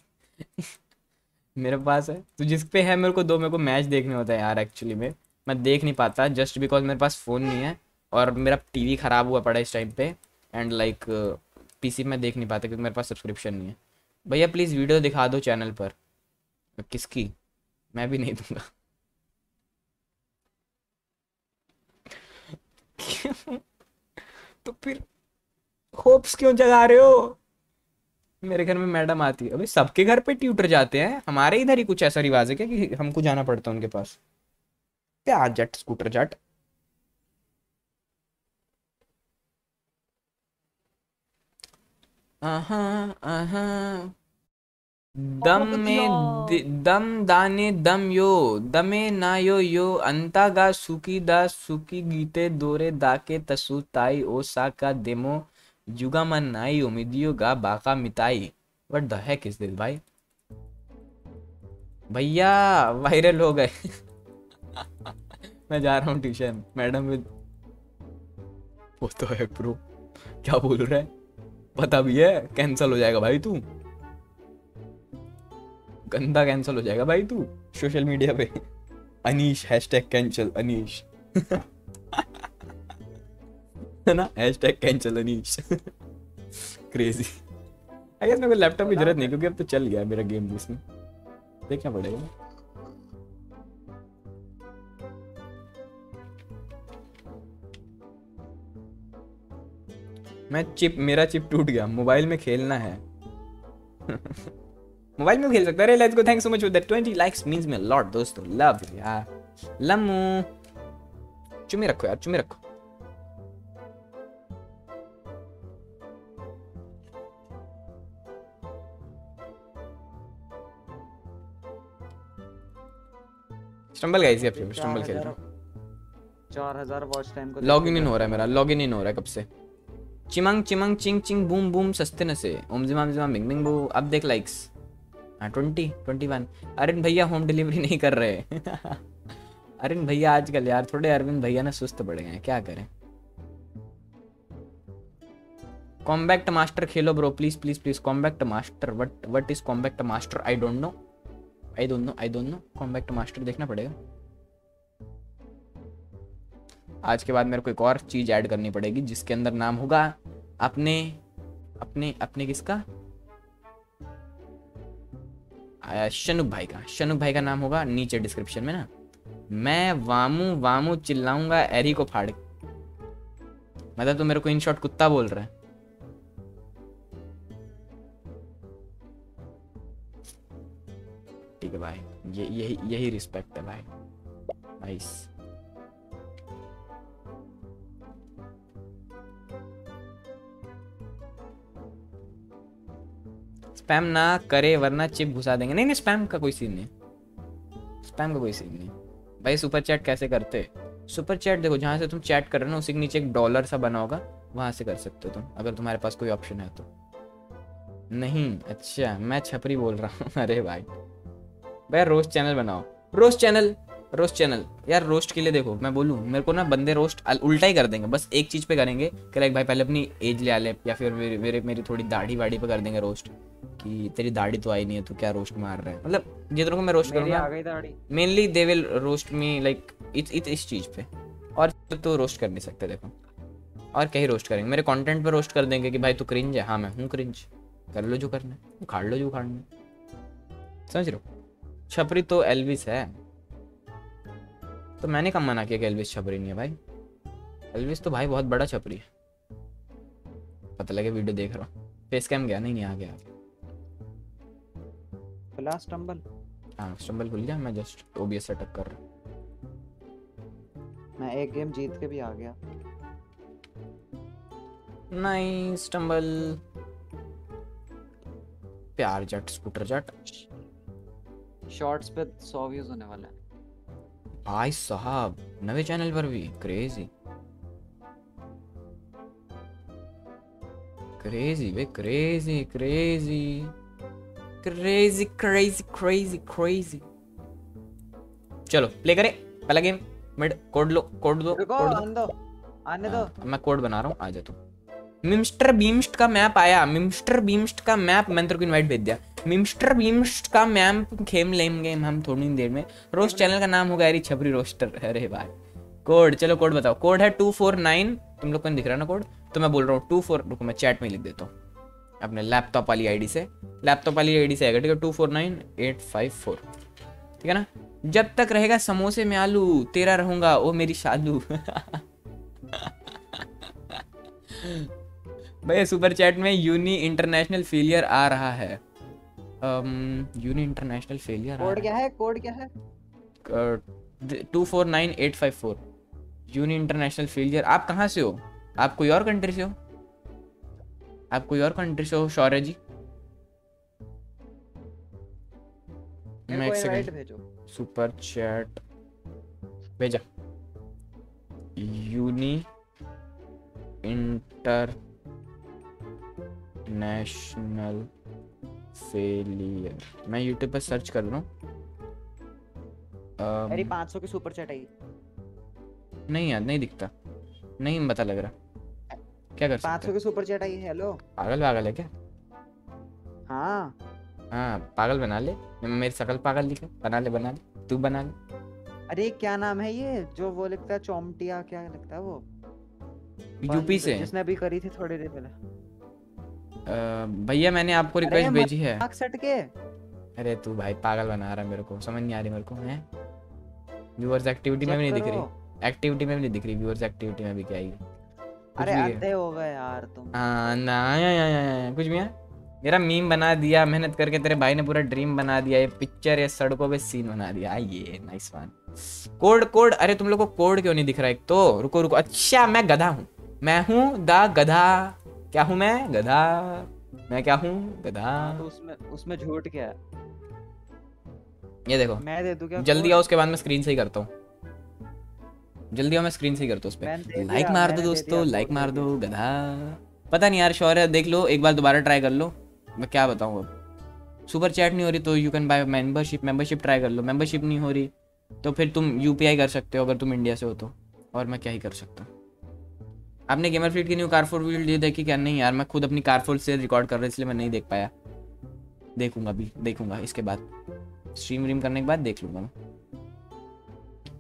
मेरे पास है, तो जिस पे है मेरे को दो। मेरे को मैच देखने होता है यार एक्चुअली में, मैं देख नहीं पाता जस्ट बिकॉज मेरे पास फोन नहीं है और मेरा टीवी ख़राब हुआ पड़ा इस टाइम पे। एंड लाइक पीसी में देख नहीं पाता क्योंकि मेरे पास सब्सक्रिप्शन नहीं है। भैया प्लीज़ वीडियो दिखा दो चैनल पर। किसकी? मैं भी नहीं दूंगा। तो फिर होप्स क्यों जगा रहे हो? मेरे घर में मैडम आती है। अबे सबके घर पे ट्यूटर जाते हैं, हमारे इधर ही कुछ ऐसा रिवाज है क्या कि हमको जाना पड़ता है उनके पास? क्या जट स्कूटर जट। दम में दम दाने दम यो दमे ना यो यो अंता गा सुकी दा सुकी गीते दोरे दाके तसु ताई ओसा का देमो जुगा मन नाई उम्मीदियों गा बाका मिताई। What the heck is this भाई? भैया वायरल हो गए। मैं जा रहा हूँ ट्यूशन मैडम। वो तो है प्रो, क्या बोल रहा है पता भी है। कैंसल हो जाएगा भाई तू, गंदा कैंसल हो जाएगा भाई तू सोशल मीडिया पे। अनीश हैशटैग कैंसल अनीश है ना, hashtag cancel Anish. Crazy. I guess मेरे को लैपटॉप की जरूरत नहीं क्योंकि अब तो चल गया मेरा गेम। इसमें देखना पड़ेगा। मैं चिप, मेरा चिप टूट गया। मोबाइल में खेलना है। मोबाइल में खेल सकता है। Let's go. Thanks so much for that 20 likes means me a lot दोस्तों। लव यार। लम्मू चुम्मी रखो यार, चुम्मी रखो। स्टंबल गाइस ये अपने स्टंबल खेल रहा हूं। 4000 वॉच टाइम को लॉग इन हो रहा है मेरा। लॉग इन हो रहा है कब से। चिमंग चिमंग चिंग चिंग बूम बूम सस्ते न से ओम जिमाम जिमाम बिंग बिंग बू। अब देख लाइक्स। हाँ 20 21। अरिन भैया होम डिलीवरी नहीं कर रहे। अरिन भैया आजकल यार थोड़े अरविंद भैया ना सुस्त पड़ गए हैं, क्या करें। कॉम्बैक्ट मास्टर खेलो bro please please please. Combat master what is combat master? I don't know. Combat master देखना पड़ेगा। आज के बाद मेरे को एक और चीज ऐड करनी पड़ेगी जिसके अंदर नाम होगा अपने अपने अपने किसका आया, शनुक भाई का। शनुक भाई का नाम होगा नीचे डिस्क्रिप्शन में ना। मैं वामू वामू चिल्लाऊंगा एरी को फाड़। मतलब तो मेरे को इन शॉर्ट कुत्ता बोल रहा है। ठीक है भाई, ये यही रिस्पेक्ट है भाई। नाइस। स्पैम ना करे वरना चिप घुसा देंगे। नहीं नहीं स्पैम का कोई सीन नहीं, स्पैम का कोई सीन नहीं भाई। सुपर चैट कैसे करते? सुपर चैट देखो, जहाँ से तुम चैट कर रहे हो ना उसी के नीचे एक डॉलर सा बना होगा, वहाँ से कर सकते हो तुम अगर तुम्हारे पास कोई ऑप्शन है तो। नहीं अच्छा मैं छपरी बोल रहा हूँ। अरे भाई भाई रोस्ट चैनल बनाओ। रोस्ट चैनल यार, रोस्ट के लिए देखो मैं बोलूँ मेरे को ना बंदे रोस्ट उल्टा ही कर देंगे। बस एक चीज़ पे करेंगे कि लाइक भाई पहले अपनी एज ले आले या फिर मेरी थोड़ी दाढ़ी वाड़ी पे कर देंगे रोस्ट कि तेरी दाढ़ी तो आई नहीं है तो क्या रोस्ट मार रहा है। मतलब जितनों को मैं रोस्ट करूँगा mainly they will roast me like इस चीज़ पे। और तो रोस्ट कर नहीं सकते देखो। और कहीं रोस्ट करेंगे मेरे कॉन्टेंट पर रोस्ट कर देंगे कि भाई तू क्रिंज है। हाँ मैं हूँ क्रिंज, कर लो जो करना है, उखाड़ लो जो उखाड़ना है, समझ लो। छपरी तो एल्विश है तो मैंने कब मना किया कि एल्विश छपरी नहीं है भाई। एल्विश तो भाई बहुत बड़ा छपरी है। पता लगे वीडियो देख रहा हूँ। फेस कैम गया? नहीं आ गया। स्टंबल खुल गया। मैं जस्ट ओबीएस सेटअप कर रहा हूँ। मैं एक गेम जीत के भी आ गया। Nice stumble. प्यार जट स्कूटर जट। शॉर्ट्स पे 100 व्यूज होने वाला है भाई साहब नवे चैनल पर भी। क्रेजी क्रेजी बे crazy crazy crazy crazy crazy crazy. चलो प्ले करें पहला गेम। मिड कोड लो, कोड दो, कोड दो, आने दो। मैं कोड बना रहा हूँ, आ जा तू। मिम्स्टर बीम्स्ट का मैप आया। मिम्स्टर बीम्स्ट का मैप मैंने तेरे को इन्वाइट भेज दिया। मिम्स्टर बीम्स्ट का मैप खेम लेंगे हम थोड़ी देर में। रोस्ट चैनल का नाम होगा छपरी रोस्टर। अरे भाई कोड, चलो कोड बताओ। कोड है 249। तुम लोग को नहीं दिख रहा ना कोड, तो मैं बोल रहा हूँ 24। रुको मैं चैट में लिख देता हूँ अपने लैपटॉप वाली आईडी से। लैपटॉप वाली आईडी से आएगा ठीक है 249854 ठीक है ना। जब तक रहेगा समोसे में आलू तेरा रहूंगा ओ मेरी शालू। भैया सुपर चैट में यूनी इंटरनेशनल फेलियर आ रहा है। यूनी इंटरनेशनल फेलियर कोड क्या है? कोड क्या है? 249854 यूनी इंटरनेशनल फेलियर। आप कहाँ से हो? आप कोई और कंट्री से हो? आप कोई और कंट्री से हो शौर्य जी? मैं एक सेकंड भेजो सुपर चैट भेजा। यूनी इंटरनेशनल फेलियर मैं यूट्यूब पर सर्च कर रहा हूँ। अरे 500 के सुपर चैट आई। नहीं यार नहीं दिखता, नहीं पता लग रहा क्या कर सकते। 500 के सुपर चैट आई। हेलो पागल पागल है क्या? हाँ हाँ पागल बना ले, मेरी शकल पागल लिखा, बना ले तू बना ले। अरे क्या नाम है ये जो वो लिखता है चौमटिया, क्या लगता है वो यूपी से जिसने अभी करी थी थोड़ी देर पहले। भैया मैंने आपको रिक्वेस्ट भेजी है। अरे तू भाई पागल बना रहा है मेरे को, समझ नहीं आ रही मेरे को है। व्यूअर्स एक्टिविटी में भी नहीं दिख रही, एक्टिविटी में भी नहीं दिख रही, व्यूअर्स एक्टिविटी में भी क्या आई। अरे आते हो गए यार तुम। हां ना आया कुछ भी है। मेरा मीम बना दिया मेहनत करके, तेरे भाई ने पूरा ड्रीम बना दिया, ये पिक्चर ये सड़कों पे सीन बना दिया, ये नाइस वन। कोड कोड, अरे तुम लोग को कोड क्यों नहीं दिख रहा है? एक तो रुको रुको, अच्छा मैं गधा हूँ, मैं हूँ द गधा। क्या हूँ मैं? गधा। मैं क्या हूँ? गधा। तो उसमें झूठ क्या है? ये देखो मैं दे दूं क्या? जल्दी आओ, उसके बाद मैं स्क्रीन सही करता हूँ, जल्दी आओ मैं स्क्रीन सही करता हूँ। उसपे लाइक मार दो दोस्तों, लाइक मार दो। गधा पता नहीं यार, शोर है देख लो, एक बार दोबारा ट्राई कर लो। मैं क्या बताऊँ अब, सुपर चैट नहीं हो रही तो you can buy membership, membership try कर लो। मेंबरशिप नहीं हो रही तो फिर तुम यूपीआई कर सकते हो अगर तुम इंडिया से हो तो, और मैं क्या ही कर सकता हूँ। आपने गेमर फ्लीट की न्यू कारफोर वीडियो देखी क्या? नहीं यार मैं खुद अपनी कारफोर से रिकॉर्ड कर रहा हूँ इसलिए मैं नहीं देख पाया, देखूंगा अभी, देखूंगा इसके बाद स्ट्रीम व्रीम करने के बाद देख लूंगा मैं।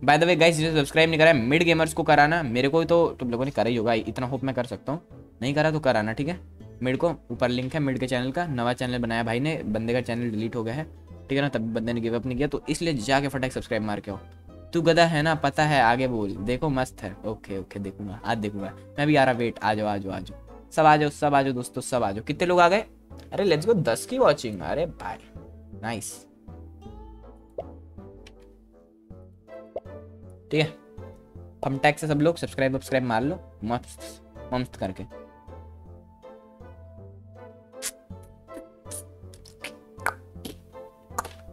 बाय द वे गाइस जिसने सब्सक्राइब नहीं करा है मिड गेमर्स को कराना, मेरे को तो तुम लोगों ने करा ही होगा इतना होप मैं कर सकता हूँ, नहीं करा तो कराना ठीक है। मिड को ऊपर लिंक है मिड के चैनल का, नवा चैनल बनाया भाई ने, बंदे का चैनल डिलीट हो गया है ठीक है ना, तब बंदे ने गिव अप नहीं किया, तो इसलिए जाके फटाक सब्सक्राइब मार के आओ। तू गधा है ना पता है, आगे बोल। देखो मस्त है, ओके ओके देखूंगा, आज देखूंगा मैं भी आ रहा, वेट। आ जाओ आ जाओ आ जाओ, सब आ जाओ, सब आ जाओ दोस्तों, सब आ जाओ। कितने लोग आ गए? अरे लेट्स गो 10 की वॉचिंग, अरे भाई नाइस ठीक है। हम टैग से सब लोग सब्सक्राइब मार लो मस्त मस्त करके।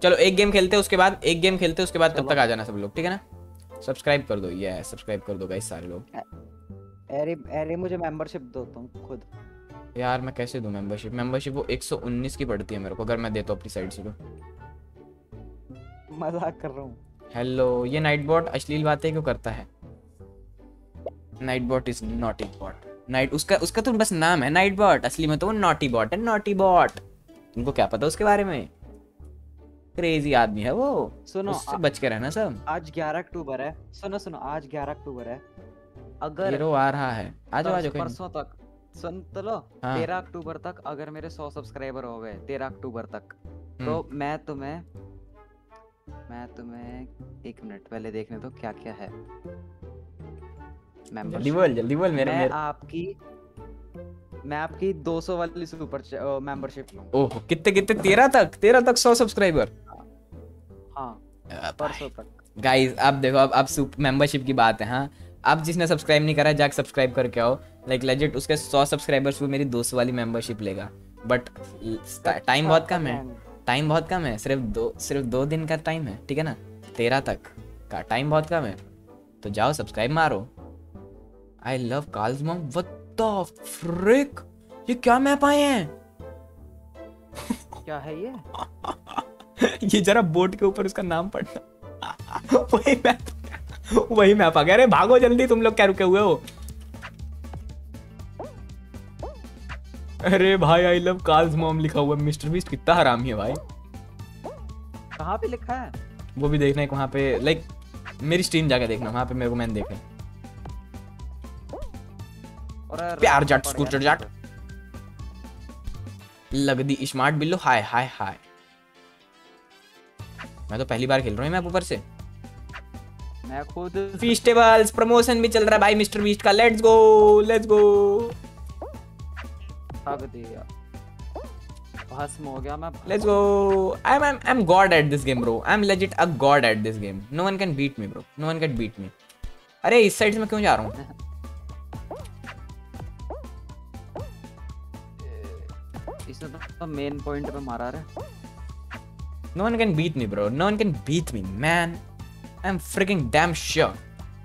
चलो एक गेम खेलते हैं उसके बाद, एक गेम खेलते हैं उसके बाद, तब तक आ जाना सब लोग ठीक है ना। सब्सक्राइब कर दो, ये सब्सक्राइब कर दो गाइस सारे लोग। अरे अरे मुझे मेंबरशिप दो तुम खुद। यार मैं कैसे दूं मेंबरशिप? मेंबरशिप वो 119 की पड़ती है मेरे को, अगर मैं देता हूं अपनी साइड से तो। मजाक कर रहा हूं। हेलो ये नाइट बॉट अश्लील बातें क्यों करता है? Night bot is naughty bot, night उसका उसका तो बस नाम है नाइट बॉट, असली में तो वो नॉटी बॉट है। नॉटी बॉट तुमको क्या पता उसके बारे में? क्रेजी आदमी है वो, सुनो उससे बच के रहना सब। आज 11 अक्टूबर है, सुनो सुनो आज 11 अक्टूबर है, अगर हीरो आ रहा है आज आज परसों तक सुन लो। 13 अक्टूबर तक अगर मेरे 100 सब्सक्राइबर हो गए 13 अक्टूबर तक, तो मैं तुम्हें एक मिनट पहले देखने दो क्या क्या है। जल्दी बोल मेरे, मैं आपकी 200 वाली सुपर मेंबरशिप लूंगा। ओह कितने कितने? 13 तक 100 सब्सक्राइबर। हाँ परसों तक गाइस। अब देखो अब सुपर मेंबरशिप की बात है। हाँ अब जिसने सब्सक्राइब नहीं करा जाके सब्सक्राइब करके आओ, लाइक लेजिट उसके 100 सब्सक्राइबर्स वो मेरी 200 वाली मेंबरशिप लेगा। बट टाइम बहुत कम है, टाइम बहुत कम है, सिर्फ दो दिन का टाइम है ठीक है ना। 13 तक का टाइम बहुत कम है, तो जाओ सब्सक्राइब मारो। I love Carl's mom, freak ये क्या मैप आए हैं? क्या है ये? ये जरा बोर्ड के ऊपर उसका नाम पढ़ना। वही मैप आ गया। अरे भागो जल्दी, तुम लोग क्या रुके हुए हो? अरे भाई आई लव कार्ल्स मॉम लिखा हुआ है। मिस्टर बीस्ट कितना हरामी है भाई। कहाँ पे लिखा है? वो भी देखना है वहाँ पे, लाइक मेरी स्ट्रीम जाके देखना, वहाँ पे मेरे को मैंने देखा। प्यार जाट स्कूटर जाट लग दी स्मार्ट बिल्लो। हाय हाय हाय, मैं तो पहली बार खेल रहा हूँ मैप ऊपर से। मैं खुद फेस्टिवल्स प्रमोशन भी चल रहा है भाई मिस्टर बीस्ट का। Let's go let's go. भाग दिया, भस्म हो गया मैं। Let's go. I am god at this game bro, I am legit a god at this game. No one can beat me bro, no one can beat me. अरे इस साइड में क्यों जा रहा हूँ? तो मेन पॉइंट पे मारा रहा। No one can beat me bro, no one can beat me man, I'm freaking damn sure।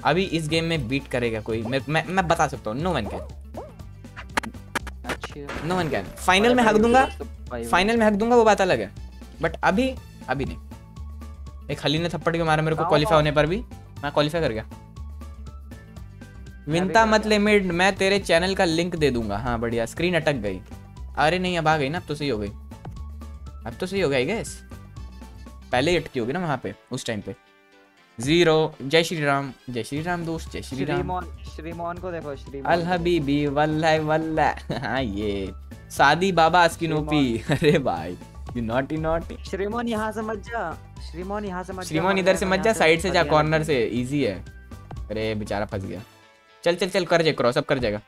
अभी इस गेम में बीट करेगा कोई, मैं बता सकता हूँ। no one can। फाइनल में हक दूंगा, वो बात अलग है, बट अभी नहीं। एक खली ने थप्पड़ के मारा मेरे को क्वालिफाई होने पर भी, मैं क्वालिफाई कर गया। विनता मत ले मिड, मैं तेरे चैनल का लिंक दे दूंगा। हाँ बढ़िया, स्क्रीन अटक गई। अरे नहीं अब आ गई ना, अब तो सही हो गई, अब तो सही हो गया गैस, पहले ही अटकी होगी ना वहाँ पे उस टाइम पे। जीरो, जय श्री राम, जय श्री राम दोस्त, जय श्री राम। श्रीमोन को देखो, श्रीमोन अल हबीबी वल्लाह वल्लाह। हाँ ये शादी बाबा अस्किनोपी। अरे भाई यू नॉटी नॉटी। श्रीमोन यहाँ से मत जा, श्रीमोन यहाँ से मत जा, श्रीमोन इधर से मत जा, साइड से जा, कॉर्नर से इजी है। अरे बेचारा फंस गया। चल चल चल कर जाए क्रॉस, अब कर जाएगा।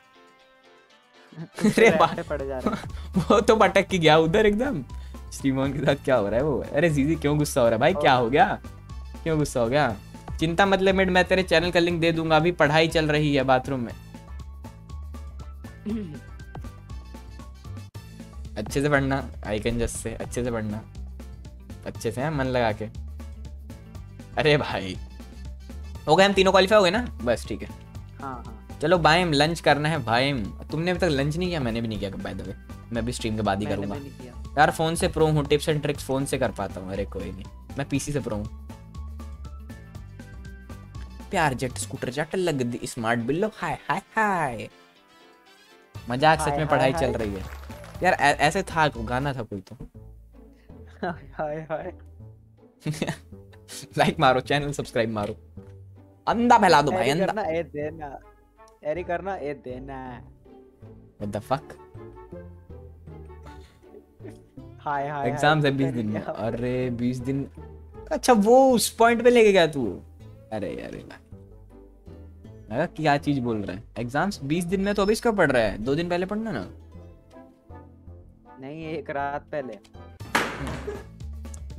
अरे पड़ जा रहा वो तो पटक के गया उधर एकदम। श्रीमोन के साथ क्या हो रहा है वो? अरे जीजी क्यों गुस्सा हो रहा है भाई, क्या हो गया, क्यों गुस्सा हो गया? चिंता मतलब मिड, मैं तेरे चैनल का लिंक दे दूंगा, अभी पढ़ाई चल रही है बाथरूम में। अच्छे से पढ़ना, आइकन जस्ट से अच्छे से पढ़ना, अच्छे से मन लगा के। अरे भाई हो गए, हम तीनों क्वालिफाई हो गए ना, बस ठीक है। हाँ। चलो भाईम लंच करना है भाईम। तुमने अभी तक लंच नहीं किया? मैंने भी नहीं किया बाय द वे, मैं भी स्ट्रीम के बाद ही करूंगा यार। फोन से प्रो हूँ, टिप्स एंड ट्रिक्स फोन से कर पाता हूँ। अरे कोई नहीं, मैं पीसी से प्रो हूँ। प्यार जेट स्कूटर जट लग दी स्मार्ट बिल्लो, हाय हाय हाय। मजाक सच में, पढ़ाई चल रही है यार। ऐसे था गाना था कोई तो, हाय हाय। लाइक मारो, चैनल सब्सक्राइब मारो, अंधा फैला दो भाई, अंधा ए देना, एरी करना ए देना। व्हाट द फक, हाय हाय। एग्जाम्स है 20 दिन में। अरे 20 दिन, अच्छा वो उस पॉइंट पे लेके गया तू। अरे यार लगा क्या चीज बोल रहा है, एग्जाम्स 20 दिन में, तो अभी इसका पढ़ रहा है, 2 दिन पहले पढ़ना ना। नहीं एक रात पहले।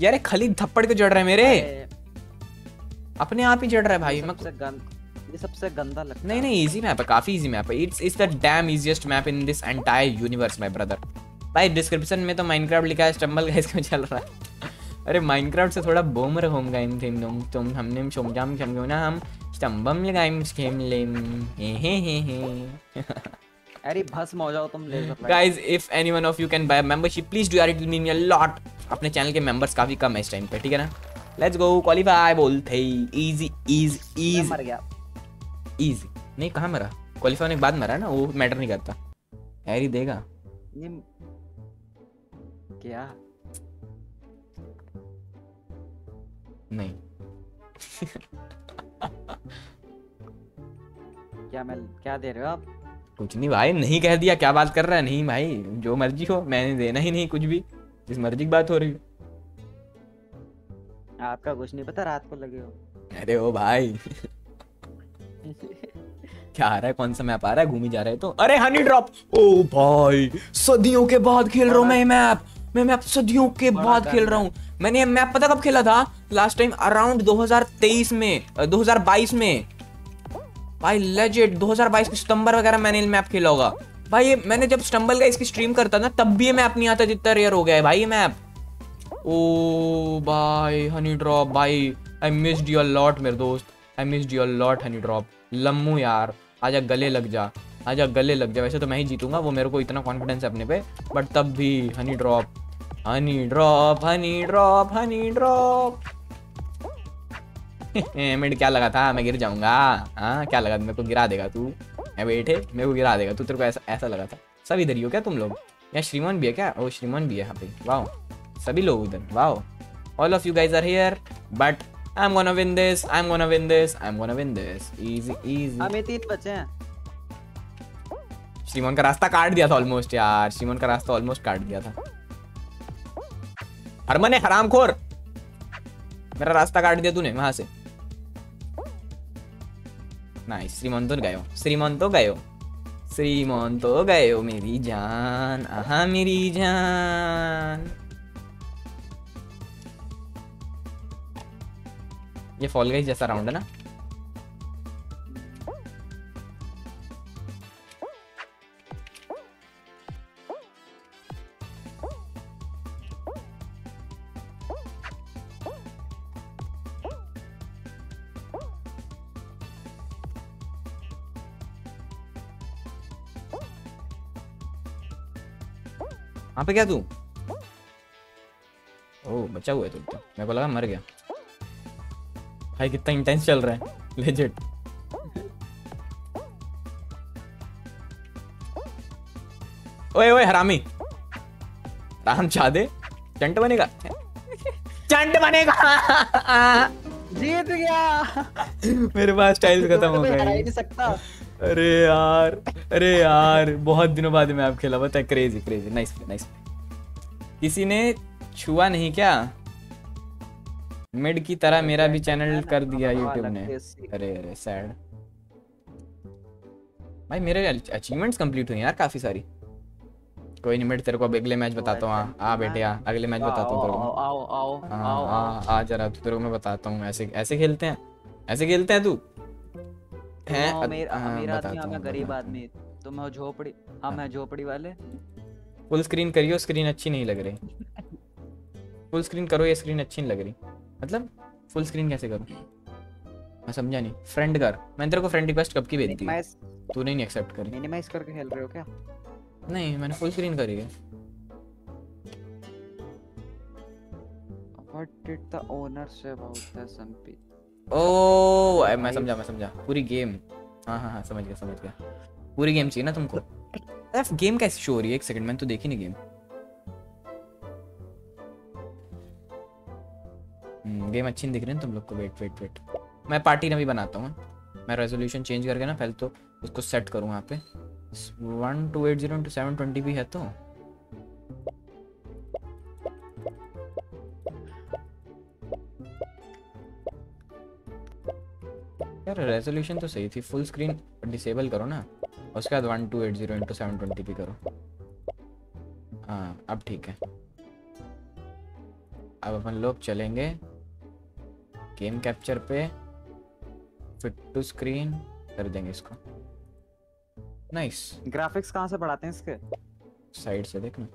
यार खलीद थप्पड़ क्यों जड़ रहा है मेरे? अपने आप ही जड़ रहा है भाई। ये सबसे गंदा लगता है। नहीं नहीं इजी मैप है, काफी इजी मैप है। It's the damn easiest map in this entire universe my brother. भाई डिस्क्रिप्शन में तो माइनक्राफ्ट लिखा है, स्टम्बल गाइस में चल रहा है। अरे माइनक्राफ्ट से थोड़ा बोम रहोम गाइम थेम नोम तुम हमने शोमजाम शमगो ना हम स्टम्बम लगाइम स्केम लेम हे। अरे भस्म हो जाओ तुम laser guys. If anyone of you can buy membership please do, यार it will mean a lot. अपने चैनल के मेंबर्स काफी कम है इस टाइम पे, ठीक है ना। लेट्स गो क्वालीफाई बोलते ही, इजी इज इज मर गया। इजी नहीं, कहां मरा? क्वालीफाई होने के बाद मरा ना, वो मैटर नहीं करता। एरी देगा ये क्या? नहीं क्या मैं क्या दे रहे हो आप? कुछ नहीं भाई, नहीं कह दिया, क्या बात कर रहा है। नहीं भाई जो मर्जी हो, मैंने देना ही नहीं कुछ भी, जिस मर्जी की बात हो रही है। आपका कुछ नहीं पता, रात को लगे हो। अरे ओ भाई क्या आ रहा है, कौन सा मैप आ रहा है, घूमी जा रहे तो। अरे हनी ड्रॉप, ओ भाई सदियों के बाद खेल रहा हूं मैं मैप। मैं मैप सदियों के बाद खेल रहा हूँ। मैंने ये मैप पता कब खेला था लास्ट टाइम? अराउंड 2023 में, 2022 में भाई। लेजिट 2022 के सितंबर वगैरह मैंने ये मैप खेला होगा भाई। ये मैंने जब स्टम्बल गाइस की स्ट्रीम करता ना, तब भी ये मैप नहीं आता, जितना रेयर हो गया है भाई ये मैप। ओ भाई हनी ड्रॉप भाई, I missed you a lot मेरे दोस्त, I missed you a lot honey drop. लम्मू यार आजा गले लग जा, आजा गले लग जा। वैसे तो मैं ही जीतूंगा, वो मेरे को इतना कॉन्फिडेंस है अपने पे, बट तब भी honey drop honey drop honey drop honey drop. Mid क्या लगा था मैं गिर जाऊंगा? हाँ क्या लगा मेरे को गिरा देगा तू? बैठे मेरे को गिरा देगा तू, तेरे को ऐसा ऐसा लगा था? सब इधर ही हो क्या तुम लोग? यहाँ श्रीमान भी है क्या? ओ श्रीमान भी है यहाँ पे, वाह सभी लोग उधर, वाह all of you guys are here. But I am gonna win this, I am gonna win this, I am gonna win this, easy easy. हमें 3 बचे हैं। श्रीमान का रास्ता काट दिया था ऑलमोस्ट यार, श्रीमान का रास्ता ऑलमोस्ट काट दिया था। हरमन है हरामखोर, मेरा रास्ता काट दिया तूने वहां से। नाइस, श्रीमान तो गयो, श्रीमान तो गयो, श्रीमान तो गयो मेरी जान, आहा मेरी जान। ये फॉल गाइस जैसा राउंड है ना। वहाँ पे क्या तू? ओ बचा हुआ है तू तो, मेरे को लगा मर गया। भाई कितना इंटेंस चल रहा है लेजिट। ओए ओए हरामी, राम चादे चंट बनेगा, चंट बनेगा। जीत गया। मेरे पास टाइल्स खत्म हो गए। अरे यार, अरे यार, बहुत दिनों बाद मैं आप खेला, पता है, क्रेजी क्रेजी। Nice nice. किसी ने छुआ नहीं क्या? मिड की तरह मेरा भी चैनल कर दिया यूट्यूब ने। अरे अरे सैड भाई, मेरे अचीवमेंट्स कंप्लीट हुए यार काफी सारी। कोई नहीं, मैं तेरे को अब अगले मैच बताता हूँ। आ बेटे आ, अगले मैच बताता हूँ तेरे को। आओ आओ आओ आ जरा, तेरे को मैं बताता हूँ। ऐसे ऐसे खेलते हैं, ऐसे खेलते हैं। तू है अमीर आदमी, मैं गरीब आदमी, तो मैं झोपड़ी। हाँ मैं झोपड़ी वाले। फुल स्क्रीन करियो, स्क्रीन अच्छी नहीं लग रही। फुल स्क्रीन करो, ये स्क्रीन अच्छी नहीं लग रही। मतलब फुल स्क्रीन कैसे करूँ मैं समझा नहीं। फ्रेंड कर, मैंने तेरे को फ्रेंड रिक्वेस्ट कब की भेज दी, तूने नहीं एक्सेप्ट करी। मिनिमाइज करके खेल रहे हो क्या? नहीं मैंने फुल स्क्रीन करी है। What did the owner say about the SMP? Oh मैं समझा, मैं समझा। पूरी गेम। हां हां हां समझ गया समझ गया। पूरी गेम चाहिए ना तुमको? एफ गेम कैसे शो हो रही है? एक सेकंड, मैंने तो देखी नहीं गेम। गेम अच्छी नहीं दिख रही है तुम लोग को। वेट वेट वेट, मैं पार्टी ना भी बनाता हूं। मैं रेजोल्यूशन चेंज करके ना पहले तो उसको सेट करूं। यहां पे 1280 into 720 भी है तो यार रेजोल्यूशन तो सही थी। फुल स्क्रीन डिसेबल करो ना, उसके बाद 1280 into 720 भी करो। हाँ अब ठीक है। अब अपन लोग चलेंगे गेम कैप्चर पे, फिट टू स्क्रीन कर देंगे इसको। नाइस। ग्राफिक्स कहाँ से बढ़ाते हैं इसके? साइड से देखना।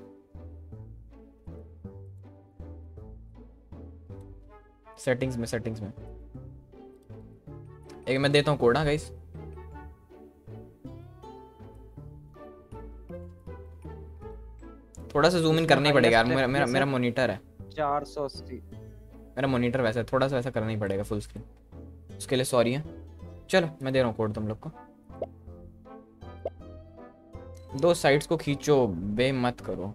सेटिंग्स में, सेटिंग्स में। एक मैं देता हूँ कोड। हाँ गाइस, थोड़ा सा जूम इन करना ही पड़ेगा यार। मेरा मॉनिटर है 480। मेरा मॉनिटर वैसा है, थोड़ा सा वैसा करना ही पड़ेगा फुल स्क्रीन। उसके लिए सॉरी है। चलो मैं दे रहा हूँ कोड तुम लोग को। दो साइड्स को खींचो, बे मत करो।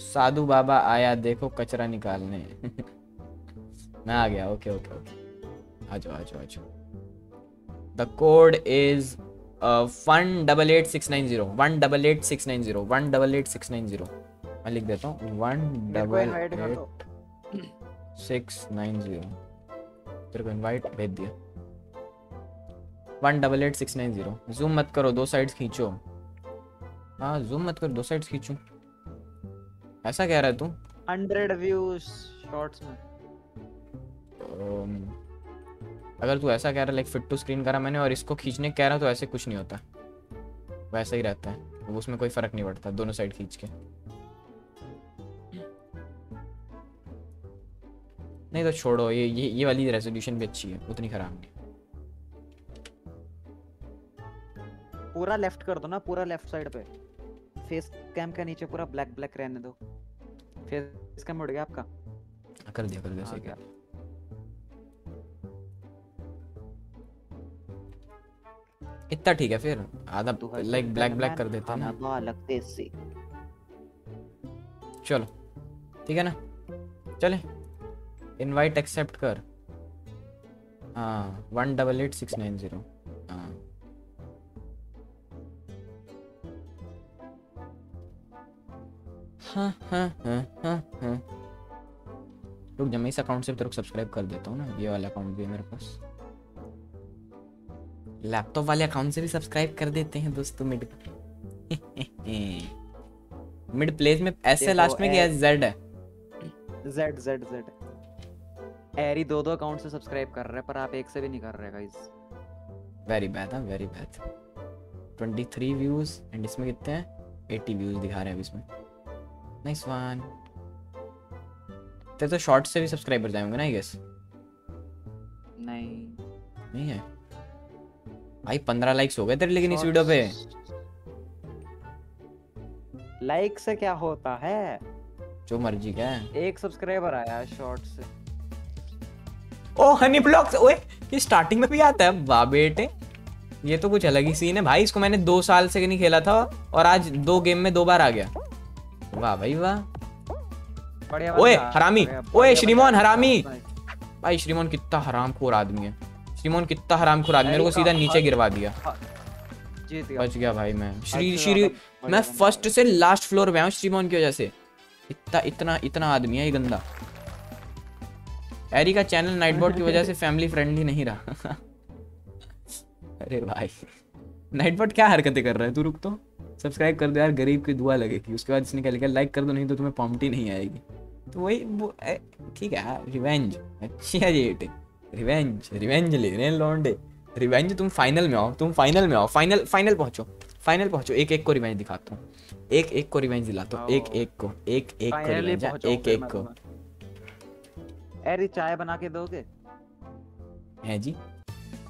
साधु बाबा आया देखो कचरा निकालने। मैं आ गया। ओके ओके ओके, आ जाओ आ जाओ आ जाओ। The code is 188690 188690 188690। मैं लिख देता हूँ 188690। तेरे को इनवाइट भेज दिया। 188690। जूम मत करो, दो साइड्स खींचो। हाँ जूम मत कर, दो साइड्स खींचूं। ऐसा कह रहा है तू? 100 व्यूज शॉर्ट्स में। अगर तू ऐसा कह रहा है, लाइक फिट टू स्क्रीन करा मैंने और इसको खींचने कह रहा, तो ऐसे कुछ नहीं होता, वैसा ही रहता है। उसमें कोई फर्क नहीं पड़ता दोनों साइड खींच के। नहीं तो छोड़ो, ये वाली रेजोल्यूशन भी अच्छी है, उतनी खराब नहीं। पूरा लेफ्ट कर दो ना, पूरा लेफ्ट साइड पे। फेस कैम के नीचे पूरा ब्लैक ब्लैक रहने दो। फेस कैम उड़ गया आपका? कर दिया कर दिया, सही है। इतना ठीक है फिर। आधा लाइक ब्लैक ब्लैक कर देता ना, वाह लगते से। चलो ठीक है ना, चले इनवाइट एक्सेप्ट कर। हाँ 188690। हाँ हाँ हाँ हाँ हाँ हाँ। रुक जा, मैं इस अकाउंट से तेरे को सब्सक्राइब कर देता हूँ ना। ये वाला अकाउंट भी है मेरे पास। लैपटॉप वाले अकाउंट से भी सब्सक्राइब कर देते हैं दोस्तों। मिड प्लेस में ऐसे लास्ट में क्या जेड है? Z Z Z. एरी दो दो अकाउंट से सब्सक्राइब कर रहे हैं, पर आप एक से भी नहीं कर रहे गाइस। वेरी बैड है, वेरी बैड। 23 व्यूज एंड इसमें कितने हैं? 80 व्यूज दिखा रहे हैं अब इसमें। Nice one. तेरे तो शॉर्ट से भी सब्सक्राइबर जाएंगे ना आई गेस? नहीं नहीं है भाई। 15 लाइक्स हो गए तेरे लेकिन इस वीडियो पे। लाइक से क्या होता है, जो मर्जी क्या है। एक सब्सक्राइबर आया शॉर्ट से। ओ हनी ब्लॉक्स, ओए ये स्टार्टिंग में भी आता है। वाह बेटे, ये तो कुछ अलग ही सीन है भाई। इसको मैंने 2 साल से नहीं खेला था और आज 2 गेम में 2 बार आ गया। वाह भाई वाह। ओए हरामी, ओए श्रीमोहन हरामी भाई। श्रीमोहन कितना हरामखोर आदमी है, श्रीमोहन कितना हरामखोर आदमी है। मेरे को सीधा नीचे गिरवा दिया, बच गया भाई मैं। श्री श्री मैं फर्स्ट से लास्ट फ्लोर पे हूँ श्रीमोहन की वजह से। इतना आदमी है ये गंदा। एरी का चैनल नाइटबॉट की वजह से फैमिली फ्रेंडली नहीं रहा। अरे भाई नाइटबॉट क्या हरकतें कर रहा है तू। रुक तो, सब्सक्राइब कर दो यार, गरीब की दुआ लगेगी। उसके बाद इसने क्या लिखा, लाइक कर दो नहीं तो तुम्हें पॉम्टी नहीं आएगी। तो वही ठीक है, रिवेंज अच्छी है ये। रिवेंज ले रहे हैं लौंडे। रिवेंज तुम फाइनल में आओ, फाइनल पहुंचो, एक को रिवेंज दिखाता हूँ, एक को रिवेंज दिलाता हूँ, एक को। अरे चाय बना के दोगे हैं जी।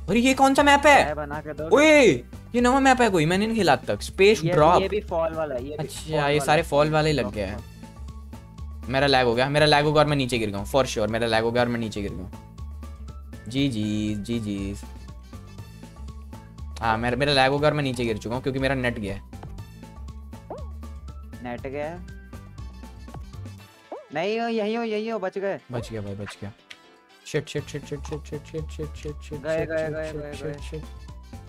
अरे ये कौन सा मैप है, चाय बना के दोगे? ओए ये नया मैप है कोई, मैंने नहीं खेला अब तक। स्पेस ड्रॉप, ये भी फॉल वाला है। अच्छा ये सारे फॉल वाले लग गए हैं। मेरा लैग हो गया और मैं नीचे गिर गया हूँ फॉर श्योर। जी हाँ, मेरा लैग होगा और मैं नीचे गिर चुका हूँ क्योंकि मेरा नेट गया है। नहीं हो, यही हो, बच गया भाई, बच गया। शिट,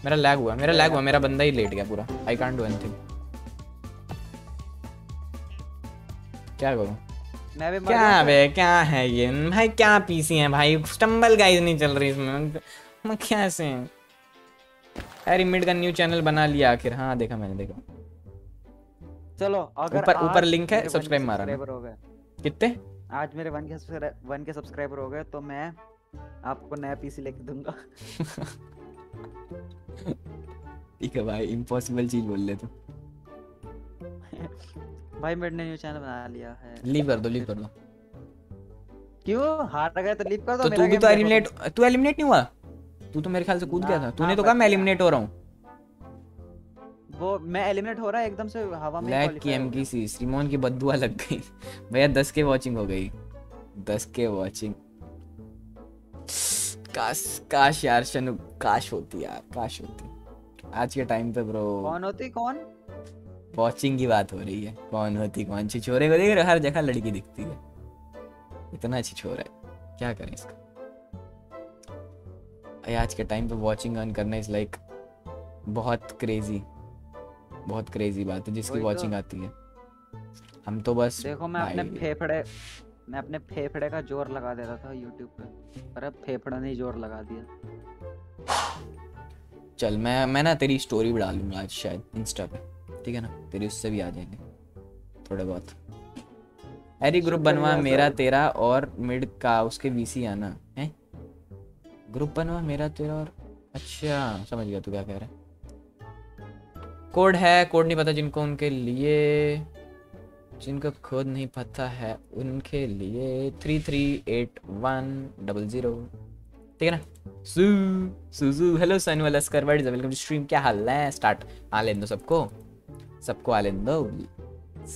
मेरा लैग हुआ, मेरा बंदा ही लेट गया पूरा। आई कांट डू एनीथिंग, क्या करूँ क्या बे। क्या है ये भाई, क्या पीसी है भाई। स्टम्बल गाइज नहीं चल रही इसमें, क्या से। अरे मिड का न्यू चैनल बना लिया आखिर। हाँ देखा मैंने, देखा। चलो ऊपर लिंक है, सब्सक्राइब मारा। कितने आज मेरे 1K सब्सक्राइबर हो गए तो मैं आपको नया पीसी लेके दूंगा। ठीक है भाई, इम्पॉसिबल चीज बोल ले तो। भाई मिड ने न्यू चैनल बना लिया है। लीव कर दो। क्यों हार गए तो लीव कर दो। तो तू भी तो एलिमिनेट नहीं हुआ। तू तो मेरे ख्याल से कूद गया था। तूने तो कहा मैं एलिमिनेट हो रहा हूं। वो मैं एलिमिनेट हो रहा है एकदम से हवा में। लैग की एम की सी श्रीमोहन की बद्दुआ लग गई भैया। 10K वाचिंग हो गई, 10K वाचिंग। काश यार शनु, काश होती आज के टाइम पे ब्रो। कौन होती वॉचिंग की बात हो रही है। कौन छिछोरे को देख रहे, हर जगह लड़की दिखती है। इतना छिछोरा है, क्या करें इसका। आज के टाइम पे वॉचिंग अर्न करना इज लाइक बहुत क्रेजी बात है जिसकी वॉचिंग आती है। हम तो बस देखो, मैं अपने फेफड़े का जोर लगा देता था YouTube पे, पर अब फेफड़ा नहीं, जोर लगा दिया। चल मैं ना तेरी स्टोरी भी डालूंगा आज शायद इंस्टा पे, ठीक है ना। तेरी उससे भी आ जाएंगे थोड़े बहुत। अरे ग्रुप बनवा मेरा तेरा और मिड का, उसके VC आना है। ग्रुप बनवा मेरा तेरा और, अच्छा समझ गया तू क्या कह रहा है। कोड है, कोड नहीं पता जिनको, उनके लिए जिनको कोड नहीं पता है उनके लिए 338100, ठीक है ना। सुजू हेलो सन वाला स्कर वर्ड, वेलकम टू स्ट्रीम। क्या हाल है, स्टार्ट। आलेन दो सबको आलेन दो,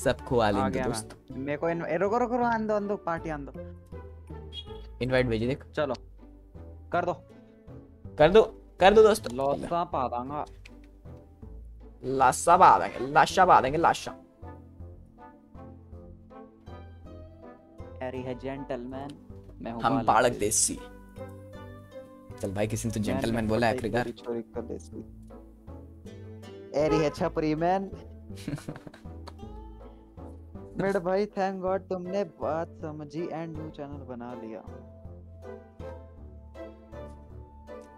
सबको आलेन दो दोस्त। मेरे को रुको आन दो पार्टी आन दो। इनवाइट भेज दे, चलो कर दो दोस्त। लाशा पा देंगे। अरे है जेंटलमैन, मैं हूं हम पाड़क देसी। चल भाई किसी ने तो जेंटलमैन बोला है आखिरकार। अरे है छपरी मैन। मेरे भाई थैंक गॉड तुमने बात समझी एंड न्यू चैनल बना लिया।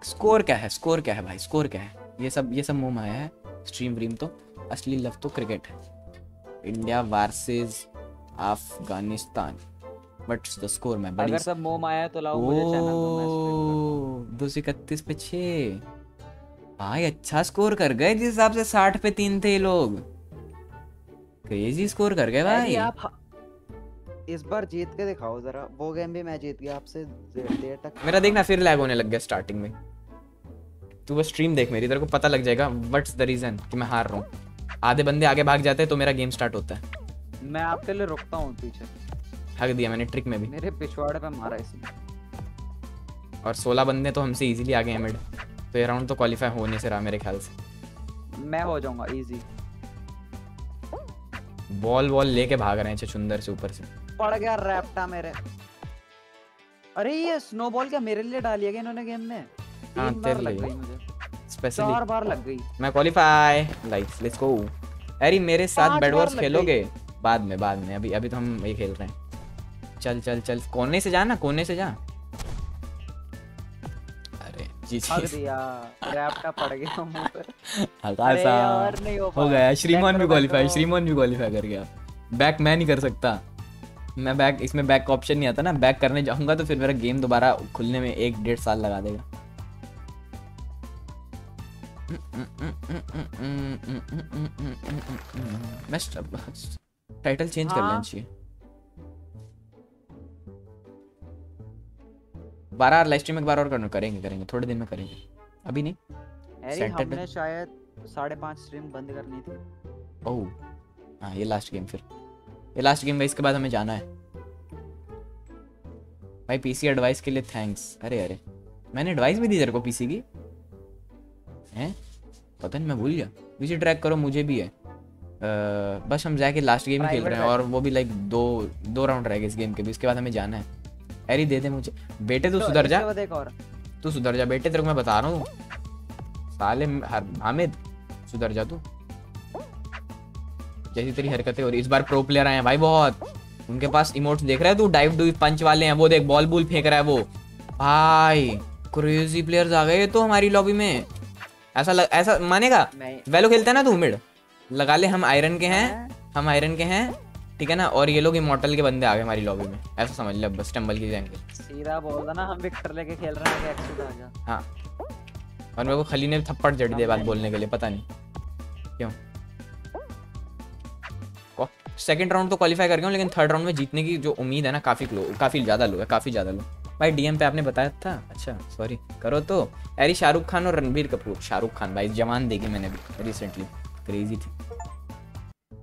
स्कोर क्या है भाई, स्कोर क्या है। ये सब मुंह माया है स्ट्रीम व्रीम। तो असली लव तो क्रिकेट है। India versus Afghanistan, but the score में बड़ी। अगर सब मुंह माया तो लाओ मुझे चैनल दो। मैं 231 पे 6 भाई, अच्छा स्कोर कर गए। जिस हिसाब से 60 पे 3 थे लोग, क्रेजी स्कोर कर गए भाई। इस बार जीत के दिखाओ जरा। वो गेम भी मैं जीत गया आपसे देर तक। मेरा देखना फिर लैग होने लग गया स्टार्टिंग में। तू बस स्ट्रीम देख मेरी, तेरे को पता लग जाएगा व्हाट्स द रीजन कि मैं हार रहा हूँ। आधे बंदे आगे भाग जाते हैं तो मेरा गेम स्टार्ट होता है। मैं आपके लिए रुकता हूँ पीछे। हक दिया मैंने ट्रिक में भी, मेरे पिछवाड़े पे मारा इसने। और 16 बंदे तो हमसे इजीली आ गए हैं मिड, तो ये राउंड तो क्वालिफाई होने से रहा मेरे ख्याल से। मैं हो जाऊंगा इजी। बॉल बॉल लेके भाग रहे हैं छछुंदर से ऊपर से। पड़ गया रैप्टा मेरे। अरे ये स्नोबॉल क्या मेरे लिए डाली है इन्होंने गेम में? हां तेरे लिए स्पेशली 4 बार लग गई। मैं क्वालिफाई लाइक्स लेट्स गो। अरे मेरे साथ बेड वॉर्स खेलोगे? बाद में अभी तो हम ये खेल रहे हैं। चल चल चल कोने से जा ना, कोने से जा। रैप्टा पड़ गया मुंह पर। नहीं हो गया। श्रीमान भी क्वालिफाई, श्रीमान भी क्वालिफाई कर गया। बैक मैं नहीं कर सकता, मैं बैक, इसमें बैक का ऑप्शन नहीं आता ना। बैक करने जाऊंगा तो फिर मेरा गेम दोबारा खुलने में 1-1.5 साल लगा देगा। टाइटल चेंज कर लेना चाहिए। 12 लाइव स्ट्रीम एक बार और करेंगे थोड़े दिन में करेंगे, अभी नहीं। हमने शायद 5:30 स्ट्रीम बंद करनी थी। ओह हां ये लास्ट गेम, फिर ये लास्ट गेम भाई, इसके बाद हमें जाना है भाई। पीसी एडवाइस के लिए थैंक्स। अरे मैंने एडवाइस भी दी तेरे को पीसी की हैं, पता नहीं मैं भूल गया। पीसी ट्रैक करो, मुझे भी है। बस हम जाके लास्ट गेम खेल रहे हैं और वो भी लाइक दो राउंड रह गए इस गेम के भी, इसके बाद हमें जाना है। अरे दे दे मुझे बेटे, तू सुधर जा, तू सुधर जा बेटे, तेरे को मैं बता रहा हूँ साले हामिद, सुधर जा तू। जैसी तेरी हरकतें। और इस बार प्रो प्लेयर आए हैं भाई बहुत, उनके पास इमोट्स देख रहा है तू, डाइव डू पंच वाले हैं वो, देख बॉल फेंक रहा है वो भाई। क्रेजी प्लेयर्स आ गए तो हमारी लॉबी में, ऐसा मानेगा? वेलो खेलता है ना तू मिड, लगा ले। हम आयरन के हैं ठीक है ना, और ये लोग इमॉर्टल के बंदे आ गए हमारी लॉबी में, ऐसा समझ ले। बस स्टम्बल की जाएंगे, सीधा बोल देना हम विक्टर लेके खेल रहे हैं, एक्सेस आ जा। हां और मेरे को खली ने थप्पड़ जड़ दिया बात बोलने के लिए, पता नहीं क्यों। सेकंड राउंड तो क्वालीफाई कर गया हूं, लेकिन थर्ड राउंड में जीतने की जो उम्मीद है ना काफी ज्यादा लो भाई। डीएम पे आपने बताया था, अच्छा सॉरी करो तो। अरे शाहरुख खान और रणबीर कपूर। शाहरुख खान भाई जवान देखी मैंने भी रिसेंटली, क्रेजी थी।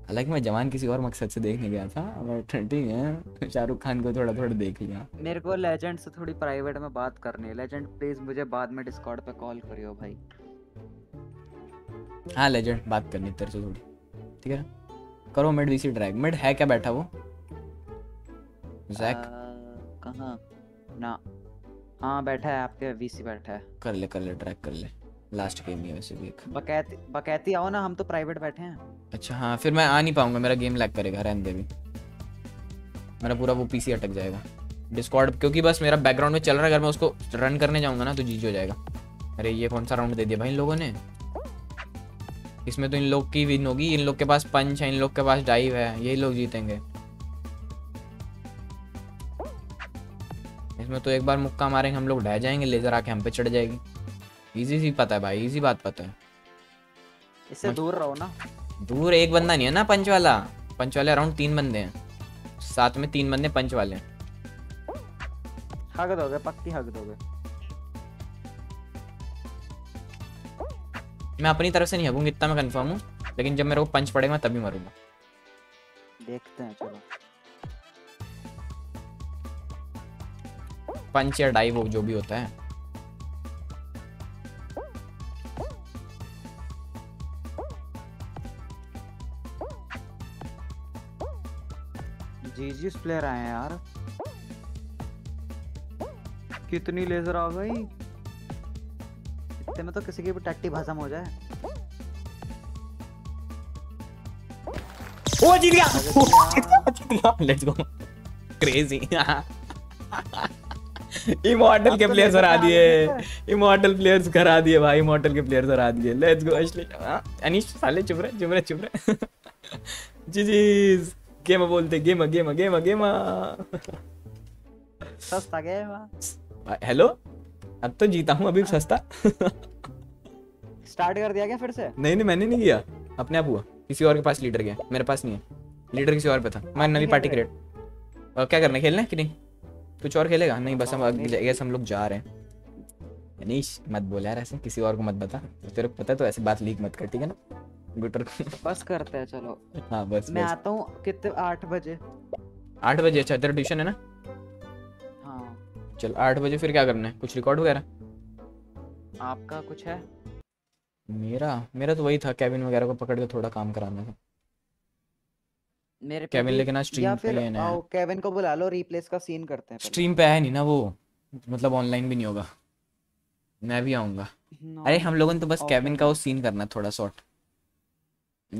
हालांकि मैं जवान किसी और मकसद से देखने गया था, बट ठीक है शाहरुख खान को थोड़ा देख लिया। मेरे को लेजेंड से थोड़ी प्राइवेट में बात करनी है। लेजेंड प्लीज मुझे बाद में डिस्कॉर्ड पे कॉल करियो भाई। हाँ लेजेंड बात करनी तेरे से थोड़ी, ठीक है। करो मिड बीसी ड्रैग। मिड है क्या बैठा वो जैक? कहाँ ना, हाँ बैठा है आपके बीसी बैठा है। कर ले ड्रैग कर ले, लास्ट गेम ही वैसे भी एक। बकैती आओ ना, हम तो प्राइवेट बैठे हैं। अच्छा हाँ फिर मैं आ नहीं पाऊंगा, मेरा गेम लैग करेगा, रहने दे भी। मेरा पूरा वो पीसी अटक जाएगा डिस्कॉर्ड, क्योंकि बस मेरा बैकग्राउंड में चल रहा है। अगर मैं उसको रन करने जाऊंगा ना तो जीजी हो जाएगा। अरे ये कौन सा राउंड दे दिया भाई इन लोगों ने, इसमें तो इन लोग की विन होगी। इन लोग के पास पंच है, इन लोग के पास डाइव है, यही लोग जीतेंगे इसमें तो। एक बार मुक्का मारेंगे हम लोग, ढह जाएंगे, लेजर आके हम पे चढ़ जाएगी। इजी पता है भाई, इजी बात पता है। इससे दूर रहो ना। दूर एक बंदा नहीं है ना पंच वाला, पंच वाले अराउंड 3 बंदे हैं, साथ में 3 बंदे पंच वाले हैं। हग दोगे पक्की, हग दोगे। मैं अपनी तरफ से नहीं हगूंगा इतना मैं कंफर्म हूँ, लेकिन जब मेरे को पंच पड़ेगा तभी मरूंगा। देखते हैं चलो। पंच या डाइव जो भी होता है। जीजीस प्लेयर आए हैं यार, कितनी लेजर आ गई इतने में तो किसी की भी टट्टी भस्म हो जाए। ओ जीत गया, लेट्स गो क्रेजी। इमॉर्टल के प्लेयर्स हरा दिए, भाई इमॉर्टल के प्लेयर्स हरा दिए। लेट्स गो असली अनीश साले, चुप रहे जीजीस। गेम बोलते गेम सस्ता गेम। हेलो अब तो जीता हूँ, अभी सस्ता। स्टार्ट कर दिया क्या फिर से? नहीं मैंने नहीं किया, अपने आप हुआ। किसी और के पास लीडर गया, मेरे पास नहीं है। लीडर किसी और पे था। मैं नवी पार्टी क्रिएट। क्या करना है, खेलना है कि नहीं? कुछ और खेलेगा? नहीं बस हम लोग जा रहे हैं। अनीश मत बोल यार ऐसे, किसी और को मत बता, तेरे को पता है तो ऐसे बात लीक मत कर, ठीक है ना। बस करते हैं चलो। हाँ बस मैं आता हूँ कितने 8 बजे। 8 बजे? अच्छा तेरा ट्यूशन है ना? हाँ चल 8 बजे फिर क्या करना है? कुछ रिकॉर्ड वगैरह आपका कुछ है? मेरा तो वही था कैबिन वगैरह को पकड़ के थोड़ा काम कराना था मेरे कैबिन, लेकिन आज स्ट्रीम पे लेना है। कैबिन को बुला लो, रिप्लेस का सीन करते हैं। स्ट्रीम पे है नहीं ना वो, मतलब ऑनलाइन भी नहीं होगा, मैं भी आऊंगा। अरे हम लोगों ने तो बस कैबिन का वो सीन करना थोड़ा शॉर्ट,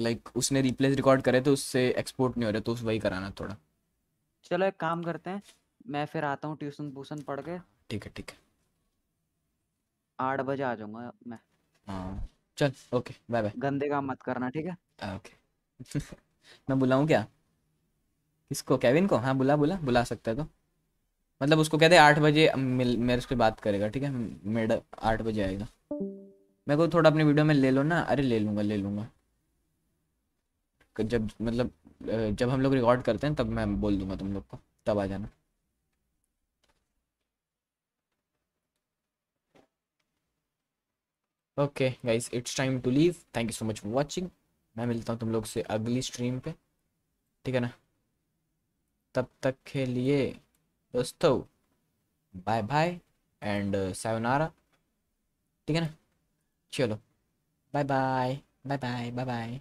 लाइक उसने रिप्लेस रिकॉर्ड करे तो उससे एक्सपोर्ट नहीं हो रहा, तो उस वही कराना थोड़ा। चलो एक काम करते हैं, मैं फिर आता हूँ ट्यूशन पूसन पढ़ के। ठीक है ठीक है, 8 बजे आ जाऊंगा मैं। हाँ चल ओके बाय बाय, गंदे काम मत करना ठीक है ओके। मैं बुलाऊं क्या किसको? केविन को? हाँ बुला बुला बुला सकता है तो, मतलब उसको कहते 8 बजे मेरे से बात करेगा ठीक है, मेरा 8 बजे आएगा। मेरे को थोड़ा अपनी वीडियो में ले लो ना। अरे ले लूँगा जब, मतलब जब हम लोग रिकॉर्ड करते हैं तब मैं बोल दूंगा तुम लोग को, तब आ जाना। Okay guys it's time to leave, thank you so much for watching. मैं मिलता हूँ तुम लोग से अगली स्ट्रीम पे, ठीक है ना? तब तक के लिए दोस्तों बाय बाय एंड सायोनारा, ठीक है ना? चलो bye bye bye bye bye bye.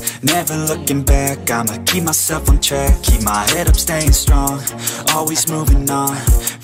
Never looking back, I'ma keep myself on track. Keep my head up staying strong, always moving on.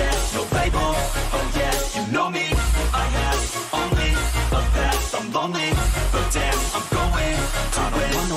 yeah. Oh yeah, you know me, I have only a path. I'm lonely, but damn, I'm going. I don't want no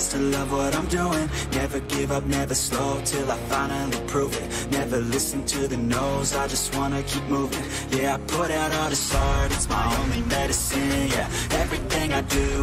is to love what I'm doing. Never give up, never slow, till I finally prove it. Never listen to the no's, I just wanna keep moving. Yeah, I put out all this art, it's my only medicine, yeah. Everything I do